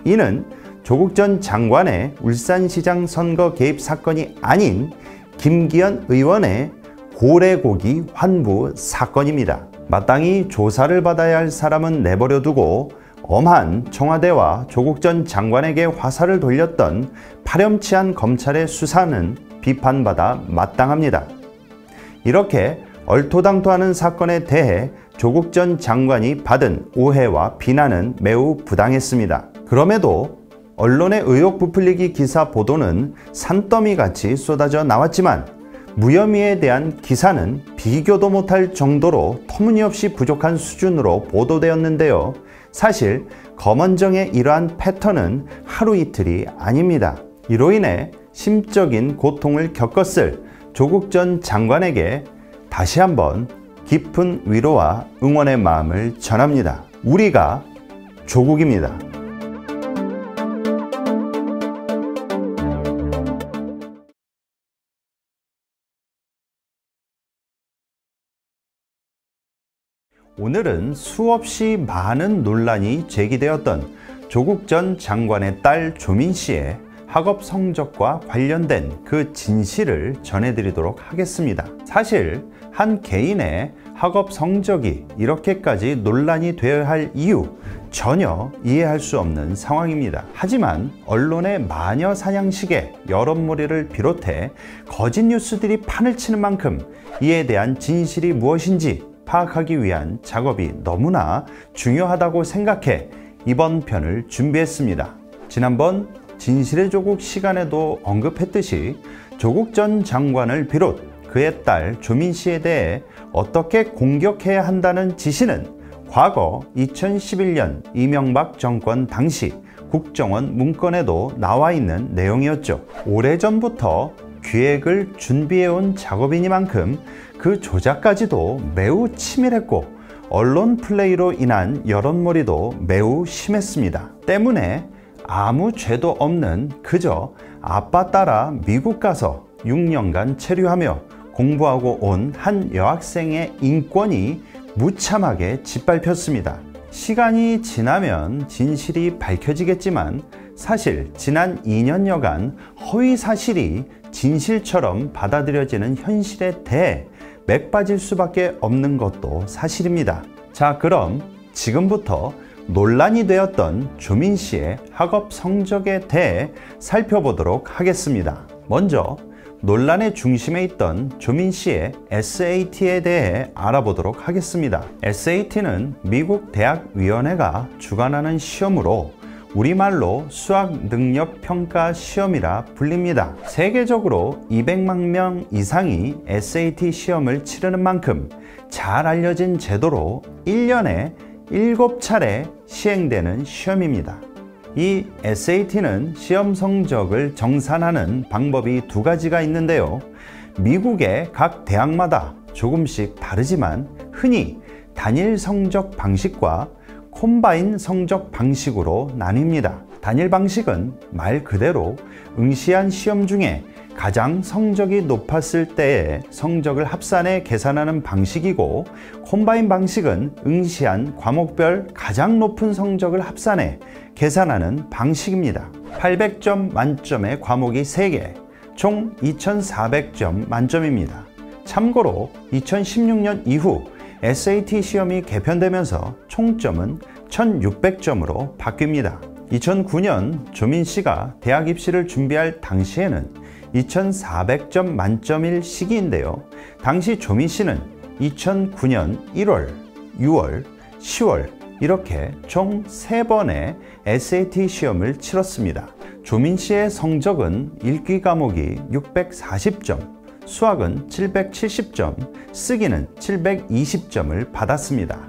이는 조국 전 장관의 울산시장 선거 개입 사건이 아닌 김기현 의원의 고래고기 환부 사건입니다. 마땅히 조사를 받아야 할 사람은 내버려 두고 엄한 청와대와 조국 전 장관에게 화살을 돌렸던 파렴치한 검찰의 수사는 비판받아 마땅합니다. 이렇게 얼토당토하는 사건에 대해 조국 전 장관이 받은 오해와 비난은 매우 부당했습니다. 그럼에도 언론의 의혹 부풀리기 기사 보도는 산더미같이 쏟아져 나왔지만 무혐의에 대한 기사는 비교도 못할 정도로 터무니없이 부족한 수준으로 보도되었는데요. 사실 검언정의 이러한 패턴은 하루 이틀이 아닙니다. 이로 인해 심적인 고통을 겪었을 조국 전 장관에게 다시 한번 깊은 위로와 응원의 마음을 전합니다. 우리가 조국입니다. 오늘은 수없이 많은 논란이 제기되었던 조국 전 장관의 딸 조민 씨의 학업 성적과 관련된 그 진실을 전해드리도록 하겠습니다. 사실 한 개인의 학업 성적이 이렇게까지 논란이 되어야 할 이유 전혀 이해할 수 없는 상황입니다. 하지만 언론의 마녀 사냥식의 여론몰이를 비롯해 거짓 뉴스들이 판을 치는 만큼 이에 대한 진실이 무엇인지 파악하기 위한 작업이 너무나 중요하다고 생각해 이번 편을 준비했습니다. 지난번 진실의 조국 시간에도 언급했듯이 조국 전 장관을 비롯 그의 딸 조민 씨에 대해 어떻게 공격해야 한다는 지시는 과거 2011년 이명박 정권 당시 국정원 문건에도 나와 있는 내용이었죠. 오래전부터 기획을 준비해온 작업이니만큼 그 조작까지도 매우 치밀했고 언론 플레이로 인한 여론몰이도 매우 심했습니다. 때문에 아무 죄도 없는 그저 아빠 따라 미국 가서 6년간 체류하며 공부하고 온 한 여학생의 인권이 무참하게 짓밟혔습니다. 시간이 지나면 진실이 밝혀지겠지만 사실 지난 2년여간 허위 사실이 진실처럼 받아들여지는 현실에 대해 맥빠질 수밖에 없는 것도 사실입니다. 자, 그럼 지금부터 논란이 되었던 조민 씨의 학업 성적에 대해 살펴보도록 하겠습니다. 먼저 논란의 중심에 있던 조민 씨의 SAT에 대해 알아보도록 하겠습니다. SAT는 미국 대학위원회가 주관하는 시험으로 우리말로 수학능력평가 시험이라 불립니다. 세계적으로 200만 명 이상이 SAT 시험을 치르는 만큼 잘 알려진 제도로 1년에 7차례 시행되는 시험입니다. 이 SAT는 시험 성적을 정산하는 방법이 두 가지가 있는데요. 미국의 각 대학마다 조금씩 다르지만 흔히 단일 성적 방식과 콤바인 성적 방식으로 나뉩니다. 단일 방식은 말 그대로 응시한 시험 중에 가장 성적이 높았을 때의 성적을 합산해 계산하는 방식이고, 콤바인 방식은 응시한 과목별 가장 높은 성적을 합산해 계산하는 방식입니다. 800점 만점의 과목이 3개, 총 2400점 만점입니다. 참고로 2016년 이후 SAT 시험이 개편되면서 총점은 1600점으로 바뀝니다. 2009년 조민 씨가 대학 입시를 준비할 당시에는 2400점 만점일 시기인데요. 당시 조민 씨는 2009년 1월, 6월, 10월 이렇게 총 3번의 SAT 시험을 치렀습니다. 조민 씨의 성적은 읽기 과목이 640점, 수학은 770점, 쓰기는 720점을 받았습니다.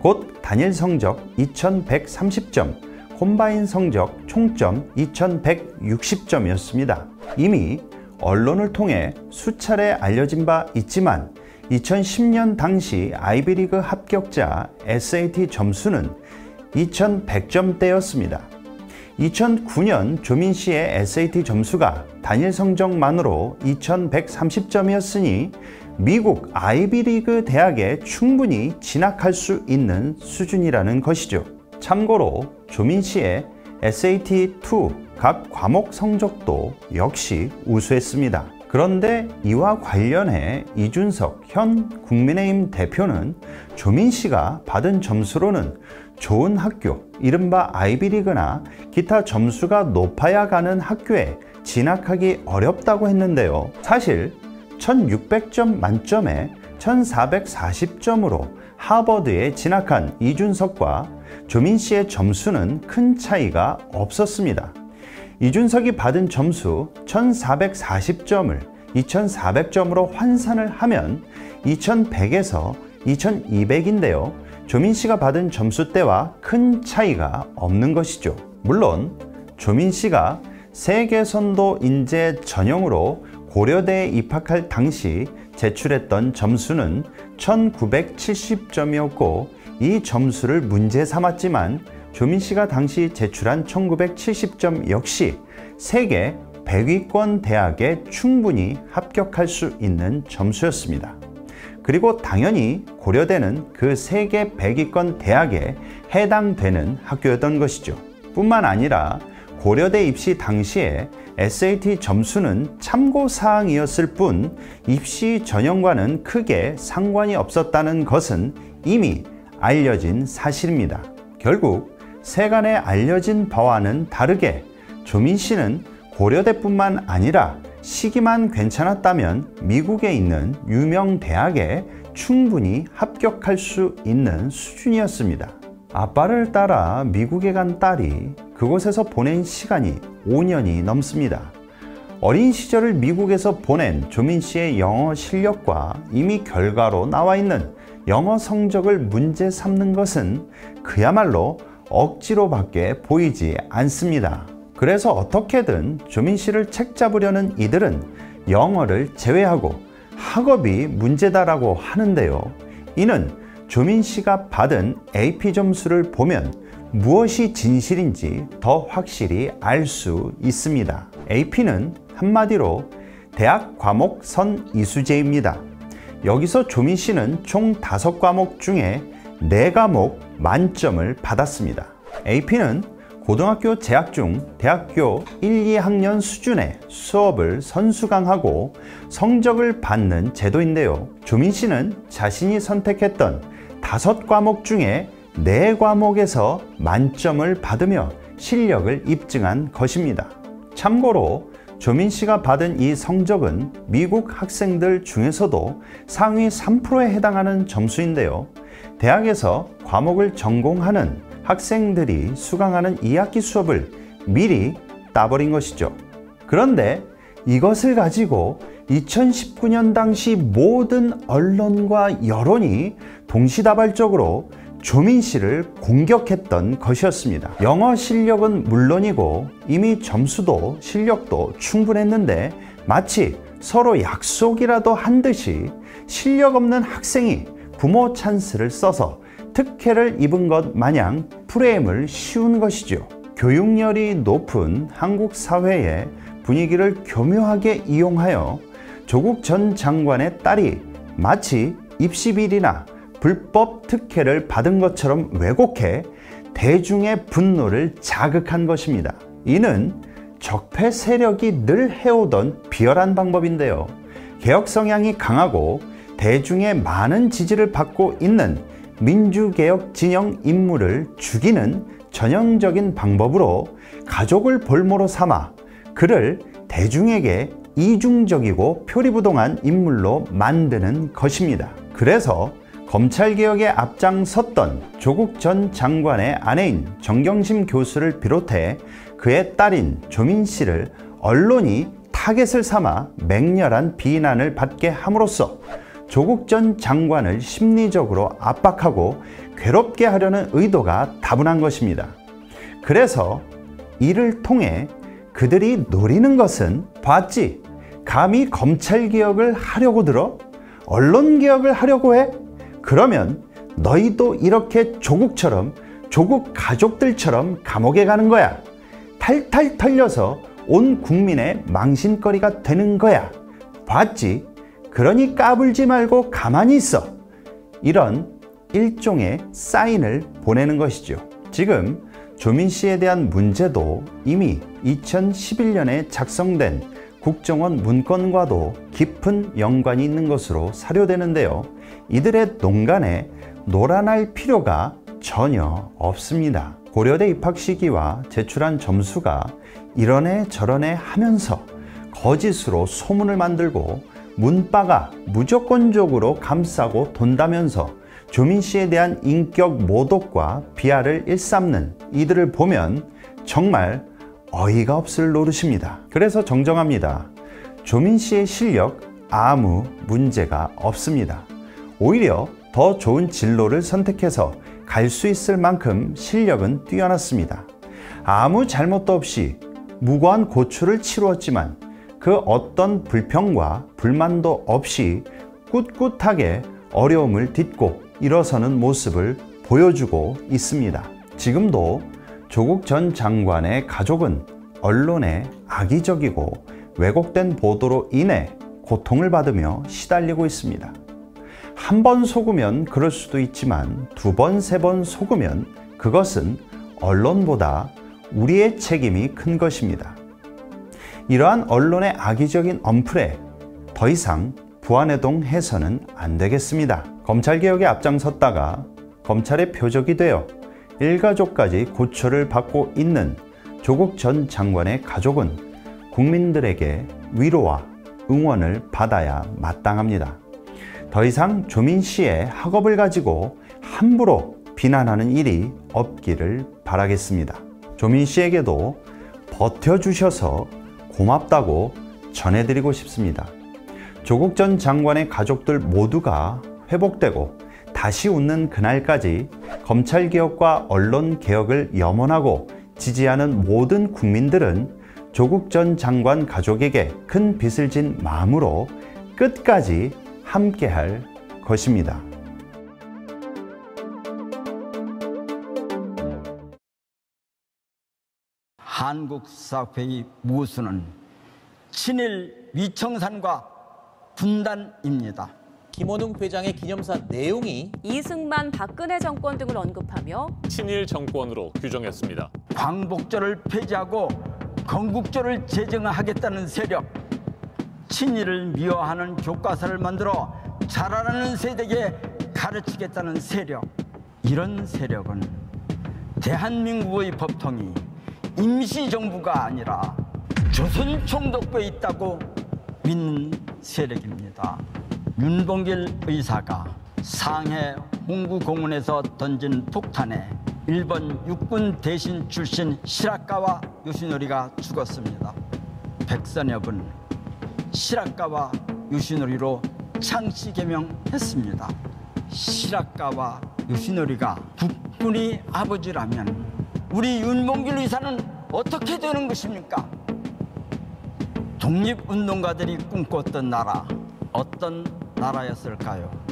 곧 단일 성적 2130점, 콤바인 성적 총점 2160점이었습니다. 이미 언론을 통해 수차례 알려진 바 있지만 2010년 당시 아이비리그 합격자 SAT 점수는 2100점대였습니다. 2009년 조민 씨의 SAT 점수가 단일 성적만으로 2130점이었으니 미국 아이비리그 대학에 충분히 진학할 수 있는 수준이라는 것이죠. 참고로 조민 씨의 SAT2 각 과목 성적도 역시 우수했습니다. 그런데 이와 관련해 이준석 현 국민의힘 대표는 조민 씨가 받은 점수로는 좋은 학교, 이른바 아이비리그나 기타 점수가 높아야 가는 학교에 진학하기 어렵다고 했는데요. 사실 1600점 만점에 1440점으로 하버드에 진학한 이준석과 조민 씨의 점수는 큰 차이가 없었습니다. 이준석이 받은 점수 1440점을 2400점으로 환산을 하면 2100에서 2200인데요. 조민 씨가 받은 점수대와 큰 차이가 없는 것이죠. 물론 조민 씨가 세계선도 인재 전형으로 고려대에 입학할 당시 제출했던 점수는 1970점이었고 이 점수를 문제 삼았지만 조민 씨가 당시 제출한 1970점 역시 세계 100위권 대학에 충분히 합격할 수 있는 점수였습니다. 그리고 당연히 고려대는 그 세계 100위권 대학에 해당되는 학교였던 것이죠. 뿐만 아니라 고려대 입시 당시에 SAT 점수는 참고사항이었을 뿐 입시 전형과는 크게 상관이 없었다는 것은 이미 알려진 사실입니다. 결국 세간에 알려진 바와는 다르게 조민 씨는 고려대뿐만 아니라 시기만 괜찮았다면 미국에 있는 유명 대학에 충분히 합격할 수 있는 수준이었습니다. 아빠를 따라 미국에 간 딸이 그곳에서 보낸 시간이 5년이 넘습니다. 어린 시절을 미국에서 보낸 조민 씨의 영어 실력과 이미 결과로 나와 있는 영어 성적을 문제 삼는 것은 그야말로 억지로밖에 보이지 않습니다. 그래서 어떻게든 조민 씨를 책잡으려는 이들은 영어를 제외하고 학업이 문제다라고 하는데요. 이는 조민 씨가 받은 AP 점수를 보면 무엇이 진실인지 더 확실히 알 수 있습니다. AP는 한마디로 대학 과목 선 이수제입니다. 여기서 조민 씨는 총 5과목 중에 4과목 만점을 받았습니다. AP는 고등학교 재학 중 대학교 1, 2학년 수준의 수업을 선수강하고 성적을 받는 제도인데요. 조민 씨는 자신이 선택했던 5과목 중에 4과목에서 만점을 받으며 실력을 입증한 것입니다. 참고로 조민 씨가 받은 이 성적은 미국 학생들 중에서도 상위 3%에 해당하는 점수인데요. 대학에서 과목을 전공하는 학생들이 수강하는 2학기 수업을 미리 따버린 것이죠. 그런데 이것을 가지고 2019년 당시 모든 언론과 여론이 동시다발적으로 조민 씨를 공격했던 것이었습니다. 영어 실력은 물론이고 이미 점수도 실력도 충분했는데 마치 서로 약속이라도 한 듯이 실력 없는 학생이 부모 찬스를 써서 특혜를 입은 것 마냥 프레임을 씌운 것이죠. 교육열이 높은 한국 사회의 분위기를 교묘하게 이용하여 조국 전 장관의 딸이 마치 입시 비리나 불법 특혜를 받은 것처럼 왜곡해 대중의 분노를 자극한 것입니다. 이는 적폐 세력이 늘 해오던 비열한 방법인데요. 개혁 성향이 강하고 대중의 많은 지지를 받고 있는 민주개혁 진영 인물을 죽이는 전형적인 방법으로 가족을 볼모로 삼아 그를 대중에게 이중적이고 표리부동한 인물로 만드는 것입니다. 그래서 검찰개혁에 앞장섰던 조국 전 장관의 아내인 정경심 교수를 비롯해 그의 딸인 조민 씨를 언론이 타겟을 삼아 맹렬한 비난을 받게 함으로써 조국 전 장관을 심리적으로 압박하고 괴롭게 하려는 의도가 다분한 것입니다. 그래서 이를 통해 그들이 노리는 것은 봤지, 감히 검찰개혁을 하려고 들어? 언론개혁을 하려고 해? 그러면 너희도 이렇게 조국처럼, 조국 가족들처럼 감옥에 가는 거야. 탈탈 털려서 온 국민의 망신거리가 되는 거야. 봤지? 그러니 까불지 말고 가만히 있어. 이런 일종의 사인을 보내는 것이죠. 지금 조민 씨에 대한 문제도 이미 2011년에 작성된 국정원 문건과도 깊은 연관이 있는 것으로 사료되는데요. 이들의 농간에 놀아날 필요가 전혀 없습니다. 고려대 입학 시기와 제출한 점수가 이러네 저러네 하면서 거짓으로 소문을 만들고 문바가 무조건적으로 감싸고 돈다면서 조민 씨에 대한 인격 모독과 비하를 일삼는 이들을 보면 정말 어이가 없을 노릇입니다. 그래서 정정합니다. 조민 씨의 실력 아무 문제가 없습니다. 오히려 더 좋은 진로를 선택해서 갈 수 있을 만큼 실력은 뛰어났습니다. 아무 잘못도 없이 무고한 고초를 치루었지만 그 어떤 불평과 불만도 없이 꿋꿋하게 어려움을 딛고 일어서는 모습을 보여주고 있습니다. 지금도 조국 전 장관의 가족은 언론의 악의적이고 왜곡된 보도로 인해 고통을 받으며 시달리고 있습니다. 한 번 속으면 그럴 수도 있지만 두 번, 세 번 속으면 그것은 언론보다 우리의 책임이 큰 것입니다. 이러한 언론의 악의적인 언플에 더 이상 부안해동해서는 안 되겠습니다. 검찰개혁에 앞장섰다가 검찰의 표적이 되어 일가족까지 고초를 받고 있는 조국 전 장관의 가족은 국민들에게 위로와 응원을 받아야 마땅합니다. 더 이상 조민 씨의 학업을 가지고 함부로 비난하는 일이 없기를 바라겠습니다. 조민 씨에게도 버텨주셔서 고맙다고 전해드리고 싶습니다. 조국 전 장관의 가족들 모두가 회복되고 다시 웃는 그날까지 검찰개혁과 언론개혁을 염원하고 지지하는 모든 국민들은 조국 전 장관 가족에게 큰 빚을 진 마음으로 끝까지 함께할 것입니다. 한국 사회의 모순은 친일 위청산과 분단입니다. 김원웅 회장의 기념사 내용이 이승만, 박근혜 정권 등을 언급하며 친일 정권으로 규정했습니다. 광복절을 폐지하고 건국절을 제정하겠다는 세력, 친일을 미워하는 교과서를 만들어 자라나는 세대에게 가르치겠다는 세력, 이런 세력은 대한민국의 법통이 임시정부가 아니라 조선 총독부에 있다고 믿는 세력입니다. 윤봉길 의사가 상해 홍구공원에서 던진 폭탄에 일본 육군 대신 출신 시라카와 요시노리가 죽었습니다. 백선엽은 시라카와 요시노리로 창씨 개명했습니다. 시라카와 요시노리가 국군의 아버지라면 우리 윤봉길 의사는 어떻게 되는 것입니까? 독립운동가들이 꿈꿨던 나라, 어떤 나라였을까요?